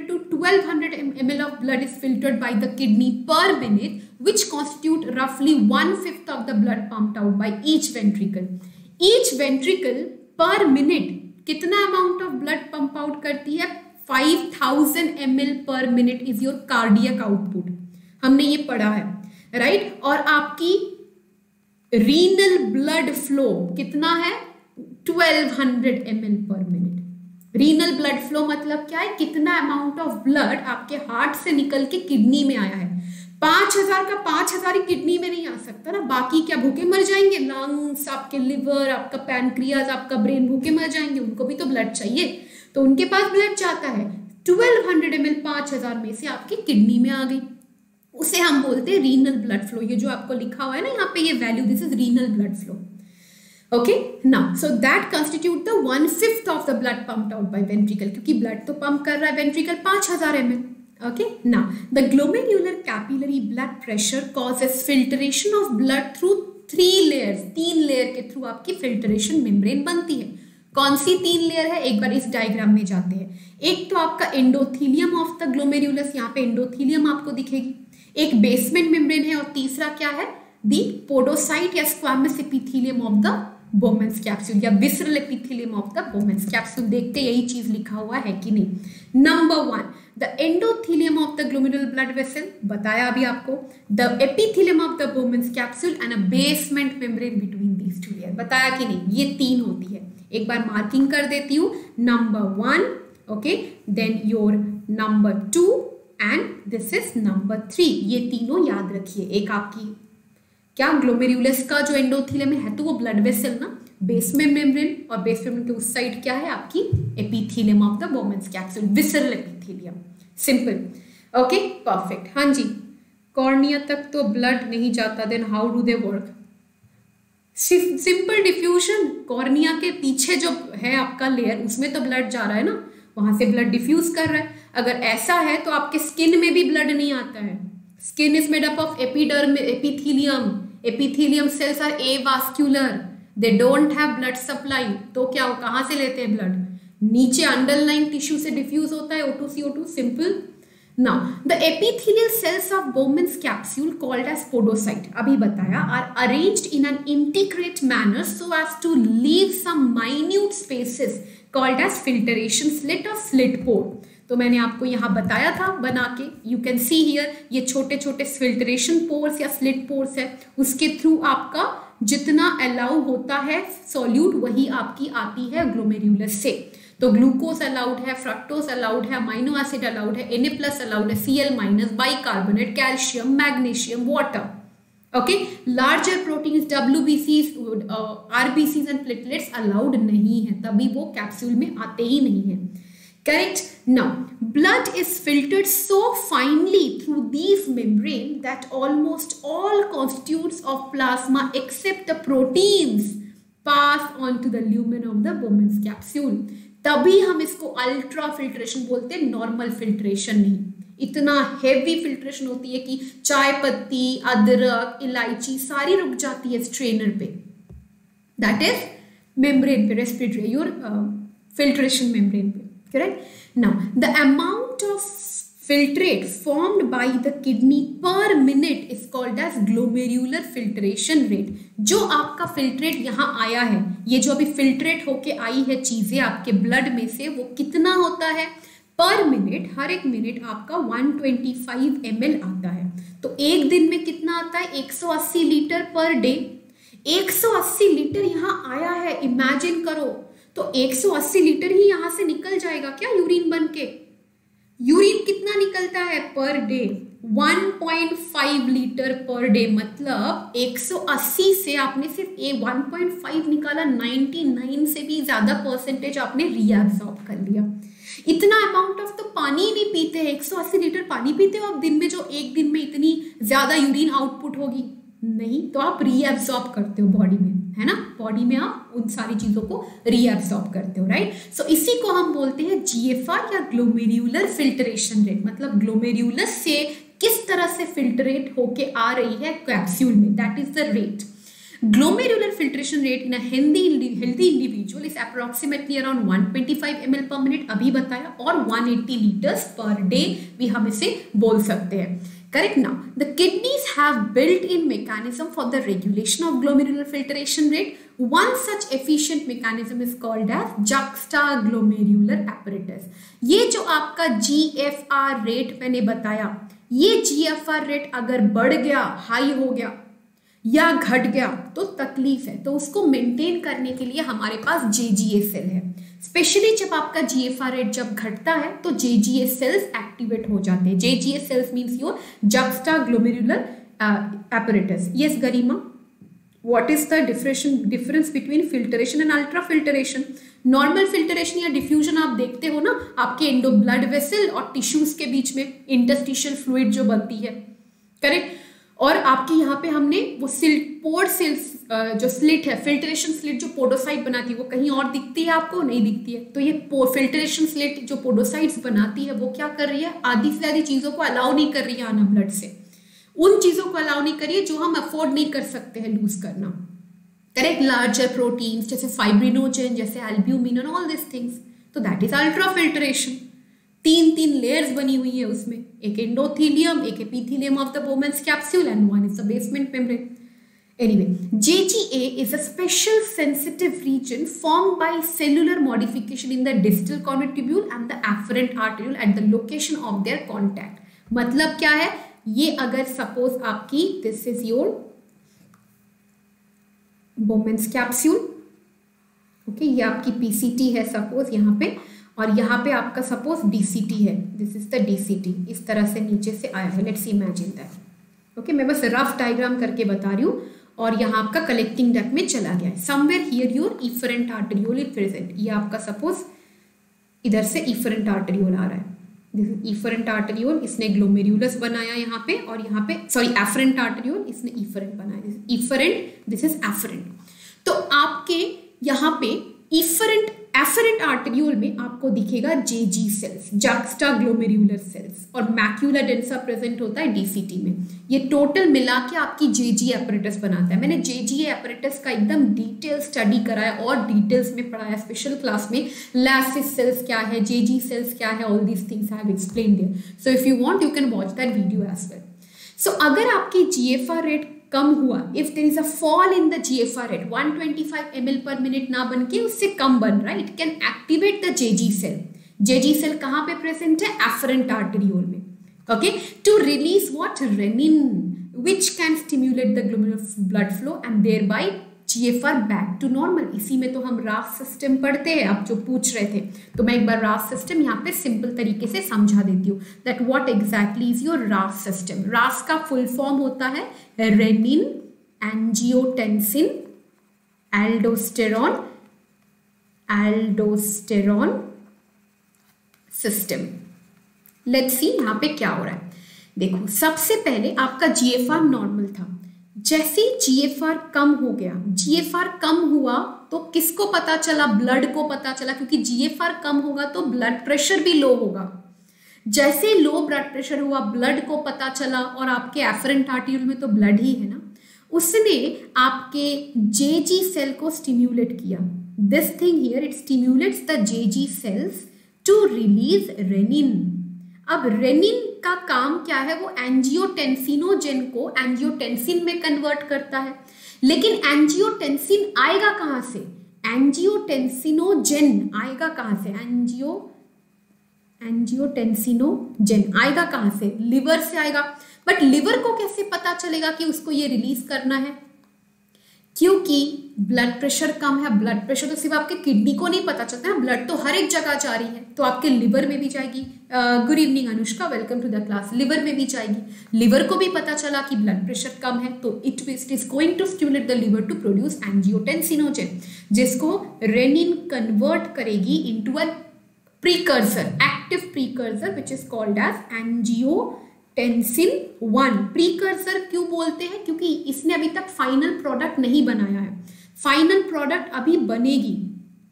to 1200 ml of blood is filtered by the kidney per minute, which constitute roughly 1/5 of the blood pumped out by each ventricle. Each ventricle per minute, कितना amount of blood pump out करती है? 5000 ml per minute is your cardiac output. हमने ये पढ़ा है, right? और आपकी renal blood flow कितना है? 1200 ml per minute. Renal blood flow मतलब क्या है, कितना अमाउंट ऑफ ब्लड आपके हार्ट से निकल के किडनी में आया है। 5000 का 5000 ही किडनी में नहीं आ सकता ना, बाकी क्या भूखे मर जाएंगे, लंग्स, आपके लिवर, आपका पैनक्रियाज, आपका ब्रेन भूखे मर जाएंगे, उनको भी तो ब्लड चाहिए, तो उनके पास ब्लड जाता है। 1200 ml 5000 में से आपकी किडनी में आ गई, उसे हम बोलते हैं रीनल ब्लड फ्लो। ये जो आपको लिखा हुआ है ना यहाँ पे, ये value, this is renal blood flow, okay. Now so that constitute the 1/5 of the blood pumped out by ventricle, क्योंकि ब्लड तो पंप कर रहा है ventricle 5000 ml, okay. Now the glomerular capillary blood pressure causes filtration of blood through तीन layer के through आपकी filtration membrane बनती है। कौन सी तीन लेयर है, एक बार इस डायग्राम में जाते हैं। एक तो आपका एंडोथीलियम ऑफ द ग्लोमेरुलस, यहाँ पे एंडोथीलियम आपको दिखेगी। एक बेसमेंट मेम्ब्रेन है और तीसरा क्या है, दी पोडोसाइट या squamous epithelium of the Bowman's capsule या visceral epithelium of the Bowman's capsule. देखते यही चीज लिखा हुआ है कि नहीं। Number one, the endothelium of the glomerular blood vessel, बताया अभी आपको। The epithelium of the Bowman's capsule and a basement membrane between these two layer, बताया कि नहीं। ये तीन होती है। एक बार मार्किंग कर देती हूँ, number one, okay, then your number two and this is number three. ये तीनों याद रखिए। एक आपकी क्या, ग्लोमेरुलस का जो एंडोथीलियम है तो वो ब्लड वेसल ना, बेसमेंट मेम्ब्रेन, और बेसमेंट के उस साइड क्या है आपकी epithelium of the Bowman's capsule, visceral epithelium. Simple, okay, perfect. हाँ जी, कॉर्निया तक तो ब्लड नहीं जाता, then how do they work? Simple diffusion, cornea के पीछे जो है आपका लेयर उसमें तो ब्लड जा रहा है ना, वहां से ब्लड डिफ्यूज कर रहा है। अगर ऐसा है तो आपके स्किन में भी ब्लड नहीं आता है। Skin is made up of epiderm, epithelium cells are avascular, they don't have blood supply. तो क्या वो कहाँ से लेते हैं ब्लड? नीचे अंडरलाइन टिश्यू से डिफ्यूज होता है, O2CO2। Simple. Now the epithelial cells of Bowman's capsule called as podocyte, अभी बताया, are arranged in an intricate manner so as to leave some minute spaces called as filtration slit or slit pore। तो मैंने आपको यहाँ बताया था बना के, यू कैन सी हियर, ये छोटे छोटे फिल्ट्रेशन पोर्स या स्लिट पोर्स है, उसके थ्रू आपका जितना अलाउ होता है सॉल्यूट वही आपकी आती है ग्लोमेरुलस से। तो ग्लूकोज अलाउड है, फ्रक्टोज अलाउड है, अमाइनो एसिड अलाउड है, Na+ अलाउड है, Cl-, bicarbonate, calcium, magnesium, water. Okay, larger proteins, WBCs, RBCs and platelets allowed नहीं है, तभी वो कैप्सूल में आते ही नहीं है। Correct? Now, blood is filtered so finely through these membrane that almost all constituents of plasma except the proteins pass on to the lumen of the Bowman's capsule। तभी हम इसको अल्ट्रा फिल्ट्रेशन बोलते हैं, normal filtration नहीं। इतना heavy filtration होती है कि चाय पत्ती, अदरक, इलायची सारी रुक जाती है स्ट्रेनर पे, दैट इज मेम्ब्रेन पे, रेस्पिरेटरी योर फिल्ट्रेशन मेम्ब्रेन पे। Correct? Now, the amount of filtrate formed by the kidney per minute is called as glomerular filtration rate। जो आपका filtrate यहाँ आया है, ये जो अभी filtrate होके आई है चीजें आपके blood में से, वो कितना होता है पर मिनट? हर एक मिनट आपका 125 ml आता है। तो एक दिन में कितना आता है? 180 लीटर पर डे। 180 लीटर यहाँ आया है, इमेजिन करो। तो 180 लीटर ही यहां से निकल जाएगा क्या यूरिन बन के? यूरिन कितना निकलता है per day? 1.5 litre per day. मतलब 180 से आपने सिर्फ 1.5 निकाला, 99 से भी ज्यादा परसेंटेज आपने रीअब्सॉर्ब कर लिया। इतना अमाउंट ऑफ तो पानी भी पीते हैं। 180 लीटर पानी पीते हो आप दिन में, जो एक दिन में इतनी ज्यादा यूरिन आउटपुट होगी नहीं, तो आप रीअब्सॉर्ब करते हो बॉडी में, है ना, बॉडी में आप उन सारी चीजों को रीअब्सॉर्ब करते हो, राइट। सो इसी को हम बोलते हैं GFR या ग्लोमेरुलर फिल्ट्रेशन रेट। मतलब ग्लोमेरुलस से किस तरह से फिल्ट्रेट होके आ रही है कैप्सूल में, that is the rate. Glomerular filtration rate in a healthy individual is approximately around 125 ml per minute, अभी बताया, और 180 लीटर्स पर डे भी हम इसे बोल सकते हैं। Correct? Now, the kidneys have built-in mechanism for the regulation of glomerular filtration rate. One such efficient mechanism is called as juxtaglomerular apparatus। ये जो आपका GFR rate मैंने बताया, ये GFR rate अगर बढ़ गया, हाई हो गया या घट गया तो तकलीफ है। तो उसको मेंटेन करने के लिए हमारे पास JGA सेल है। स्पेशली जब आपका GFR रेट जब घटता है तो JGA सेल्स एक्टिवेट हो जाते हैं। JGA cells means your juxtaglomerular apparatus. Yes Garima, what is the difference between filtration and ultra filtration? Normal filtration या डिफ्यूजन आप देखते हो ना, आपके एंडो ब्लड वेसल और टिश्यूज के बीच में इंटरस्टिशियल फ्लूइड जो बनती है, करेक्ट, और आपके यहाँ पे हमने वो जो स्लिट है, फिल्ट्रेशन स्लिट जो पोडोसाइट बनाती है, वो कहीं और दिखती है आपको, नहीं दिखती है। तो ये फिल्ट्रेशन स्लिट जो पोडोसाइट्स बनाती है वो क्या कर रही है, आधी से आधी चीज़ों को अलाउ नहीं कर रही है आना ब्लड से। उन चीज़ों को अलाउ नहीं करिए जो हम अफोर्ड नहीं कर सकते हैं लूज करना. करेक्ट, लार्जर प्रोटीन्स जैसे फाइब्रिनोजन, जैसे albumin and all this things. तो दैट इज अल्ट्रा फिल्ट्रेशन. तीन तीन लेयर्स बनी हुई है उसमें, एक एंडोथीलियम, एक epithelium of the Bowman's capsule and one is the basement membrane. Anyway, JGA is a special sensitive region formed by cellular modification in the distal convolvule and the afferent arteriole at the location of their contact. मतलब क्या है ये, अगर suppose आपकी this is your Bowman's capsule, okay, ये आपकी PCT है suppose यहाँ पे, और यहाँ पे आपका suppose DCT है, this is the DCT. इस तरह से नीचे से आया है, let's imagine that. Okay, मैं बस रफ डायग्राम करके बता रही हूँ. और यहाँ आपका कलेक्टिंग डक्ट में चला गया है. Somewhere here your efferent arteriole is present. ये आपका सपोज इधर से इफरेंट आर्टेरियोल आ रहा है. This is efferent arteriole. इसने ग्लोमेरुलस बनाया यहाँ पे, और यहाँ पे सॉरी एफरेंट आर्टेरियोल, इसने इफरेंट बनाया. This is efferent, this is afferent. तो आपके यहाँ पे इफरेंट एफरेंट आर्टेरियोल में आपको दिखेगा जेजी सेल्स, जक्स्टा ग्लोमेरुलर सेल्स, और मैक्यूला डेंसा प्रेजेंट होता है डीसीटी में. ये टोटल मिला के आपकी जेजी एपरेटस बनाता है. मैंने जेजी एपरेटस का एकदम डिटेल स्टडी कराया और डिटेल्स में पढ़ाया स्पेशल क्लास में. लैसिस सेल्स क्या है, जेजी सेल्स क्या है, all these things I have explain there. So if you want you can watch that video as well. So अगर आपकी जीएफआर रेट कम हुआ, if there is a fall in the GFR rate 125 ml per minute ना बन के उससे कम बन, right, can activate the Jazzy cell. Jazzy cell कहाँ पे प्रेजेंट है? एफरेंट आर्टेरियोल में. Okay, to release what? Renin, which can stimulate the glomerular blood flow and thereby GFR back to normal. इसी में तो हम राफ सिस्टम पढ़ते हैं. आप जो पूछ रहे थे, तो मैं एक बार राफ सिस्टम यहाँ पे सिंपल तरीके से समझा देती हूँ that what exactly is your Ralph system. Ralph का फुल फॉर्म होता है renin angiotensin aldosterone aldosterone system. Let's see यहाँ पे क्या हो रहा है. देखो, सबसे पहले आपका जीएफआर नॉर्मल था. जैसे जीएफआर कम हो गया, जीएफआर कम हुआ तो किसको पता चला? ब्लड को पता चला, क्योंकि जीएफआर कम होगा तो ब्लड प्रेशर भी लो होगा. जैसे लो ब्लड प्रेशर हुआ, ब्लड को पता चला, और आपके एफरेंट आर्टेरियल में तो ब्लड ही है ना, उसने आपके जेजी सेल को स्टिम्युलेट किया. This thing here, it stimulates the JG cells to release renin. अब रेनिन का काम क्या है? वो एंजियोटेंसिनोजेन को एंजियोटेंसिन में कन्वर्ट करता है. लेकिन एंजियोटेंसिन आएगा कहाँ से? एंजियोटेंसिनोजेन आएगा कहाँ से? एंजियोटेंसिनोजेन आएगा कहाँ से? लिवर से आएगा. बट लिवर को कैसे पता चलेगा कि उसको ये रिलीज करना है? क्योंकि ब्लड प्रेशर कम है. ब्लड प्रेशर तो सिर्फ आपके किडनी को नहीं पता चलता है, ब्लड तो हर एक जगह जा रही है, तो आपके लिवर में भी जाएगी. Good evening Anushka, welcome to the class. Liver में भी जाएगी, लिवर को भी पता चला कि ब्लड प्रेशर कम है, तो it is going to stimulate the liver to produce angiotensinogen, जिसको रेनिन कन्वर्ट करेगी into a precursor, active precursor, which is called as angiotensin one. Precursor क्यों बोलते हैं? क्योंकि इसने अभी तक फाइनल प्रोडक्ट नहीं बनाया है. फाइनल प्रोडक्ट अभी बनेगी.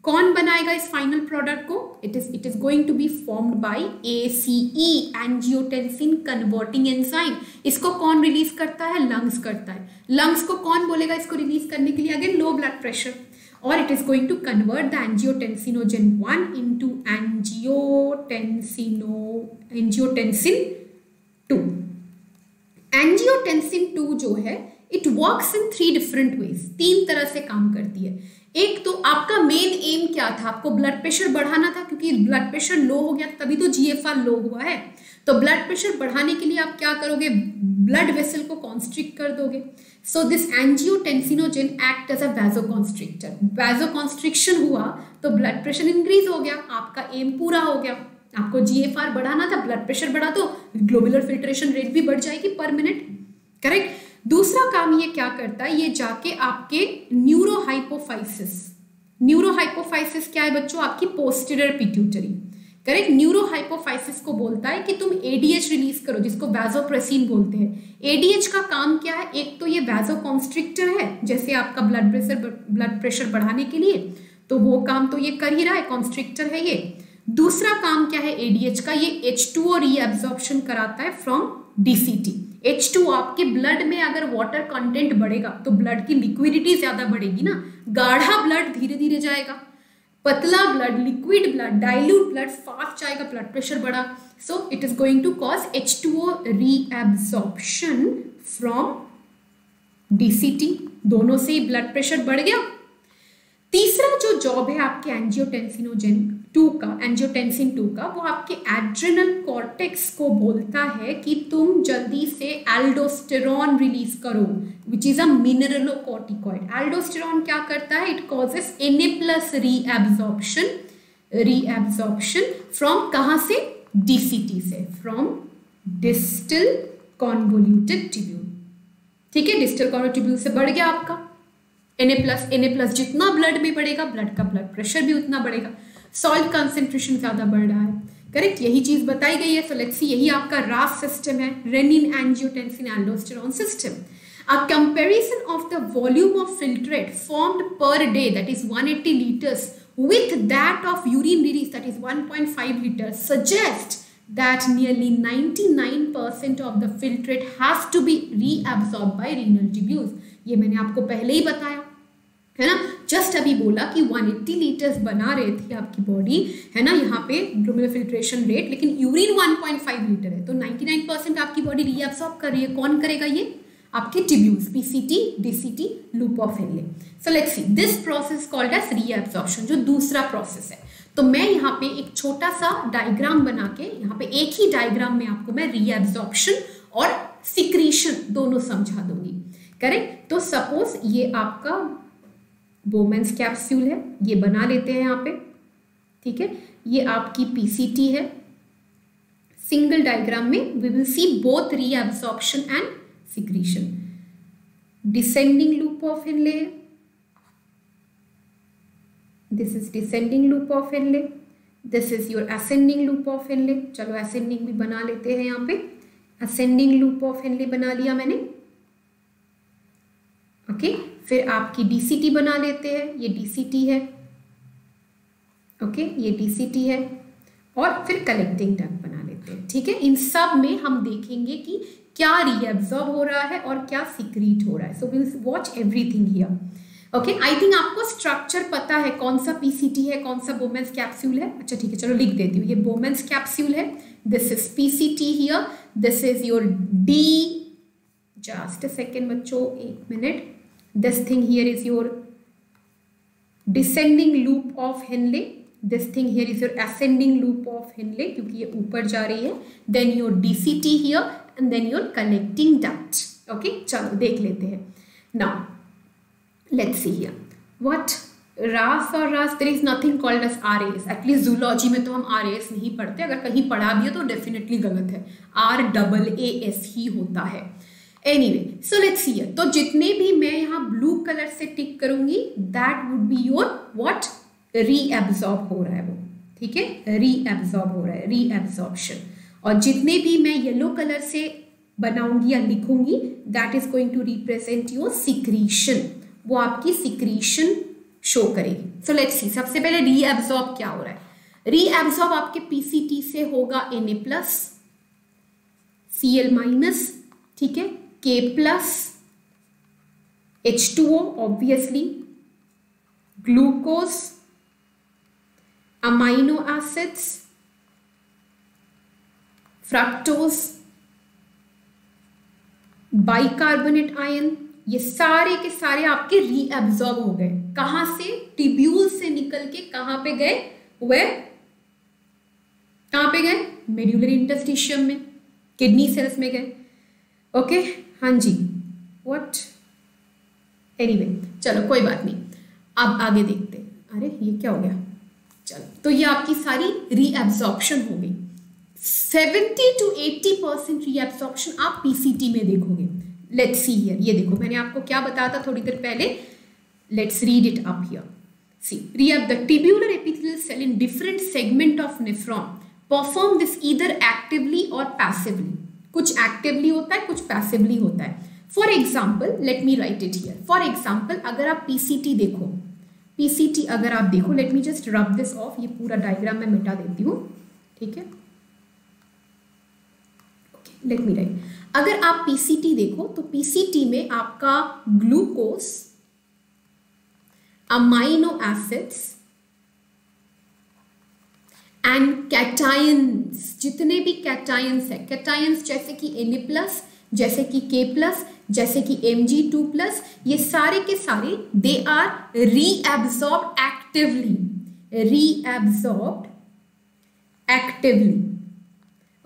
कौन बनाएगा इस फाइनल प्रोडक्ट को? It is going to be formed by ACE, angiotensin converting enzyme. इसको कौन रिलीज करता है? लंग्स करता है. लंग्स को कौन बोलेगा इसको रिलीज करने के लिए? Again low blood pressure. और it is going to convert the angiotensinogen one into angiotensin 2. Angiotensin 2 जो है, it works in 3 different ways. तीन तरह से काम करती है. एक तो आपका मेन एम क्या था? आपको ब्लड प्रेशर बढ़ाना था, क्योंकि ब्लड प्रेशर लो हो गया तभी तो जीएफआर लो हुआ है. तो ब्लड प्रेशर बढ़ाने के लिए आप क्या करोगे? ब्लड वेसल को कॉन्स्ट्रिक्ट कर दोगे. So this angiotensinogen act as a vasoconstrictor. Vasoconstriction हुआ तो ब्लड प्रेशर इंक्रीज हो गया. आपका एम पूरा हो गया. आपको जीएफआर बढ़ाना था, ब्लड प्रेशर बढ़ा दो, ग्लोमेरुलर फिल्ट्रेशन रेट भी बढ़ जाएगी पर मिनट. करेक्ट. दूसरा काम ये क्या करता है? ये जाके आपके न्यूरोहाइपोफाइसिस. न्यूरोहाइपोफाइसिस क्या है बच्चों? आपकी पोस्टीरियर पिट्यूटरी. करेक्ट. न्यूरोहाइपोफाइसिस को बोलता है कि तुम एडीएच रिलीज करो, जिसको वैसोप्रेसिन बोलते हैं. एडीएच का काम क्या है? एक तो ये वैसोकॉन्स्ट्रिक्टर है, जैसे आपका ब्लड प्रेशर बढ़ाने के लिए, तो वो काम तो ये कर ही रहा है, कॉन्स्ट्रिक्टर है ये. दूसरा काम क्या है एडीएच का? ये H2O रीएब्जॉर्प्शन कराता है फ्रॉम डीसीटी. H2 आपके ब्लड में अगर वाटर कंटेंट बढ़ेगा तो ब्लड की लिक्विडिटी ज्यादा बढ़ेगी ना, गाढ़ा ब्लड धीरे धीरे जाएगा, पतला blood, liquid blood, dilute blood fast जाएगा, ब्लड प्रेशर बढ़ा, so it is going to cause H2O reabsorption from DCT, दोनों से ही ब्लड प्रेशर बढ़ गया। तीसरा जो जॉब है आपके एंजियोटेंसिनोजेन 2 का, एंजियोटेंसिन 2 का, वो आपके एड्रेनल कॉर्टेक्स को बोलता है कि तुम जल्दी से एल्डोस्टेरॉन रिलीज करो, which is a mineralocorticoid. Aldosterone क्या करता है, it causes Na+ reabsorption from, कहाँ से, DCT से, फ्रॉम डिस्टल कॉन्वोल्यूटेड ट्यूब्यूल। ठीक है, डिस्टल कॉन्वोल्यूटेड ट्यूब्यूल से बढ़ गया आपका Na+। जितना ब्लड में बढ़ेगा ब्लड का ब्लड प्रेशर भी उतना बढ़ेगा, सॉल्ट कंसेंट्रेशन ज़्यादा बढ़ रहा है, करेक्ट, यही चीज़ बताई गई है। सो लेट्स सी, यही आपका रास सिस्टम है, renin angiotensin aldosterone system. A comparison of the volume of filtrate formed per day, that is 180 litres, with that of urine release, that is 1.5 litres, suggest that nearly 99% of the filtrate has to be reabsorbed by renal tubules। ये मैंने आपको पहले ही बताया है ना, just अभी बोला कि 180 लीटर्स बना रहे थे आपकी बॉडी, है ना, यहाँ पे ग्लोमेरुलर फिल्ट्रेशन रेट, लेकिन यूरिन 1.5 लीटर है, तो 99% आपकी बॉडी रीअब्सॉर्ब कर रही है। कौन करेगा ये? आपके tubules, PCT, DCT, loop of Henle. So let's see this process called as reabsorption, जो दूसरा प्रोसेस है। तो मैं यहाँ पे एक छोटा सा डायग्राम बना के, यहाँ पे एक ही डायग्राम में आपको मैं रीअब्सॉर्प्शन और सिक्रीशन दोनों समझा दूंगी, करेक्ट। तो सपोज ये आपका बोमेंस कैप्सूल है, ये बना लेते हैं यहाँ पे, ठीक है, ये आपकी PCT है। सिंगल डायग्राम में we will see both reabsorption and secretion. Descending loop of Henle, this is descending loop of Henle, this is your ascending loop of Henle. चलो असेंडिंग भी बना लेते हैं, यहाँ पे असेंडिंग लूप ऑफ हेनले बना लिया मैंने, ओके। फिर आपकी DCT बना लेते हैं, ये DCT है, ओके, ये DCT है, और फिर कलेक्टिंग डक्ट बना लेते हैं, ठीक है। इन सब में हम देखेंगे कि क्या रीअब्सॉर्ब हो रहा है और क्या सिक्रीट हो रहा है, so will watch everything here, okay. I think आपको स्ट्रक्चर पता है, कौन सा PCT है, कौन सा बोमेंस कैप्सूल है। अच्छा ठीक है, चलो लिख देती हूँ, ये बोमेंस कैप्सूल है, this is PCT here, this is your D, just a second बच्चों, 1 minute, this thing here is your descending loop of Henle, this thing here is your ascending loop of Henle, क्योंकि ये ऊपर जा रही है, then your DCT here and then your collecting duct, okay। चलो देख लेते हैं। now let's see here what RAS और RAS, there is nothing called as RAS, at least zoology में तो हम RAS नहीं पढ़ते, अगर कहीं पढ़ा भी है तो डेफिनेटली गलत है, RAAS ही होता है। anyway so let's see here, तो जितने भी मैं यहाँ ब्लू कलर से टिक करूंगी that would be your what, reabsorb हो रहा है वो, ठीक है, reabsorb हो रहा है, reabsorption। और जितने भी मैं येलो कलर से बनाऊंगी या लिखूंगी that is going to represent your secretion, वो आपकी सिक्रीशन शो करेगी। सो लेट्स सी, सबसे पहले रीएब्सॉर्ब क्या हो रहा है। रीएब्सॉर्ब आपके PCT से होगा Na+, Cl-, ठीक है, K+, H2O obviously, glucose, amino acids, fructose, bicarbonate ion, ये सारे के सारे आपके रीअब्सॉर्ब हो गए। कहाँ से? ट्यूब्यूल से निकल के कहाँ पे गए, वेयर, कहाँ पे गए, मेड्यूलर इंटरस्टिशियम में, किडनी सेल्स में गए, ओके, हाँ जी, व्हाट, एनीवे, चलो कोई बात नहीं, अब आगे देखते हैं। अरे ये क्या हो गया, चलो, तो ये आपकी सारी रीअब्सॉर्प्शन हो गई। 70 to 80% रीअब्सॉर्प्शन आप PCT में देखोगे। लेट्स सी हियर, ये देखो मैंने आपको क्या बताया था थोड़ी देर पहले, let's read it up here. See, the tubular epithelial cell in different segment of nephron perform this either actively और पैसिवली। कुछ एक्टिवली होता है, कुछ पैसिवली होता है। For example, let me write it here, for example अगर आप PCT देखो, PCT अगर आप देखो, let me just rub this off, ये पूरा डायग्राम मैं मिटा देती हूँ, ठीक है, लेट मी राइट। अगर आप पीसीटी देखो तो पीसीटी में आपका glucose, amino acids and cations, जितने भी कैटायंस है, कैटायंस जैसे कि Na+, जैसे कि K+, जैसे कि Mg2+, ये सारे के सारे they are reabsorbed actively, reabsorbed actively,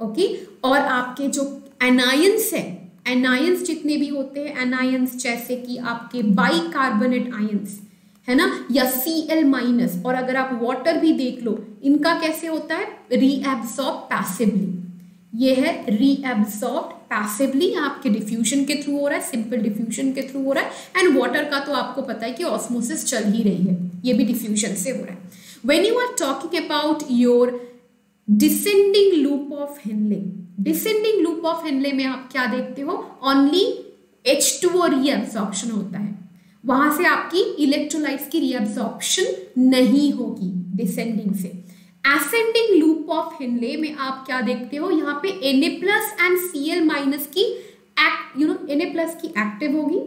okay. और आपके जो एनायंस है, एनायंस जितने भी होते हैं, एनायंस जैसे कि आपके बाइकार्बोनेट आयंस है ना, या Cl-, और अगर आप वाटर भी देख लो, इनका कैसे होता है, रीएब्सॉर्ब पैसिवली। ये है रीएब्सॉर्ब पैसिवली, आपके डिफ्यूजन के थ्रू हो रहा है, सिंपल डिफ्यूजन के थ्रू हो रहा है। एंड वाटर का तो आपको पता है कि ऑस्मोसिस चल ही रही है, ये भी डिफ्यूजन से हो रहा है। When you are talking about your descending loop of Henle, descending loop of Henle में आप क्या देखते हो, ओनली H2O रीएब्सॉर्प्शन होता है, वहां से आपकी इलेक्ट्रोलाइट्स की रीअब्सॉर्प्शन नहीं होगी डिसेंडिंग से। एसेंडिंग लूप ऑफ हेनले में आप क्या देखते हो, यहाँ पे Na+ एंड Cl- की Na+ की एक्टिव होगी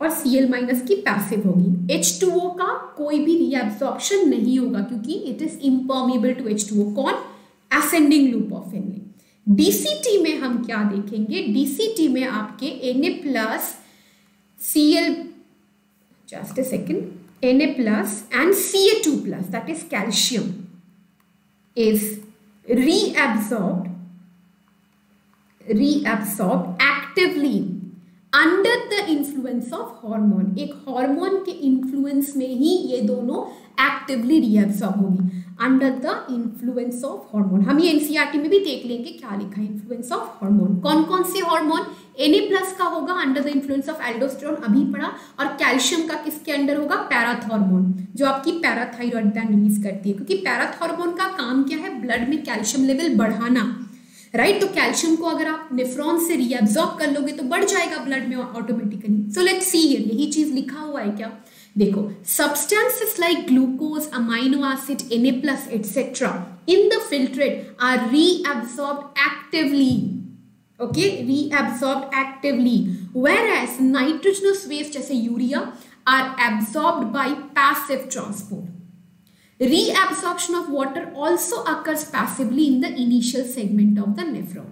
और Cl- की पैसिव होगी। H2O का कोई भी रीअब्सॉर्प्शन नहीं होगा क्योंकि it is impermeable to H2O। कौन? Ascending loop of Henle. DCT में हम क्या देखेंगे, DCT में आपके Na+ and Ca2+, that is calcium, is reabsorbed actively under the influence of hormone। एक hormone के influence में ही ये दोनों actively reabsorb होगी, under the influence of hormone। हम ये NCERT में भी देख लेंगे क्या लिखा है, influence of hormone। कौन कौन से hormone? Na+ का होगा under the influence of aldosterone, अभी पढ़ा, और कैल्शियम का किसके अंडर होगा, पैराथ हार्मोन, जो आपकी पैराथायरॉयड ग्लैंड रिलीज करती है, क्योंकि पैराथ हार्मोन का काम क्या है, ब्लड में कैल्शियम लेवल बढ़ाना, राइट। तो कैल्शियम को अगर आप नेफ्रॉन से रीअब्सॉर्ब कर लोगे तो बढ़ जाएगा ब्लड में ऑटोमेटिकली। सो लेट्स सी, यही चीज लिखा हुआ है क्या, देखो, substances like glucose, amino acid, Na+ etcetera in the filtrate are reabsorbed actively, okay, reabsorbed actively, whereas nitrogenous waste जैसे urea are absorbed by passive transport. Reabsorption of water also occurs passively in the initial segment of the nephron.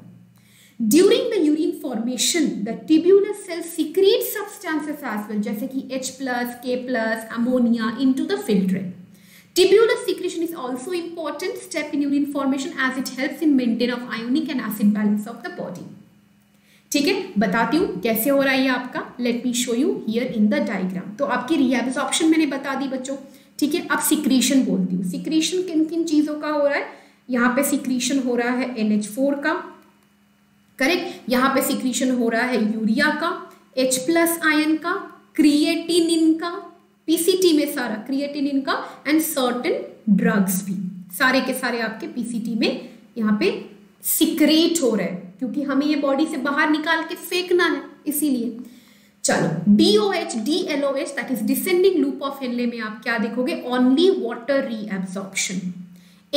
During the urine formation, the tubular cells secrete substances as well, जैसे कि H+, K+, ammonia into the filtrate. Tubular secretion is also important step in urine formation as it helps in maintain of ionic and acid balance of the body. ठीक है, बताती हूँ कैसे हो रहा है ये आपका। Let me show you here in the diagram। तो आपकी reabsorption मैंने बता दी बच्चों, ठीक है। अब सिक्रीशन बोलती हूँ, सिक्रीशन किन किन चीज़ों का हो रहा है, यहाँ पे सिक्रीशन हो रहा है NH4 का, करेक्ट, यहाँ पे सिक्रीशन हो रहा है यूरिया का, H+ आयन का, क्रिएटिनिन का, पीसीटी में सारा क्रिएटिनिन का, एंड सर्टेन ड्रग्स भी, सारे के सारे आपके पीसीटी में यहाँ पे सिक्रेट हो रहे हैं, क्योंकि हमें ये बॉडी से बाहर निकाल के फेंकना है, इसीलिए। चलो, DOH, DLOH, that is descending loop of Henle में आप क्या देखोगे, ओनली वाटर रीएब्सॉर्प्शन।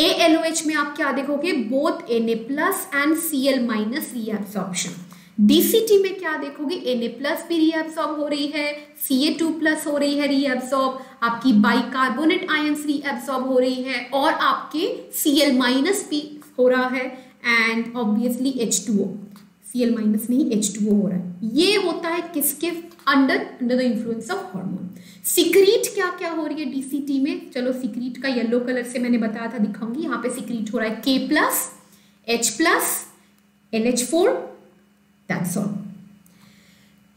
ALOH में आप क्या देखोगे, both Na+ and Cl- reabsorption. DCT में क्या देखोगे, Na+ भी रीएब्सॉर्ब हो रही है, Ca2+ हो रही है रीएब्सॉर्ब, आपकी बाइकार्बोनेट आयंस रीएब्सॉर्ब हो रही है, और आपके Cl- भी हो रहा है, एंड ऑब्वियसली H2O, Cl- नहीं H2O हो रहा है। ये होता है किसके under the influence of hormone. Secrete क्या क्या हो रही है DCT में, चलो सिक्रीट का येलो कलर से मैंने बताया था, दिखाऊंगी। यहाँ पे सिक्रीट हो रहा है K+, H+, NH4, that's all.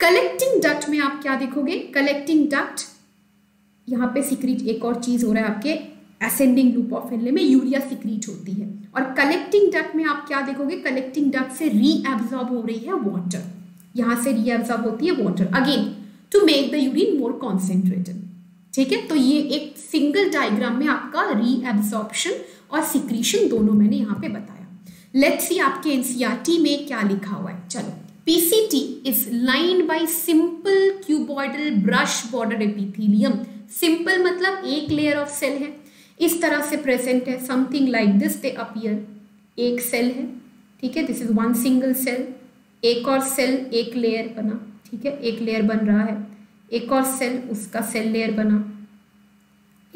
Collecting duct में आप क्या देखोगे, कलेक्टिंग डक्ट, यहाँ पे सिक्रीट एक और चीज हो रहा है आपके असेंडिंग लूप ऑफ हेनले में, यूरिया सिक्रीट होती है, और कलेक्टिंग डक्ट में आप क्या देखोगे, कलेक्टिंग डक्ट से रीअब्सॉर्ब हो रही है वाटर, यहाँ से रीअब्सॉर्ब होती है water, again to make the urine more concentrated, ठीक है। तो ये एक सिंगल डायग्राम में आपका रीअब्सॉर्प्शन और सिक्रीशन दोनों मैंने यहाँ पे बताया। लेट्स सी आपके एनसीईआरटी में क्या लिखा हुआ है। चलो, PCT is lined by simple cuboidal brush border epithelium. Simple मतलब एक लेयर ऑफ सेल है, इस तरह से प्रेजेंट है, something like this they appear, एक सेल है, ठीक है, this is one single cell, एक और सेल एक लेयर बना, ठीक है, एक लेयर बन रहा है, एक और सेल उसका सेल लेयर बना,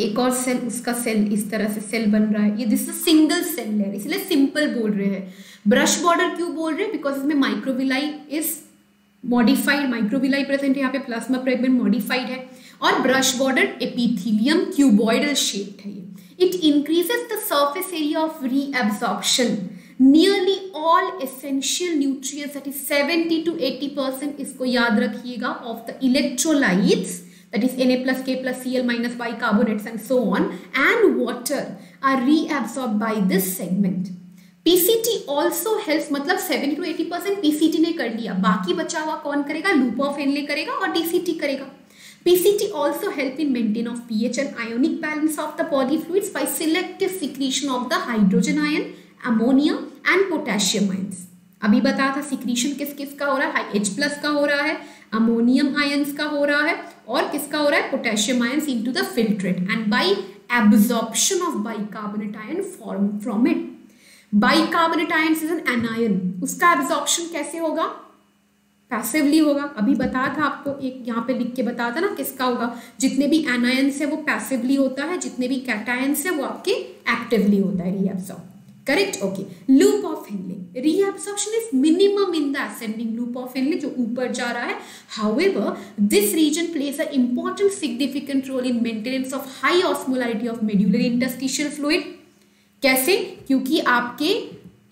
एक और सेल उसका सेल, इस तरह से सेल बन रहा है, ये this is single cell layer, इसलिए सिंपल बोल रहे हैं। ब्रश बॉर्डर क्यों बोल रहे हैं? बिकॉज इसमें microvilli is modified, microvilli present है, यहाँ पे प्लाज्मा प्रेगमेंट मॉडिफाइड है। और brush border epithelium cuboidal shaped है ये। It increases the surface area of reabsorption nearly all essential nutrients, that is 70 to 80%, इसको याद रखिएगा, of the electrolytes, that is Na+K+Cl- bicarbonates and so on, and water are reabsorbed by this segment. PCT also helps, मतलब 70 to 80% PCT ने कर लिया, बाकी बचा हुआ कौन करेगा? लूप ऑफ हेनले करेगा और DCT करेगा। PCT also help in maintain of pH and ionic balance of the body fluids by selective secretion of the hydrogen ion, ammonia and potassium ions. अभी बताया था सिक्रीशन किस किस का हो रहा है, H+ का हो रहा है, अमोनियम आयंस का हो रहा है, और किसका हो रहा है? Potassium ions into the filtrate, and by absorption of bicarbonate ion form from it. Bicarbonate ions is an anion, उसका एब्जॉर्प्शन कैसे होगा? पैसिवली होगा। अभी बताया था आपको, एक यहाँ पे लिख के बताया था ना, किसका होगा? जितने भी एनायंस है वो पैसिवली होता है, जितने भी कैटायंस है वो आपके एक्टिवली होता है, reabsorb, correct. Okay, loop of Henle, reabsorption is minimum in the ascending loop of Henle, जो ऊपर जा रहा है। However this region plays a important significant role in maintenance of high osmolarity of medullary interstitial fluid. कैसे? क्योंकि आपके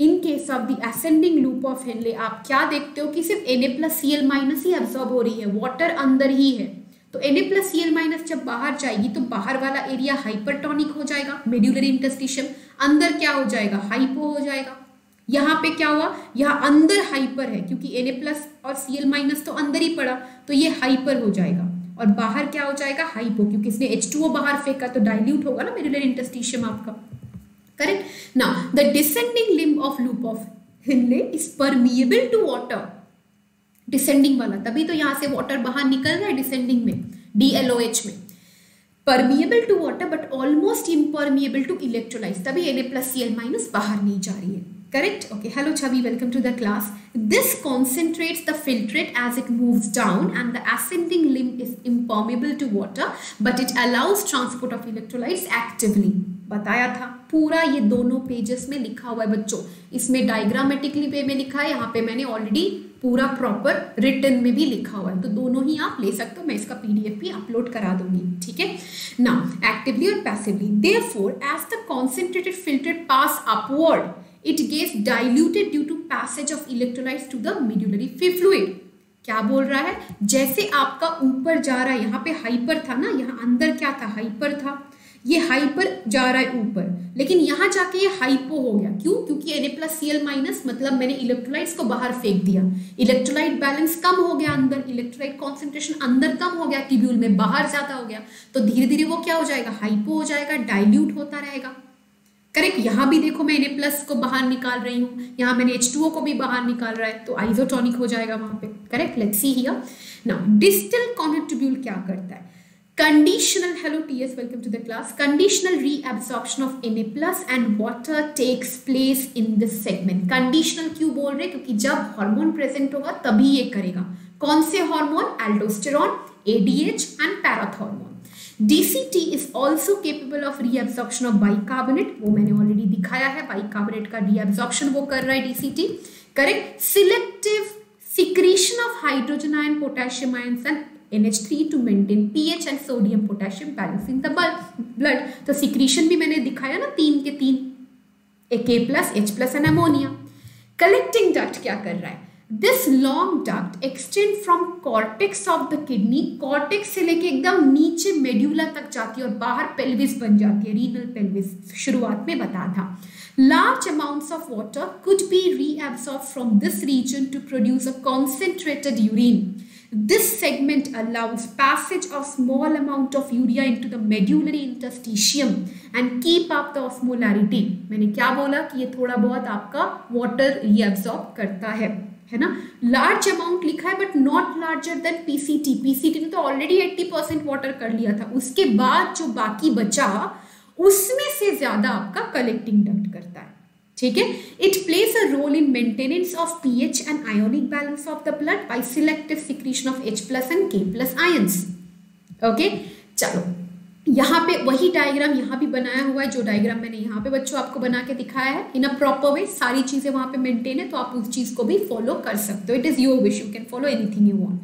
in case of the ascending loop of Henle आप क्या देखते हो कि सिर्फ Na+Cl- ही एब्जॉर्ब हो रही है, वाटर अंदर ही है, तो Na+Cl- जब बाहर जाएगी तो बाहर वाला एरिया हाइपरटोनिक हो जाएगा, मेड्यूलरी इंटरस्टिशियल, अंदर क्या हो जाएगा? हाइपो हो जाएगा। यहाँ पे क्या हुआ? यहाँ अंदर हाइपर है, क्योंकि Na+ और Cl- तो अंदर ही पड़ा, तो ये हाइपर हो जाएगा, और बाहर क्या हो जाएगा? हाइपो, क्योंकि इसने H2O बाहर फेंका तो डाइल्यूट होगा ना मेड्यूलर इंटरस्टिशियम आपका, correct. Now the descending limb of loop of Henle is permeable to water, descending वाला, तभी तो यहाँ से वाटर बाहर निकल रहा है डिसेंडिंग में, DLOH में, permeable to water but almost impermeable to electrolytes, तभी Na+Cl- बाहर नहीं जा रही है, correct. Okay, hello Chhavi, welcome to the class. This concentrates the filtrate as it moves down and the ascending limb is impermeable to water but it allows transport of electrolytes actively, बताया था पूरा, ये दोनों पेजेस में लिखा हुआ है बच्चों, इसमें डायग्रामेटिकली वे में लिखा है, यहाँ पे मैंने ऑलरेडी पूरा प्रॉपर रिटर्न में भी लिखा हुआ है, तो दोनों ही आप ले सकते हो, मैं इसका PDF भी अपलोड करा दूंगी, ठीक है। नाउ एक्टिवली और passively, therefore as the concentrated filter pass upward it gets diluted due to passage of electrolytes to the medullary fluid. क्या बोल रहा है? जैसे आपका ऊपर जा रहा है, यहाँ पे हाइपर था ना, यहाँ अंदर क्या था? हाइपर था, ये हाइपर जा रहा है ऊपर, लेकिन यहाँ जाके ये हाइपो हो गया, क्यों? क्योंकि Na+Cl- मतलब मैंने इलेक्ट्रोलाइट्स को बाहर फेंक दिया, इलेक्ट्रोलाइट बैलेंस कम हो गया अंदर, इलेक्ट्रोलाइट कॉन्सेंट्रेशन अंदर कम हो गया टिब्यूल में, बाहर ज़्यादा हो गया, तो धीरे धीरे वो क्या हो जाएगा? हाइपो हो जाएगा, डाइल्यूट होता रहेगा, करेक्ट। यहाँ भी देखो मैं Na+ को बाहर निकाल रही हूँ, यहाँ मैंने H2O को भी बाहर निकाल रहा है, तो आइसोटोनिक हो जाएगा वहाँ पे, correct. Let's see here now, distal cornet tubule क्या करता है? Conditional, hello TS, welcome to the class. Conditional reabsorption of Na+ and water takes place in this segment. Conditional क्यों बोल रहे? क्योंकि जब हार्मोन प्रेजेंट होगा तभी ये करेगा। कौन से hormone? Aldosterone, ADH and पैराथ hormone. DCT is also capable of reabsorption of bicarbonate, वो मैंने ऑलरेडी दिखाया है, बाइकार्बोनेट का reabsorption वो कर रहा है DCT, correct. Selective secretion of hydrogen ion, potassium ions and NH3 to maintain pH and sodium potassium balance in the blood। तो secretion भी मैंने दिखाया ना, तीन के तीन, Ka+H+ and ammonia। Collecting duct क्या कर रहा है? This long duct extend from cortex of the kidney, cortex से लेके एकदम नीचे medulla तक जाती है और बाहर pelvis बन जाती है, renal pelvis, शुरुआत में बताया था। Large amounts of water could be reabsorbed from this region to produce a concentrated urine. This segment allows passage of small amount of urea into the medullary interstitium and keep up the osmolarity। मैंने क्या बोला कि ये थोड़ा बहुत आपका water reabsorb करता है ना। Large amount लिखा है but not larger than PCT। PCT ने तो already 80% water कर लिया था, उसके बाद जो बाकी बचा उसमें से ज़्यादा आपका collecting duct करता है, ठीक है, it plays a role in maintenance of pH and ionic balance of the blood by selective secretion of H+ and K+ ions. Okay, चलो यहाँ पे वही डायग्राम यहाँ भी बनाया हुआ है जो डायग्राम मैंने यहाँ पे बच्चों आपको बना के दिखाया है। इन अ प्रॉपर वे सारी चीजें वहां पे मेंटेन है, तो आप उस चीज को भी फॉलो कर सकते हो। It is your wish, you can follow anything you want.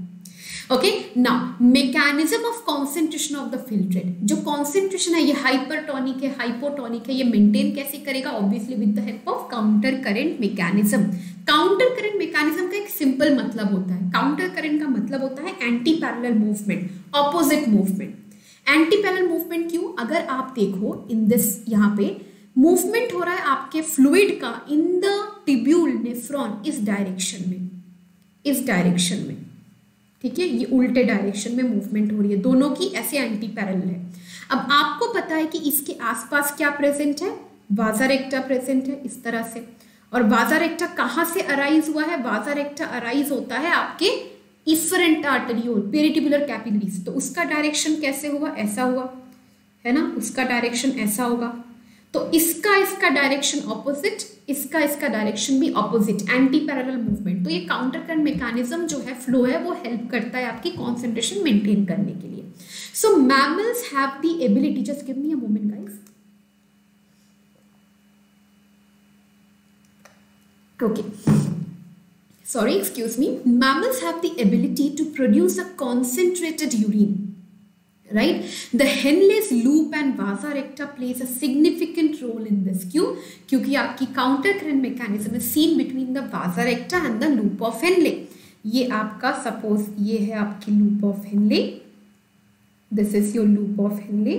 Okay, now mechanism of concentration of the filtrate, जो कॉन्सेंट्रेशन है ये हाइपरटोनिक है, हाइपोटोनिक है, ये मेंटेन कैसे करेगा? Obviously with the help of counter current mechanism. Counter current mechanism का एक सिंपल मतलब होता है, काउंटर करंट का मतलब होता है anti parallel movement, opposite movement. Anti parallel movement क्यों? अगर आप देखो इन दिस, यहाँ पे मूवमेंट हो रहा है आपके फ्लूइड का इन द टिब्यूल नेफ्रॉन, इस डायरेक्शन में, इस डायरेक्शन में, ठीक है, ये उल्टे डायरेक्शन में मूवमेंट हो रही है, दोनों की ऐसे एंटी पैरेलल है। अब आपको पता है कि इसके आसपास क्या प्रेजेंट है? वासा रेक्टा प्रेजेंट है इस तरह से। और वासा रेक्टा कहाँ से अराइज हुआ है? वासा रेक्टा अराइज होता है आपके इफरेंट आर्टेरियोल पेरिटिबुलर कैपिलरीज। तो उसका डायरेक्शन कैसे हुआ? ऐसा हुआ है ना, उसका डायरेक्शन ऐसा होगा। तो इसका डायरेक्शन ऑपोजिट, इसका डायरेक्शन भी ऑपोजिट, एंटी पैरेलल मूवमेंट। तो ये काउंटर करंट मैकेनिज्म जो है, फ्लो है, वो हेल्प करता है आपकी कॉन्सेंट्रेशन मेंटेन करने के लिए। So mammals have the ability, just give me a moment guys. Okay, sorry, excuse me. Mammals have the ability to produce a concentrated urine, right? The Henle's loop and vasa recta plays a significant role in this. क्यों? क्योंकि आपकी counter current mechanism is seen between the vasa recta and the loop of Henle. ये आपका, suppose ये है आपकी loop of Henle, this is your loop of Henle,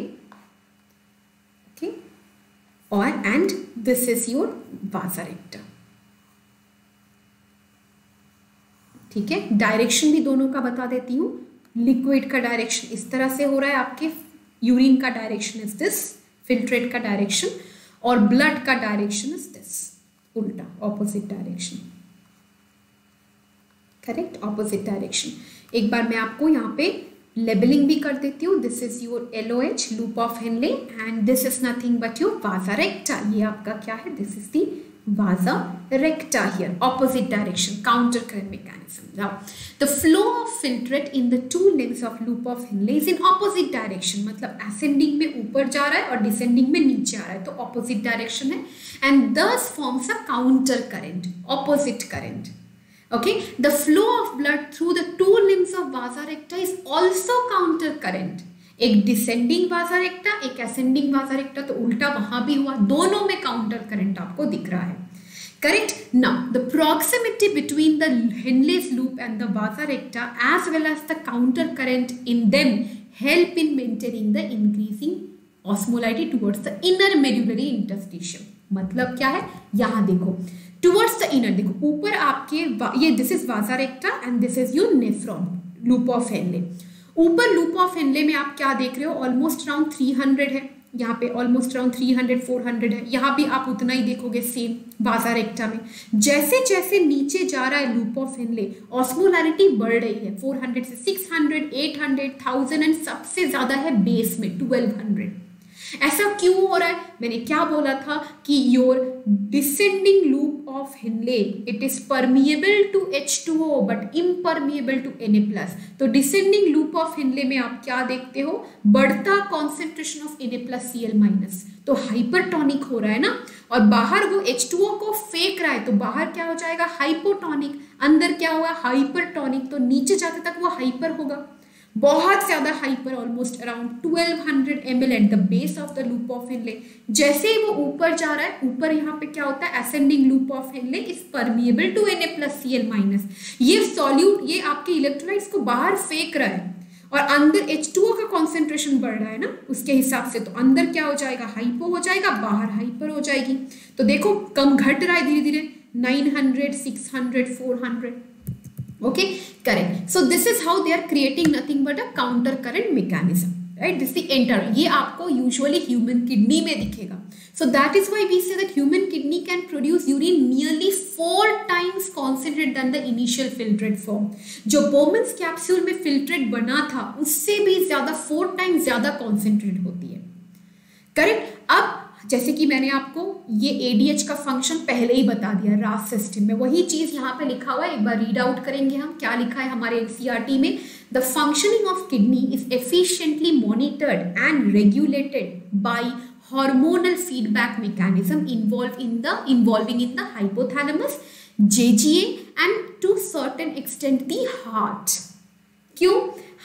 okay, और and this is your vasa recta, ठीक है। Direction भी दोनों का बता देती हूँ। लिक्विड का डायरेक्शन इस तरह से हो रहा है आपके, यूरिन का डायरेक्शन इज दिस, फिल्ट्रेट का डायरेक्शन, और ब्लड का डायरेक्शन इज दिस, उल्टा, opposite direction, correct, opposite direction. एक बार मैं आपको यहाँ पे लेबलिंग भी कर देती हूँ। This is your LOH, loop of Henle, and this is nothing but your vasa recta. ये आपका क्या है? This is the vasa recta here, opposite direction, counter current mechanism. Now, the flow of filtrate in the two legs of loop of Henle is in opposite direction, मतलब ascending में ऊपर जा रहा है और descending में नीचे आ रहा है, तो opposite direction है, and thus forms a counter current, opposite current. Okay, the flow of blood through the two limbs of vasa recta is also counter current. एक डिसेंडिंग वासा रेक्टा, एक एसेंडिंग वासा रेक्टा, तो उल्टा वहां भी हुआ, दोनों में काउंटर करंट आपको दिख रहा है, correct. Now the proximity between the Henle's loop and the vasa recta as well as the counter current in them help in maintaining the increasing osmolarity towards the inner medullary interstitium. मतलब क्या है? यहाँ देखो towards the inner, देखो ऊपर आपके, ये this is vasa recta and this is your nephron, loop of Henle. ऊपर लूप ऑफ हेनले में आप क्या देख रहे हो? ऑलमोस्ट अराउंड 300 है यहाँ पे, ऑलमोस्ट अराउंड 300-400 है, यहाँ भी आप उतना ही देखोगे सेम वासा रेक्टा में। जैसे जैसे नीचे जा रहा है लूप ऑफ हेनले, ऑस्मोलैरिटी बढ़ रही है, 400 से 600, 800, 1000, एंड सबसे ज़्यादा है बेस में 1200। ऐसा क्यों हो रहा है? मैंने क्या बोला था कि your descending loop of Henle it is permeable to H2O but impermeable to Na+। तो डिसेंडिंग लूप ऑफ हेनले में आप क्या देखते हो? बढ़ता कॉन्सेंट्रेशन ऑफ Na+Cl-, तो हाइपरटोनिक हो रहा है ना, और बाहर वो H2O को फेंक रहा है, तो बाहर क्या हो जाएगा? हाइपोटोनिक। अंदर क्या हुआ? हाइपरटोनिक। तो नीचे जाते तक वो हाइपर होगा, बहुत ज्यादा hyper, almost around 1200 ml at the base of the loop of Henle. जैसे ही वो ऊपर जा रहा है, ऊपर यहाँ पे क्या होता है? Ascending loop of Henle is permeable to Na+Cl-। ये सॉल्यूट, ये आपके इलेक्ट्रोलाइट्स को बाहर फेंक रहा है और अंदर H2O का कॉन्सेंट्रेशन बढ़ रहा है ना, उसके हिसाब से, तो अंदर क्या हो जाएगा? हाइपो हो जाएगा, बाहर हाइपर हो जाएगी। तो देखो कम घट रहा है धीरे धीरे, 900, 600, 400। Okay, correct. So this is how they are creating nothing but a counter current mechanism, right? This is the entire. ये आपको usually human kidney में दिखेगा. So that is why we say that human kidney can produce urine nearly 4 times concentrated than the initial filtrate form. जो Bowman's capsule में filtrate बना था, उससे भी ज़्यादा 4 times ज़्यादा concentrated होती है, correct? अब जैसे कि मैंने आपको ये एडीएच का फंक्शन पहले ही बता दिया राफ सिस्टम में, वही चीज़ यहाँ पे लिखा हुआ है। एक बार रीड आउट करेंगे हम, क्या लिखा है हमारे एनसीईआरटी में। The functioning of kidney is efficiently monitored and regulated by hormonal feedback mechanism involving in the hypothalamus, JGA and to certain extent the heart. क्यों?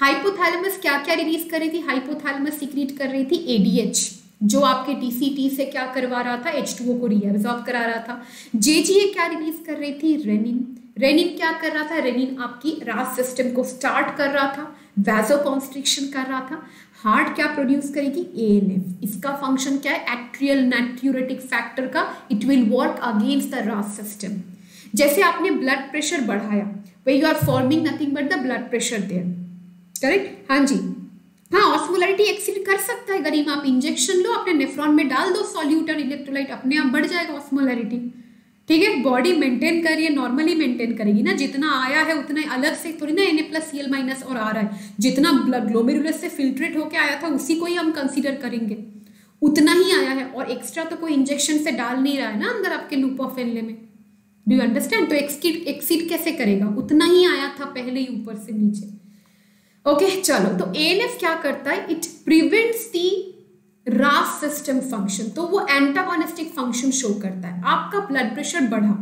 हाइपोथैलेमस क्या क्या रिलीज कर रही थी? हाइपोथैलेमस सीक्रेट कर रही थी एडीएच, जो आपके टीसीटी से क्या करवा रहा था, H2O को रीअब्सॉर्ब करा रहा था। जेजीए क्या रिलीज कर रही थी? रेनिन क्या कर रहा था? रेनिन आपकी रास सिस्टम को स्टार्ट कर रहा था, वैसो कॉन्स्ट्रिक्शन कर रहा था। हार्ट क्या प्रोड्यूस करेगी? ANF। इसका फंक्शन क्या है? एट्रियल नाइट्यूरेटिक फैक्टर का। It will work against the रास सिस्टम। जैसे आपने ब्लड प्रेशर बढ़ाया, way you are forming nothing but the blood pressure there, correct? हाँ जी, हाँ, ऑस्मोलरिटी एक्सीड कर सकता है। गरीब आप इंजेक्शन लो, अपने नेफ्रॉन में डाल दो सॉल्यूट और इलेक्ट्रोलाइट, अपने आप बढ़ जाएगा ऑस्मोलरिटी, ठीक है? बॉडी मेंटेन करिए, नॉर्मली मेंटेन करेगी ना, जितना आया है उतना, अलग से थोड़ी ना Na+Cl- और आ रहा है, जितना ग्लोमेरुलस से फिल्ट्रेट होके आया था उसी को ही हम कंसीडर करेंगे, उतना ही आया है। और एक्स्ट्रा तो कोई इंजेक्शन से डाल नहीं रहा है ना अंदर आपके लूप ऑफ एनले में, डू यू अंडरस्टैंड? तो एक्सीड कैसे करेगा? उतना ही आया था पहले ही ऊपर से नीचे। ओके चलो, तो ANF क्या करता है? इट प्रिवेंट्स दी रास सिस्टम फंक्शन, तो वो एंटागोनिस्टिक फंक्शन शो करता है। आपका ब्लड प्रेशर बढ़ा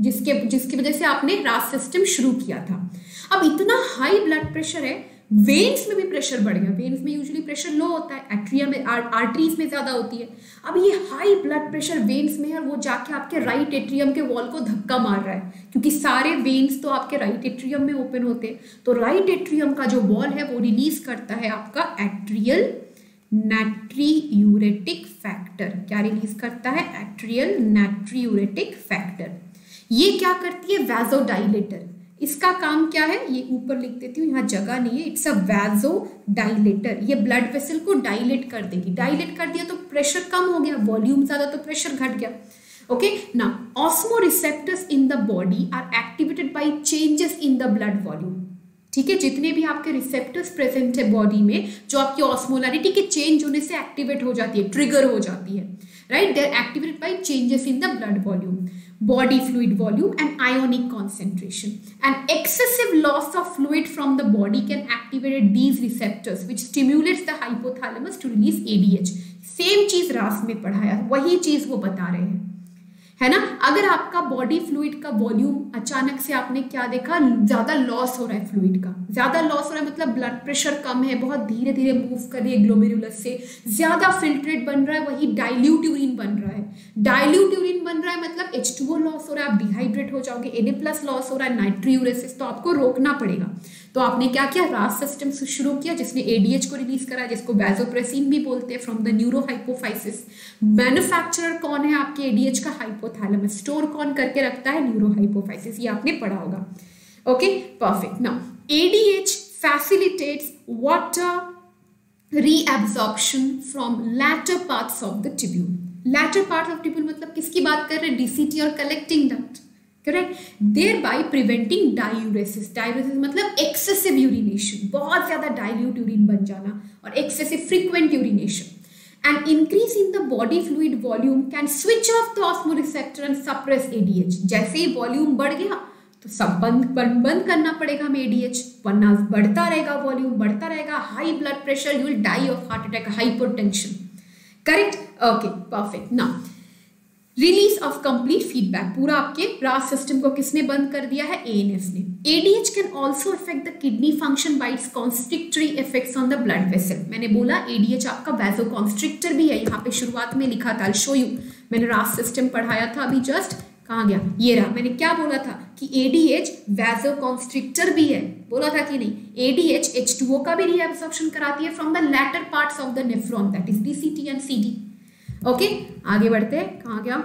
जिसकी वजह से आपने रास सिस्टम शुरू किया था। अब इतना हाई ब्लड प्रेशर है, वेन्स में भी प्रेशर बढ़ गया। वेन्स में यूजुअली प्रेशर लो होता है, एट्रिया में आर्टरीज में ज़्यादा होती है। अब ये हाई ब्लड प्रेशर वेन्स में है, वो जाके आपके राइट एट्रियम के वॉल को धक्का मार रहा है, क्योंकि सारे वेन्स तो आपके राइट एट्रियम में ओपन होते हैं। तो राइट एट्रियम का जो वॉल है वो रिलीज करता है आपका एट्रियल नाइट्रियूरेटिक फैक्टर। क्या रिलीज करता है? Atrial natriuretic factor. ये क्या करती है? वैसोडाइलेटर। इसका काम क्या है? ये ऊपर लिख देती हूँ, यहाँ जगह नहीं है। It's a vasodilator. ये ब्लड वेसल को डाइलेट कर देगी। डाइलेट कर दिया तो प्रेशर कम हो गया, वॉल्यूम ज़्यादा तो प्रेशर घट गया। ओके ना, osmoreceptors in the body are activated by changes in the blood volume, ठीक है? जितने भी आपके रिसेप्टर्स प्रेजेंट है बॉडी में, जो आपकी ऑस्मोलैरिटी के चेंज होने से एक्टिवेट हो जाती है, ट्रिगर हो जाती है, right? They are activated by changes in the blood volume, body fluid volume and ionic concentration. An excessive loss of fluid from the body can activate these receptors which stimulates the hypothalamus to release ADH. Same चीज़ रास में पढ़ाया, वही चीज़ वो बता रहे हैं, है ना? अगर आपका बॉडी फ्लूइड का वॉल्यूम अचानक से, आपने क्या देखा, ज़्यादा लॉस हो रहा है, फ्लूइड का ज़्यादा लॉस हो रहा है, मतलब ब्लड प्रेशर कम है, बहुत धीरे धीरे मूव कर रही है ग्लोमेरुलस से, ज़्यादा फिल्ट्रेट बन रहा है, वही डाइल्यूट यूरिन बन रहा है। डाइल्यूट यूरिन बन रहा है मतलब H2O लॉस हो रहा है, आप डिहाइड्रेट हो जाओगे, Na+ लॉस हो रहा है, नाइट्रोयूरेसिस, तो आपको रोकना पड़ेगा। तो आपने क्या किया? रास सिस्टम से शुरू किया, जिसने ADH को रिलीज करा, जिसको वैसोप्रेसिन भी बोलते हैं, फ्रॉम द न्यूरोहाइपोफाइसिस। मैन्युफैक्चरर कौन है आपके ADH का? हाइपोथैलेमस। स्टोर कौन करके रखता है? न्यूरोहाइपोफाइसिस। ये आपने पढ़ा होगा। Okay perfect. Now ADH facilitates water reabsorption from letter parts of the tubule. Letter part of tubule मतलब किसकी बात कर रहे हैं? डीसीटी और collecting duct, correct? Thereby preventing diuresis. Diuresis मतलब एक्सेसिव यूरिनेशन, बहुत ज़्यादा डाइल्यूट यूरिन बन जाना और excessive frequent urination. And increase in the body fluid volume can switch off the osmoreceptor and suppress ADH। जैसे ही volume बढ़ गया तो सब बंद करना पड़ेगा हमें ADH, वरना बढ़ता रहेगा, वॉल्यूम बढ़ता रहेगा, high blood pressure, you will die of heart attack, hypertension, correct? Okay perfect. ना रिलीज ऑफ कंप्लीट फीडबैक, पूरा आपके रास सिस्टम को किसने बंद कर दिया है? ANF ने। ADH can also effect the kidney function by its constrictory effects on the blood vessel. मैंने बोला ADH आपका वैसो कॉन्स्ट्रिक्टर भी है, यहाँ पे शुरुआत में लिखा था, शो यू, मैंने रास सिस्टम पढ़ाया था अभी जस्ट, कहाँ गया? ये रहा। मैंने क्या बोला था कि ADH वैसो कॉन्स्ट्रिक्टर भी है, बोला था कि नहीं? ADH H2O का भी रीअब्सॉर्प्शन कराती है from the later parts of the nephron, that is DCT and CD। Okay आगे बढ़ते हैं, कहाँ गया?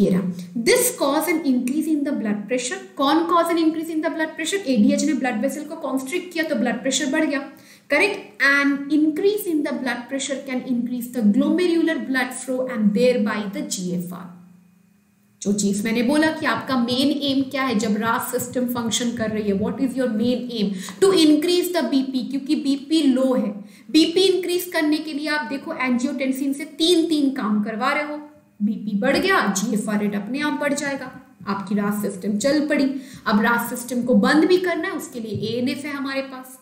ये रहा। This cause an increase in the blood pressure. कौन cause an increase in the blood pressure? ADH ने ब्लड वेसल को कॉन्स्ट्रिक्ट किया तो ब्लड प्रेशर बढ़ गया, correct? And increase in the blood pressure can increase the glomerular blood flow and thereby the GFR। जो चीज मैंने बोला कि आपका मेन एम क्या है जब रास सिस्टम फंक्शन कर रही है, what is your main aim? To increase the BP, क्योंकि बीपी लो है। बीपी इंक्रीज करने के लिए आप देखो एंजियोटेंसिन से तीन काम करवा रहे हो, बीपी बढ़ गया, जीएफआर रेट अपने आप बढ़ जाएगा, आपकी रास सिस्टम चल पड़ी। अब रास सिस्टम को बंद भी करना है, उसके लिए एएनएफ है हमारे पास,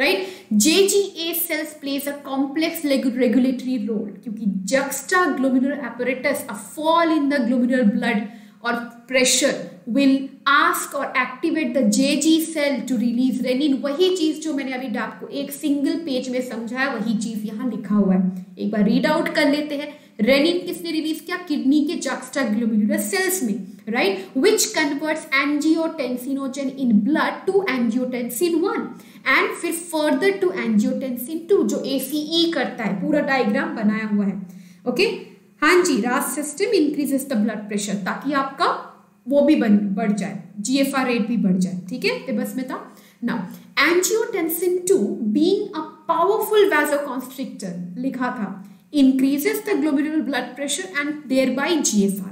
right. JGA cells plays a complex regulatory role, क्योंकि juxtaglomerular apparatus, a fall in the glomerular blood और प्रेशर विल आस्क और activate the Jazzy cell to release renin. वही चीज जो मैंने अभी आपको एक सिंगल पेज में समझाया, वही चीज यहाँ लिखा हुआ है, एक बार रीड आउट कर लेते हैं। रेनिन किसने रिलीज किया? किडनी के जक्स्टा ग्लोमेरुलर सेल्स में, right, which converts angiotensinogen in blood to angiotensin 1 and फिर फर्दर टू एंजियोटेंसिन 2, जो एसीई करता है। पूरा डायग्राम बनाया हुआ है, ओके। हाँ जी, RAAS system increases the blood pressure ताकि आपका वो भी बढ़ जाए, जीएफआर रेट भी बढ़ जाए, ठीक है, तो बस में था ना। Angiotensin 2 being a powerful vasoconstrictor लिखा था, increases the glomerular blood pressure and thereby GFR.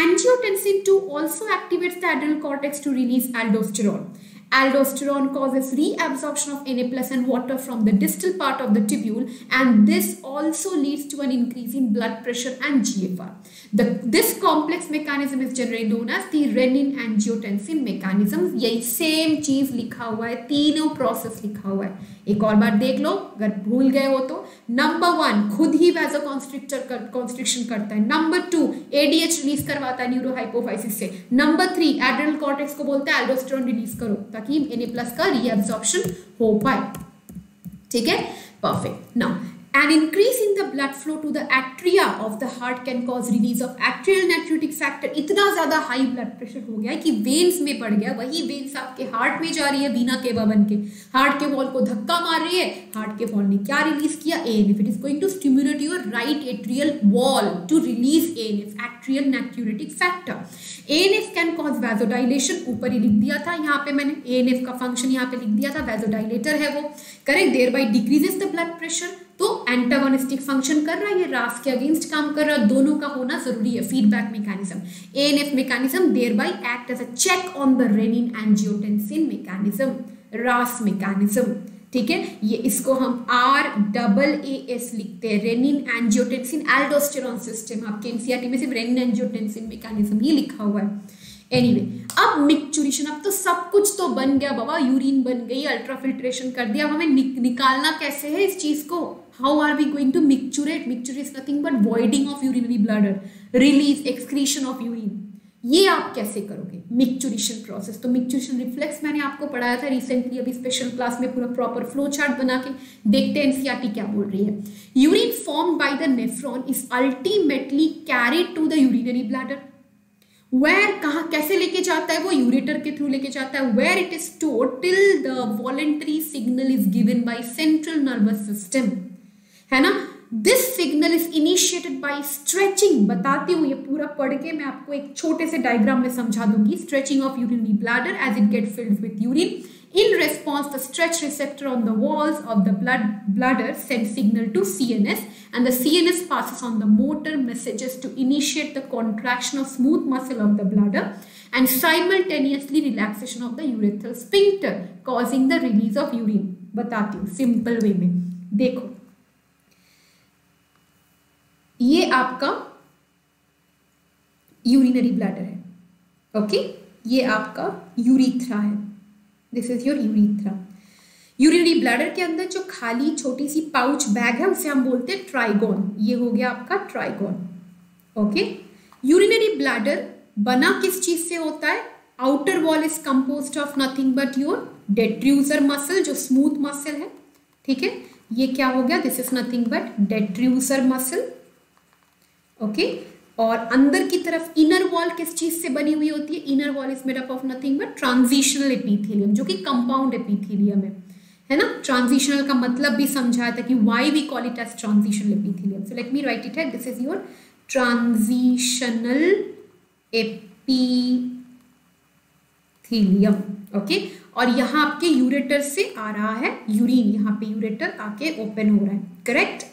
Angiotensin 2 also activates the adrenal cortex to release aldosterone. Aldosterone causes reabsorption of Na+ and water from the distal part of the tubule, and this also leads to an increase in blood pressure and GFR. This complex mechanism is generally known as the renin-angiotensin mechanism. यही same चीज लिखा हुआ है, तीनों process लिखा हुआ है, एक और बार देख लो अगर भूल गए हो तो। नंबर 1 खुद ही वैसोकॉन्स्ट्रिक्शन करता है। नंबर 2 एडीएच रिलीज करवाता है न्यूरोहाइपोफाइसिस से। नंबर 3 एड्रेनल कॉर्टेक्स को बोलता है एल्डोस्टेरोन रिलीज करो ताकि Na+ का रीअब्सॉर्प्शन हो पाए, ठीक है, perfect. Now an increase in the blood flow to the atria of the heart can cause release of atrial natriuretic factor। इतना ज़्यादा high blood pressure हो गया कि veins में पड़ गया, वही veins आपके heart में जा रही है बिना के बवन के, heart के wall को धक्का मार रही है। heart के wall ने क्या release किया? ANF। it is going to stimulate your right atrial wall to release ANF, atrial natriuretic factor। ANF can cause vasodilation, ऊपर ही लिख दिया था यहाँ पे मैंने, ANF का function यहाँ पे लिख दिया था, vasodilator है वो, correct। thereby decreases the blood pressure, तो एंटागोनिस्टिक फंक्शन कर रहा है, ये रास के अगेंस्ट काम कर रहा है, दोनों का होना जरूरी है। Feedback mechanism, ANF mechanism thereby act as a check on the renin angiotensin mechanism, RAAS mechanism, ठीक है। ये इसको हम RAAS लिखते हैं, रेनिन एंजियोटेंसिन एल्डोस्टेरोन सिस्टम। आपके एनसीईआरटी में सिर्फ रेनिन एंजियोटेंसिन मैकेनिज्म ही लिखा हुआ है। एनीवे, अब मिक्सचुरेशन, अब तो सब कुछ तो बन गया बाबा, यूरिन बन गई, अल्ट्राफिल्ट्रेशन कर दिया, अब हमें निकालना कैसे है इस चीज को? How are we going to micturate? Micturition is nothing but voiding of urinary bladder, release excretion of urine. ये आप कैसे करोगे मिक्सचुरेशन प्रोसेस? तो मिक्सचुरेशन रिफ्लेक्स मैंने आपको पढ़ाया था रिसेंटली, अभी स्पेशल क्लास में पूरा प्रॉपर फ्लो चार्ट बना के देखते हैं एनसीईआरटी क्या बोल रही है। Urine form by the nephron is ultimately carried to the urinary bladder. Where, कहाँ कैसे लेके जाता है वो? यूरेटर के थ्रू लेके जाता है। Where it is stored till the voluntary signal is given by central nervous system, है ना। This signal is initiated by stretching, बताती हूँ ये पूरा पढ़ के मैं आपको एक छोटे से डायग्राम में समझा दूंगी। Stretching of urinary bladder as it gets filled with urine. In response, the stretch receptor on the walls of the bladder sends signal to CNS, and the CNS passes on the motor messages to initiate the contraction of smooth muscle of the bladder and simultaneously relaxation of the urethral sphincter, causing the release of urine. बताती हूँ simple way में, देखो ये आपका urinary bladder है, okay, ये आपका urethra है, this is your urethra. Urinary bladder के अंदर जो खाली छोटी सी पाउच बैग है उसे हम बोलते हैं ट्राइगोन, ये हो गया आपका ट्राइगोन, ओके। यूरिनरी ब्लैडर बना किस चीज से होता है? Outer wall is composed of nothing but your detrusor muscle, जो स्मूथ मसल है, ठीक है। ये क्या हो गया? This is nothing but detrusor muscle, okay. और अंदर की तरफ इनर वॉल किस चीज से बनी हुई होती है? Inner wall is made up of nothing but transitional epithelium, जो कि कंपाउंड एपीथेलियम है ना। ट्रांजिशनल का मतलब भी समझाया था कि why we call it as transitional epithelium. So let me write it है, this is your transitional epithelium, okay. और यहाँ आपके यूरेटर से आ रहा है यूरिन, यहाँ पे यूरेटर आके ओपन हो रहा है, करेक्ट।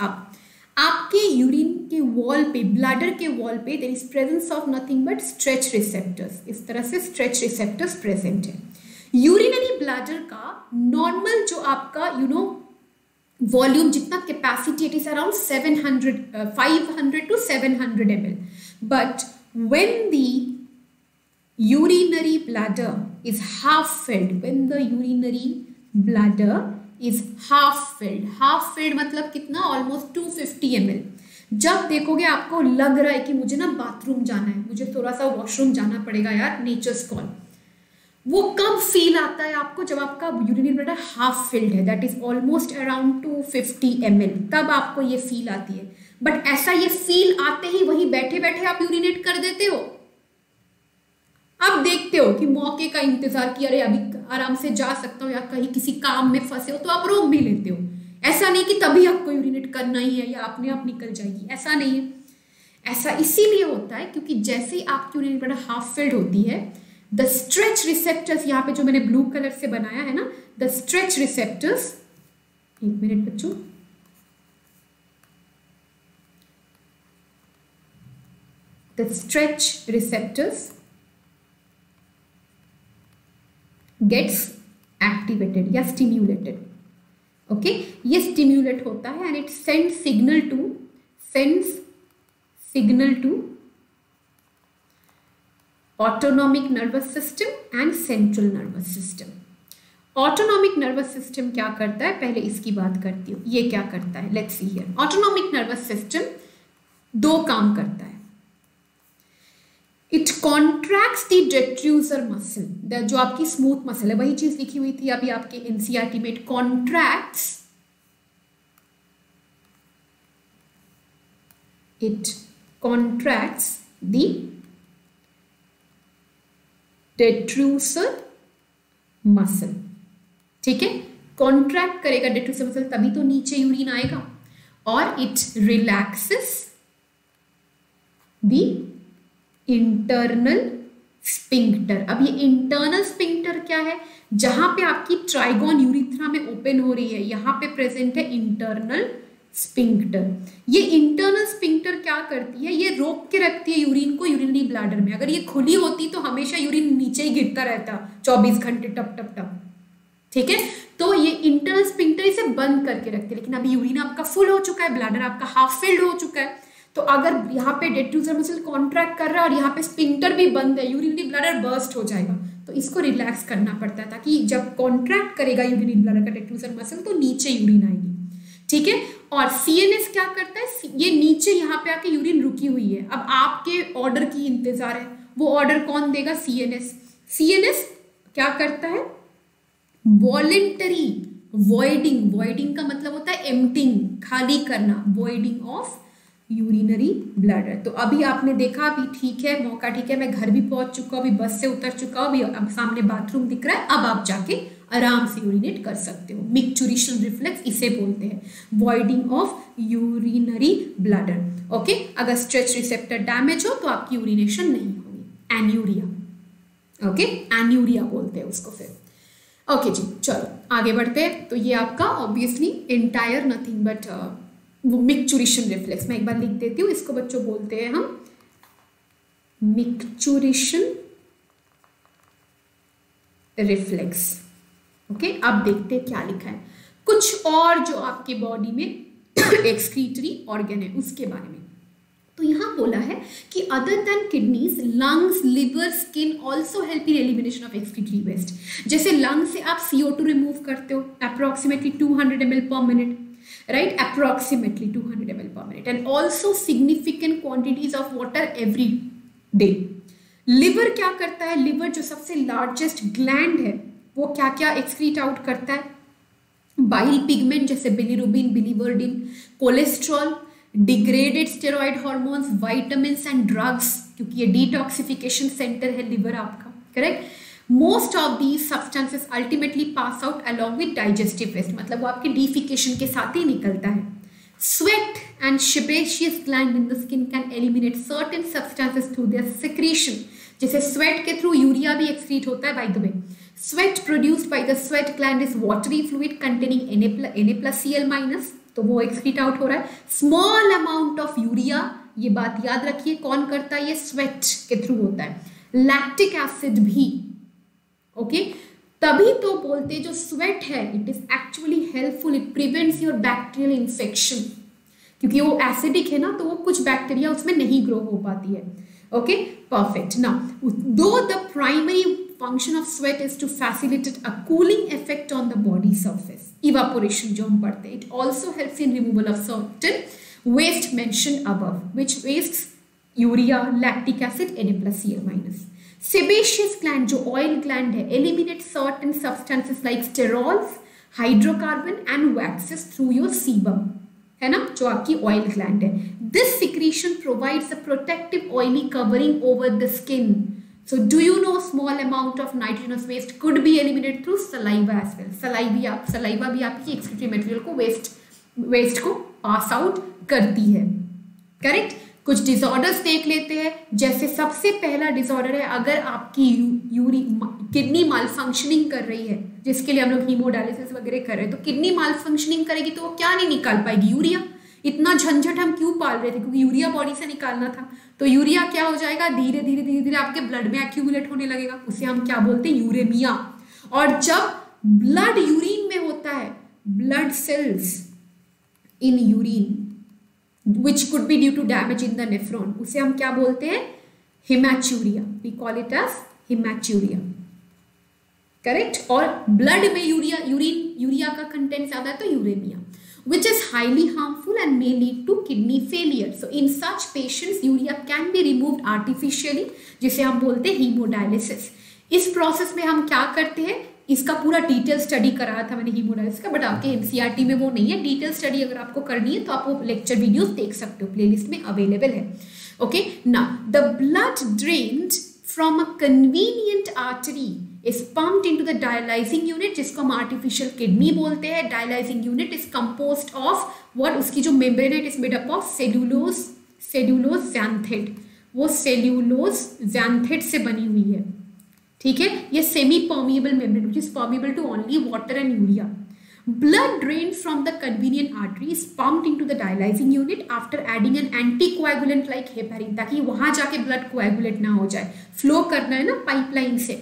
आपके यूरिन के वॉल पे, ब्लैडर के वॉल पे there is presence of nothing but stretch receptors. इस तरह से स्ट्रेच रिसेप्टर्स प्रेजेंट है. यूरिनरी ब्लैडर का नॉर्मल जो आपका वॉल्यूम जितना capacity it is around 500 to 700 ml. But when the urinary bladder is half filled, when the urinary bladder is half filled मतलब कितना almost 250 ml. जब देखोगे आपको लग रहा है कि मुझे ना बाथरूम जाना है, मुझे थोड़ा सा वॉशरूम जाना पड़ेगा यार, nature's call. वो कब फील आता है आपको? जब आपका यूरिनरी ब्लैडर हाफ फिल्ड है, that is almost around 250 ml, तब आपको ये फील आती है. बट ऐसा ये फील आते ही वहीं बैठे बैठे आप यूरिनेट कर देते हो? आप देखते हो कि मौके का इंतजार किया, अरे अभी आराम से जा सकता हो, या कहीं किसी काम में फंसे हो तो आप रोक भी लेते हो. ऐसा नहीं कि तभी आपको यूरिनेट करना ही है या अपने आप निकल जाएगी, ऐसा नहीं है. ऐसा इसीलिए होता है क्योंकि जैसे ही आपकी यूरिनरी ब्लैडर हाफ फिल्ड होती है, द स्ट्रेच रिसेप्टर्स, यहाँ पे जो मैंने ब्लू कलर से बनाया है ना, द स्ट्रेच रिसेप्टर्स, एक मिनट बच्चों, the stretch receptors gets activated या स्टिम्युलेटेड. ओके, ये स्टिम्युलेट होता है and it sends signal to autonomic nervous system and central nervous system. Autonomic nervous system क्या करता है, पहले इसकी बात करती हूँ. ये क्या करता है, let's see here. Autonomic nervous system दो काम करता है. It contracts the detrusor muscle, जो आपकी स्मूथ मसल है, वही चीज लिखी हुई थी अभी आपके एनसीईआरटी में. It contracts, the detrusor muscle. ठीक है, कॉन्ट्रैक्ट करेगा डेट्रूसर मसल तभी तो नीचे यूरिन आएगा. और it relaxes the internal sphincter. अब ये इंटरनल स्फिंक्टर क्या है, जहां पे आपकी ट्राइगोन यूरिथ्रा में ओपन हो रही है, यहाँ पे प्रेजेंट है इंटरनल स्फिंक्टर. ये इंटरनल स्फिंक्टर क्या करती है, ये रोक के रखती है यूरिन को यूरिनरी ब्लैडर में. अगर ये खुली होती तो हमेशा यूरिन नीचे ही गिरता रहता 24 घंटे टप टप टप. ठीक है, तो ये इंटरनल स्फिंक्टर इसे बंद करके रखती है. लेकिन अभी यूरिन आपका फुल हो चुका है, ब्लैडर आपका हाफ फिल्ड हो चुका है, तो अगर यहाँ पे डेट्रूसर मसल कॉन्ट्रैक्ट कर रहा है और यहाँ पे स्फिंक्टर भी बंद है, यूरिनरी ब्लैडर बर्स्ट हो जाएगा. तो इसको रिलैक्स करना पड़ता है ताकि जब कॉन्ट्रैक्ट करेगा यूरिनरी ब्लैडर का डेट्रूसर मसल तो नीचे यूरिन आएगी. ठीक है, और CNS क्या करता है, ये नीचे यहाँ पे आके यूरिन रुकी हुई है, अब आपके ऑर्डर की इंतजार है, वो ऑर्डर कौन देगा, CNS क्या करता है, वॉलेंटरी वॉइडिंग. वॉइडिंग का मतलब होता है एम्प्टिंग, खाली करना, वॉइडिंग ऑफ यूरिनरी ब्लैडर. तो अभी आपने देखा, अभी ठीक है मौका, ठीक है मैं घर भी पहुंच चुका हूँ, अभी बस से उतर चुका हूँ, अभी अब सामने बाथरूम दिख रहा है, अब आप जाके आराम से यूरिनेट कर सकते हो. मिक्चुरेशन रिफ्लेक्स इसे बोलते हैं, voiding of urinary bladder. Okay, अगर स्ट्रेच रिसेप्टर डैमेज हो तो आपकी यूरिनेशन नहीं होगी, एन्यूरिया. ओके, एन्यूरिया बोलते हैं उसको फिर. ओके जी, चलो आगे बढ़ते हैं. तो ये आपका obviously entire nothing but micturition reflex, मैं एक बार लिख देती हूँ इसको बच्चों, बोलते हैं हम मिक्चुरेशन रिफ्लेक्स. ओके, अब देखते हैं क्या लिखा है. कुछ और जो आपके बॉडी में एक्सक्रीटरी ऑर्गन है उसके बारे में. तो यहाँ बोला है कि other than kidneys, lungs, liver, skin also help in elimination of excretory waste. जैसे लंग से आप CO2 रिमूव करते हो approximately 200 ml per minute, right, approximately 200 ml per minute, and also significant quantities of water every day. Liver क्या करता है, liver जो सबसे लार्जेस्ट ग्लैंड है वो क्या क्या एक्सक्रीट आउट करता है, बाइल पिगमेंट जैसे bilirubin, biliverdin, cholesterol, degraded steroid hormones, vitamins and drugs, क्योंकि ये डिटॉक्सिफिकेशन सेंटर है लिवर आपका, correct. Most of these substances ultimately pass out along with digestive waste, मतलब वो आपके डिफिकेशन के साथ ही निकलता है. Sweat and sebaceous gland in the skin can eliminate certain substances through their secretion. जैसे स्वेट के थ्रू यूरिया भी एक्सक्रीट होता है. By the way, sweat produced by the sweat gland is watery fluid containing Na+Cl- तो वो excrete out हो रहा है. स्मॉल अमाउंट ऑफ यूरिया, ये बात याद रखिए कौन करता है, ये स्वेट के थ्रू होता है. लैक्टिक एसिड भी, ओके, तभी तो बोलते जो स्वेट है it is actually helpful, it prevents your bacterial infection, क्योंकि वो एसिडिक है ना, तो वो कुछ बैक्टीरिया उसमें नहीं ग्रो हो पाती है. Okay, perfect. नाउ दो the primary function of sweat is to facilitate a cooling effect on the body surface, evaporation जो हम पढ़ते हैं, it also helps in removal of certain waste mention above, which waste urea, lactic acid, Na+Cl-. Sebaceous gland जो oil gland है, eliminate certain substances like sterols, hydrocarbon and waxes through your sebum, है ना, जो आपकी oil gland है. This secretion provides a protective oily covering over the skin. So do you know small amount of nitrogenous waste could be eliminated through saliva as well. Saliva भी आपकी excretory material को waste को pass out करती है. Correct? कुछ disorders देख लेते हैं. जैसे सबसे पहला डिसऑर्डर है अगर आपकी किडनी माल फंक्शनिंग कर रही है, जिसके लिए हम लोग हीमोडायलिसिस वगैरह कर रहे हैं, तो किडनी माल फंक्शनिंग करेगी तो वो क्या नहीं निकाल पाएगी, यूरिया. इतना झंझट हम क्यों पाल रहे थे, क्योंकि यूरिया बॉडी से निकालना था. तो यूरिया क्या हो जाएगा, धीरे धीरे धीरे धीरे आपके ब्लड में एक्यूमुलेट होने लगेगा, उसे हम क्या बोलते हैं, यूरेमिया. और जब ब्लड यूरिन में होता है, blood cells in urine which could be due to damage in the nephron, उसे हम क्या बोलते हैं, hematuria, we call it as hematuria, correct. और blood में यूरिया का कंटेंट ज्यादा है तो uraemia, which is highly harmful and may lead to kidney failure. So in such patients urea can be removed artificially, जिसे हम बोलते हैं हीमोडायलिसिस. इस प्रोसेस में हम क्या करते हैं, इसका पूरा डिटेल स्टडी कराया था मैंने हीमोडायलिसिस का, बट आपके एनसीईआरटी में वो नहीं है. डिटेल स्टडी अगर आपको करनी है तो आप वो लेक्चर वीडियोस देख सकते हो, प्लेलिस्ट में अवेलेबल है. Okay, now the blood drained from a convenient artery is pumped into the dialysing unit, जिसको हम आर्टिफिशियल किडनी बोलते हैं. Dialysing unit is composed of what, उसकी जो membrane it is made up of cellulose xanthate, वो cellulose जैंथेड से बनी हुई है, ठीक है. ये semi permeable membrane which is permeable to only water and urea. Blood drain from the convenient artery is pumped into the dialysing unit after adding an anti coagulant like heparin, ताकि वहां जाके ब्लड कोएगुलेट ना हो जाए, flow करना है ना pipeline से.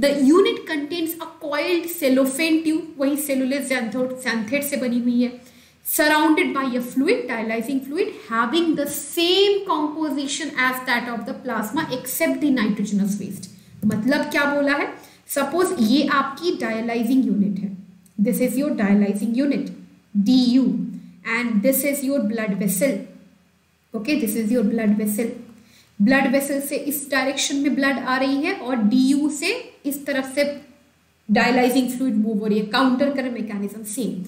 The unit contains a coiled cellophane tube, वही सेलुलस जैंथेट से बनी हुई है, surrounded by a fluid, dialyzing fluid, having the same composition as that of the plasma except the nitrogenous waste. मतलब क्या बोला है, सपोज ये आपकी डायलाइजिंग यूनिट है, this is your dialysing unit DU, and this is your blood vessel. Okay, this is your blood vessel. Blood vessel से इस direction में ब्लड आ रही है और DU से इस तरफ से डायलाइजिंग फ्लूइड मूव हो रही है, काउंटर कर मैकेनिज्म सेम.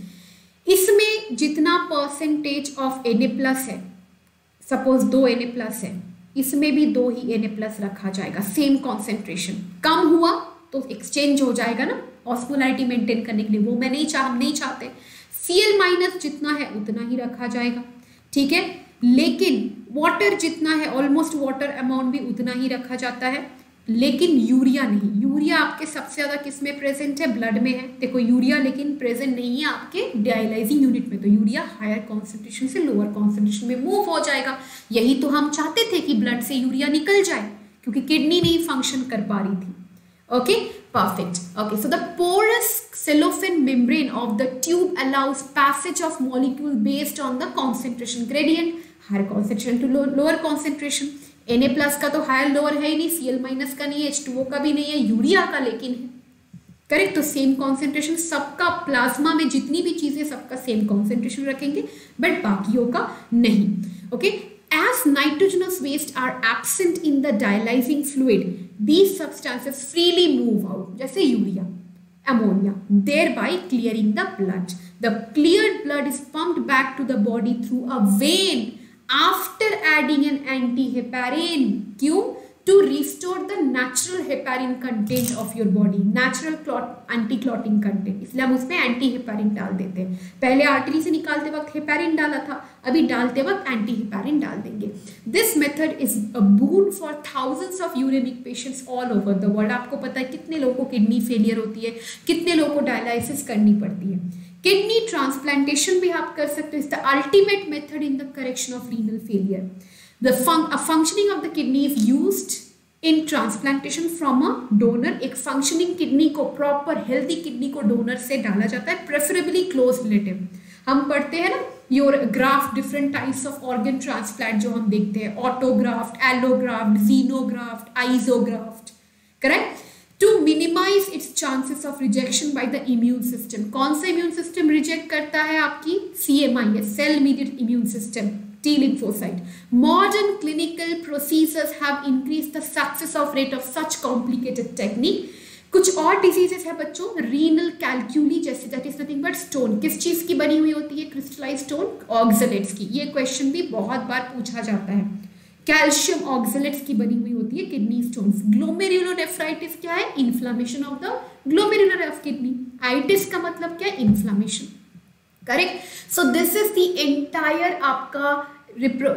इसमें जितना परसेंटेज ऑफ Na+ है, सपोज 2 Na+ है, इसमें भी 2 ही Na+ रखा जाएगा, सेम कॉन्सेंट्रेशन. कम हुआ तो एक्सचेंज हो जाएगा ना, ऑस्मोलैरिटी मेंटेन करने के लिए, वो मैं नहीं चाह, हम नहीं चाहते. Cl- जितना है उतना ही रखा जाएगा, ठीक है. लेकिन वाटर जितना है, ऑलमोस्ट वाटर अमाउंट भी उतना ही रखा जाता है, लेकिन यूरिया नहीं. यूरिया आपके सबसे ज़्यादा किस में प्रेजेंट है, ब्लड में है. देखो यूरिया लेकिन प्रेजेंट नहीं है आपके डायलाइजिंग यूनिट में, तो यूरिया हायर कॉन्सेंट्रेशन से लोअर कॉन्सेंट्रेशन में मूव हो जाएगा. यही तो हम चाहते थे कि ब्लड से यूरिया निकल जाए, क्योंकि किडनी नहीं फंक्शन कर पा रही थी. Okay, perfect. Okay, so the porous cellophane membrane of the tube allows passage of molecule based on the concentration gradient, higher concentration to lower concentration. Na+ का तो हायर लोअर है ही नहीं, Cl- का नहीं है, H2O का भी नहीं है, यूरिया का लेकिन है, करेक्ट. तो सेम कॉन्सेंट्रेशन सबका, प्लाज्मा में जितनी भी चीजें सबका सेम कॉन्सेंट्रेशन रखेंगे, बट बाकियों का नहीं. Okay, as nitrogenous waste are absent in the dialysing fluid, these substances freely move out, जैसे urea, ammonia, thereby clearing the blood. The cleared blood is pumped back to the body through a vein after adding an anti-heparin. Q to restore the natural heparin content of your body, natural clot anti-clotting content. इसलिए हम उसमें anti-heparin डाल देते हैं. पहले artery से निकालते वक्त heparin डाला था, अभी डालते वक्त anti-heparin डाल देंगे. This method is a boon for thousands of uremic patients all over the world. आपको पता है कितने लोगों को किडनी फेलियर होती है, कितने लोगों को डायलिसिस करनी पड़ती है. किडनी ट्रांसप्लांटेशन भी आप कर सकते हो. Is the ultimate method in the correction of renal failure. The functioning of the kidney is used in transplantation from a donor. एक फंक्शनिंग किडनी को, प्रॉपर हेल्दी किडनी को डोनर से डाला जाता है, प्रेफरेबली क्लोज रिलेटिव. हम पढ़ते हैं ना your graft, different types of organ transplant जो हम देखते हैं, autograft, allograft, xenograft, isograft. Correct. To minimise its chances of rejection by the immune system. कौन सा इम्यून सिस्टम रिजेक्ट करता है? आपकी CMI, cell mediate immune system, T lymphocyte. Modern clinical procedures have increased the success of rate of such complicated technique. कुछ और diseases हैं बच्चों, renal calculi जैसे, that is nothing but stone. किस चीज की बनी हुई होती है? क्रिस्टलाइज स्टोन, ऑक्सलेट्स की. ये क्वेश्चन भी बहुत बार पूछा जाता है. कैल्शियम ऑक्सलेट्स की बनी हुई होती है किडनी स्टोन्स. ग्लोमेरुलोनेफ्राइटिस क्या है? Inflammation of the glomerular of kidney. Itis का मतलब क्या है? Inflammation. Correct. So this is the entire आपका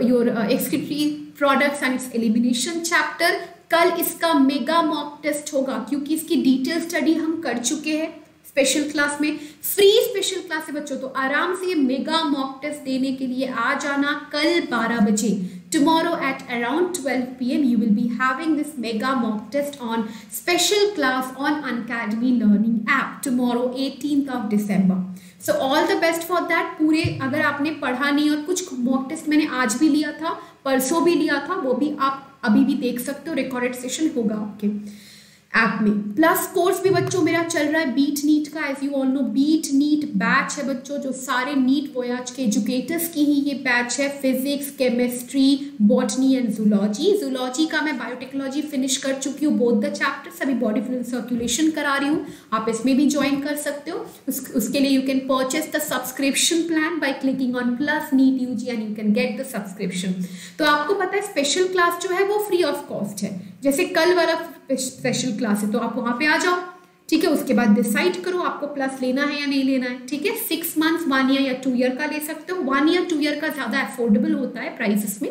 your excretory products and its elimination chapter. कल इसका मेगा मॉक टेस्ट होगा क्योंकि इसकी डिटेल स्टडी हम कर चुके हैं स्पेशल क्लास में. फ्री स्पेशल क्लास है बच्चों, तो आराम से ये मेगा मॉक टेस्ट देने के लिए आ जाना कल 12 बजे. Tomorrow at around 12 PM you will be having this mega mock test on special class on Unacademy learning app tomorrow 18th of December. So all the best for that. पूरे अगर आपने पढ़ा नहीं, और कुछ मॉक टेस्ट मैंने आज भी लिया था, परसों भी लिया था, वो भी आप अभी भी देख सकते हो. रिकॉर्डेड सेशन होगा आपके ऐप में. प्लस कोर्स भी बच्चों मेरा चल रहा है बीट नीट का. As you all know, beat NEET batch है बच्चों, जो सारे नीट वोयाज के एजुकेटर्स की ही ये बैच है. Physics, chemistry, botany and zoology. Zoology का मैं बायोटेक्नोलॉजी फिनिश कर चुकी हूँ, बोथ द चैप्टर्स. अभी बॉडी फ्लूइड सर्कुलेशन करा रही हूँ, आप इसमें भी ज्वाइन कर सकते हो. उसके लिए you can purchase the subscription plan by clicking on plus NEET UG and you can get the subscription. तो आपको पता है स्पेशल क्लास जो है वो फ्री ऑफ कॉस्ट है, जैसे कल वाला स्पेशल क्लास है, तो आप वहाँ पे आ जाओ. ठीक है. उसके बाद डिसाइड करो आपको प्लस लेना है या नहीं लेना है. ठीक है. 6 months, 1 year या 2 year का ले सकते हो. 1 year 2 year का ज़्यादा अफोर्डेबल होता है प्राइसेस में.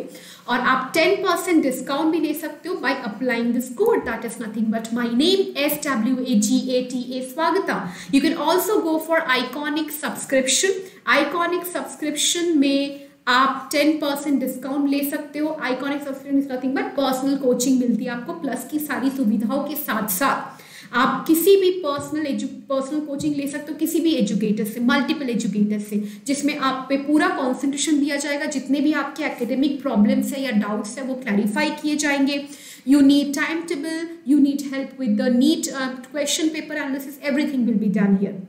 और आप 10% डिस्काउंट भी ले सकते हो by applying this code, that is nothing but my name SWAGATA Swagata. You can also go for iconic subscription. Iconic subscription में आप 10% डिस्काउंट ले सकते हो. Iconic subscription is nothing but personal coaching मिलती है आपको, प्लस की सारी सुविधाओं के साथ साथ. आप किसी भी पर्सनल कोचिंग ले सकते हो, किसी भी एजुकेटर से, मल्टीपल एजुकेटर से, जिसमें आप पे पूरा कॉन्सेंट्रेशन दिया जाएगा. जितने भी आपके एकेडमिक प्रॉब्लम्स है या डाउट्स है वो क्लैरिफाई किए जाएंगे. You need time table, you need help with the NEET question paper analysis, everything will be done here.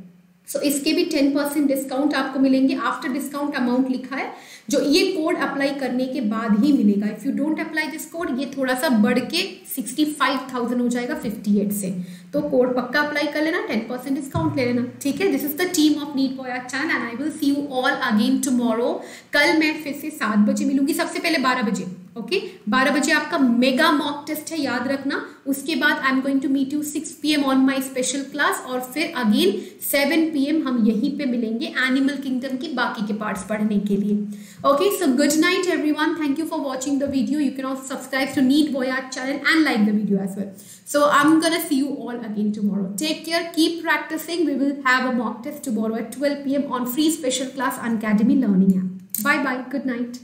So इसके भी 10% डिस्काउंट आपको मिलेंगे. आफ्टर डिस्काउंट अमाउंट लिखा है, जो ये कोड अप्लाई करने के बाद ही मिलेगा. If you don't apply this code, ये थोड़ा सा बढ़ के 65,000 हो जाएगा 58 से. तो कोड पक्का अप्लाई कर लेना, 10% डिस्काउंट ले लेना. ठीक है. This is the team of NEET voyage channel and I will see you all again tomorrow. कल मैं फिर से 7 बजे मिलूंगी, सबसे पहले 12 बजे. ओके, 12 बजे आपका मेगा मॉक टेस्ट है, याद रखना. उसके बाद I am going to meet you 6 PM on my special class, और फिर अगेन 7 PM हम यहीं पे मिलेंगे एनिमल किंगडम के बाकी के पार्ट्स पढ़ने के लिए. Okay, so good night everyone. Thank you for watching the video. You can also subscribe to NEET voyage channel and like the video as well. So I'm gonna see you all again tomorrow. Take care. Keep practicing. We will have a mock test tomorrow at 12 PM on free special class on Unacademy Learning app. Bye bye. Good night.